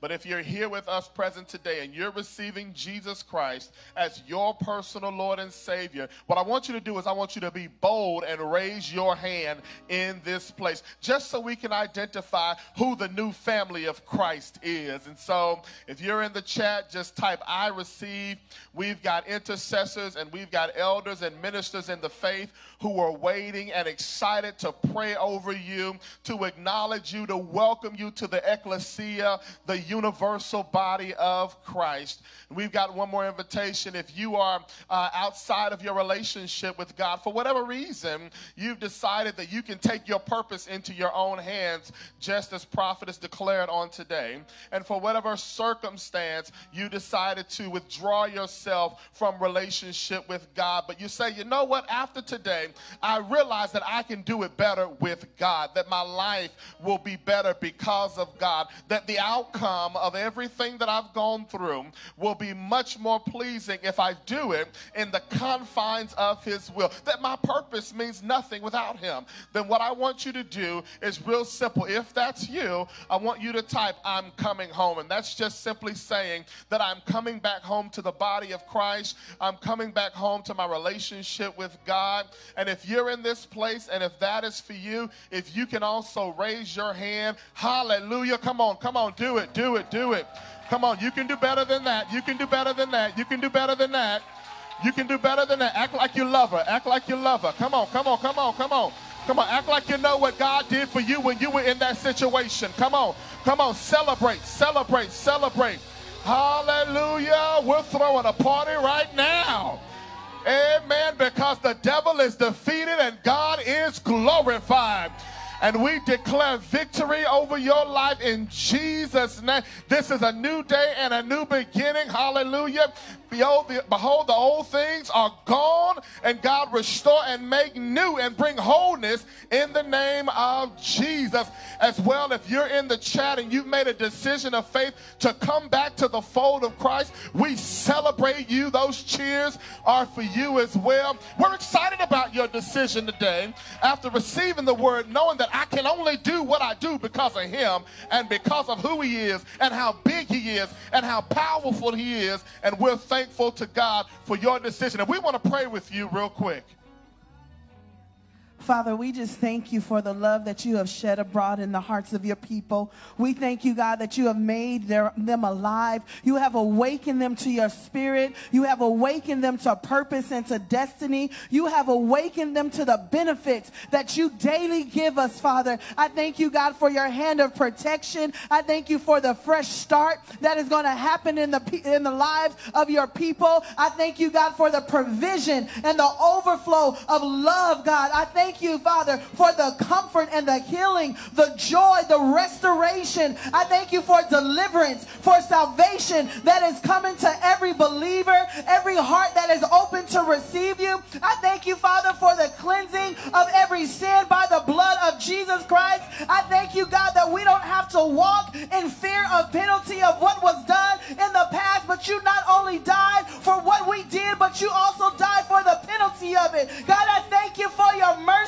But if you're here with us present today and you're receiving Jesus Christ as your personal Lord and Savior, what I want you to do is I want you to be bold and raise your hand in this place just so we can identify who the new family of Christ is. And so if you're in the chat, just type I receive. We've got intercessors and we've got elders and ministers in the faith who are waiting and excited to pray over you, to acknowledge you, to welcome you to the ecclesia, the universal body of Christ. We've got one more invitation. If you are uh, outside of your relationship with God, for whatever reason, you've decided that you can take your purpose into your own hands, just as prophetess declared on today. And for whatever circumstance, you decided to withdraw yourself from relationship with God. But you say, you know what? After today, I realize that I can do it better with God, that my life will be better because of God, that the outcome of everything Everything that I've gone through will be much more pleasing if I do it in the confines of his will, that my purpose means nothing without him. Then what I want you to do is real simple. If that's you, I want you to type, I'm coming home. And that's just simply saying that I'm coming back home to the body of Christ. I'm coming back home to my relationship with God. And if you're in this place and if that is for you, if you can also raise your hand, hallelujah. Come on, come on, do it, do it, do it. Come on, you can do better than that. You can do better than that. You can do better than that. You can do better than that. Act like you love her. Act like you love her. Come on, come on, come on, come on. Come on, act like you know what God did for you when you were in that situation. Come on, come on, celebrate, celebrate, celebrate. Hallelujah. We're throwing a party right now. Amen, because the devil is defeated and God is glorified. And we declare victory over your life in Jesus' name. This is a new day and a new beginning. Hallelujah. Behold the, behold, the old things are gone, and God restore and make new and bring wholeness in the name of Jesus. As well, if you're in the chat and you've made a decision of faith to come back to the fold of Christ, we celebrate you. Those cheers are for you as well. We're excited about your decision today after receiving the word, knowing that I can only do what I do because of him and because of who he is and how big he is and how powerful he is. And we're thankful to God for your decision. And we want to pray with you real quick. Father, we just thank you for the love that you have shed abroad in the hearts of your people. We thank you, God, that you have made their, them alive. You have awakened them to your spirit. You have awakened them to purpose and to destiny. You have awakened them to the benefits that you daily give us, Father. I thank you, God, for your hand of protection. I thank you for the fresh start that is going to happen in the, in the lives of your people. I thank you, God, for the provision and the overflow of love, God. I thank Thank you, Father, for the comfort and the healing, the joy, the restoration. I thank you for deliverance, for salvation that is coming to every believer, every heart that is open to receive you. I thank you, Father, for the cleansing of every sin by the blood of Jesus Christ. I thank you, God, that we don't have to walk in fear of penalty of what was done in the past, but you not only died for what we did, but you also died for the penalty of it. God, I thank you for your mercy.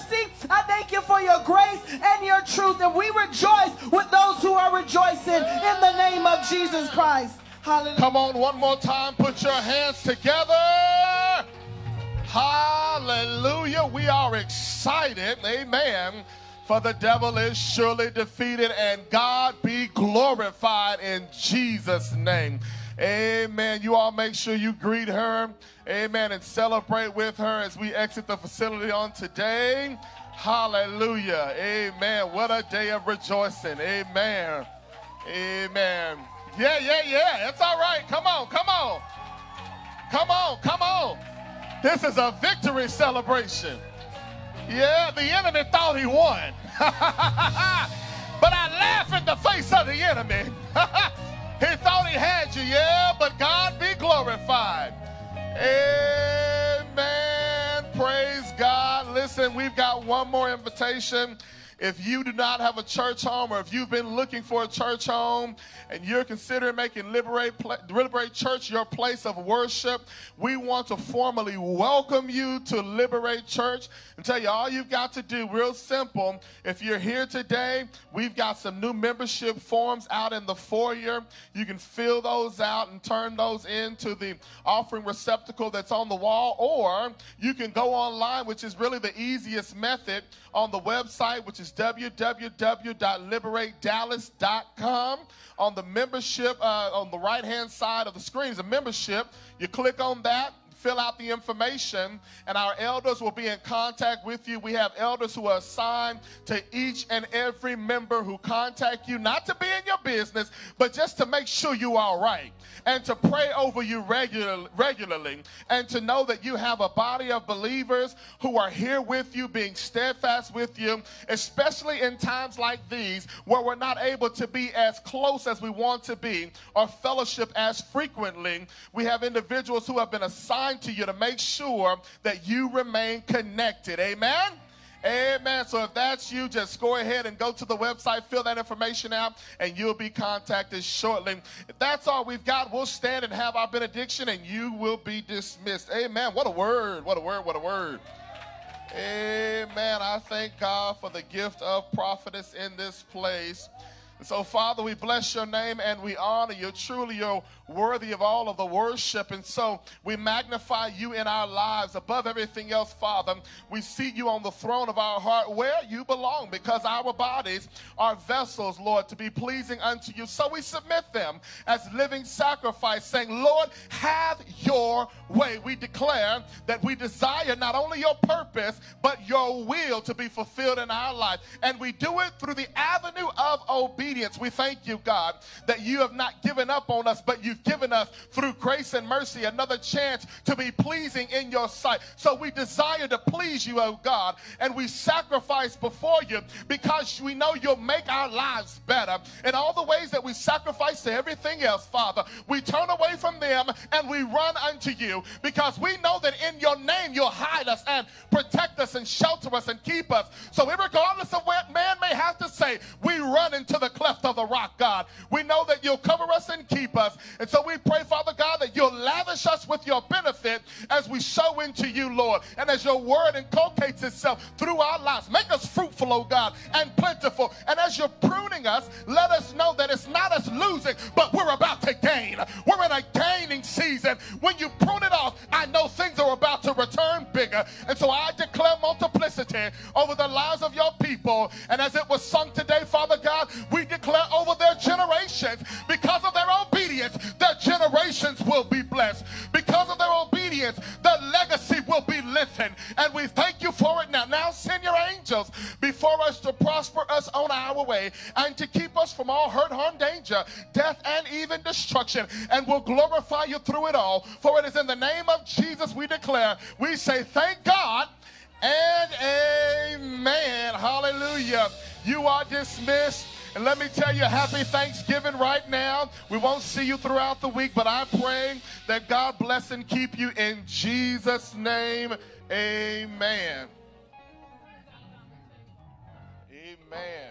I thank you for your grace and your truth, and we rejoice with those who are rejoicing in the name of Jesus Christ. Hallelujah. Come on, one more time, put your hands together. Hallelujah. We are excited, amen, for the devil is surely defeated and God be glorified in Jesus' name. Amen. You all make sure you greet her. Amen. And celebrate with her as we exit the facility on today. Hallelujah. Amen. What a day of rejoicing. Amen. Amen. Yeah, yeah, yeah. That's all right. Come on, come on. Come on, come on. This is a victory celebration. Yeah, the enemy thought he won. But I laugh in the face of the enemy. He thought he had you, yeah, but God be glorified. Amen. Praise God. Listen, we've got one more invitation. If you do not have a church home, or if you've been looking for a church home and you're considering making Liberate, Liberate Church your place of worship, we want to formally welcome you to Liberate Church and tell you all you've got to do, real simple. If you're here today, we've got some new membership forms out in the foyer. You can fill those out and turn those into the offering receptacle that's on the wall, or you can go online, which is really the easiest method, on the website, which is w w w dot liberate dallas dot com. On the membership, uh, on the right-hand side of the screen is a membership. You click on that, fill out the information, and our elders will be in contact with you. We have elders who are assigned to each and every member who contact you, not to be in your business, but just to make sure you're all right, and to pray over you regular, regularly, and to know that you have a body of believers who are here with you, being steadfast with you, especially in times like these where we're not able to be as close as we want to be or fellowship as frequently. We have individuals who have been assigned to you to make sure that you remain connected. Amen? Amen. So if that's you, just go ahead and go to the website, fill that information out, and you'll be contacted shortly. If that's all we've got, we'll stand and have our benediction, and you will be dismissed. Amen. What a word. What a word. What a word. Amen. I thank God for the gift of prophetess in this place. So, Father, we bless your name and we honor you. Truly, you're worthy of all of the worship. And so we magnify you in our lives above everything else, Father. We see you on the throne of our heart where you belong, because our bodies are vessels, Lord, to be pleasing unto you. So we submit them as living sacrifice, saying, Lord, have your way. We declare that we desire not only your purpose, but your will to be fulfilled in our life. And we do it through the avenue of obedience. We thank you, God, that you have not given up on us, but you've given us through grace and mercy another chance to be pleasing in your sight. So we desire to please you, oh God, and we sacrifice before you because we know you'll make our lives better. In all the ways that we sacrifice to everything else, Father, we turn away from them and we run unto you, because we know that in your name you'll hide us and protect us and shelter us and keep us. So regardless of what man may have to say, we run into the cleft of the rock, God. We know that you'll cover us and keep us. And so we pray, Father God, that you'll lavish us with your benefit as we sow into you, Lord, and as your word inculcates itself through our lives. Make us fruitful, oh God, and plentiful. And as you're pruning us, let us know that it's not us losing, but we're about to gain. We're in a gaining season. When you prune it off, I know things are about to return bigger. And so I declare multiplicity over the lives of your people. And as it was sung today, Father God, we We declare over their generations, because of their obedience, their generations will be blessed. Because of their obedience, their legacy will be lengthened. And we thank you for it now. Now send your angels before us to prosper us on our way and to keep us from all hurt, harm, danger, death, and even destruction. And we'll glorify you through it all. For it is in the name of Jesus we declare. We say thank God and amen. Hallelujah. You are dismissed. And let me tell you, happy Thanksgiving right now. We won't see you throughout the week, but I pray that God bless and keep you in Jesus' name. Amen. Amen.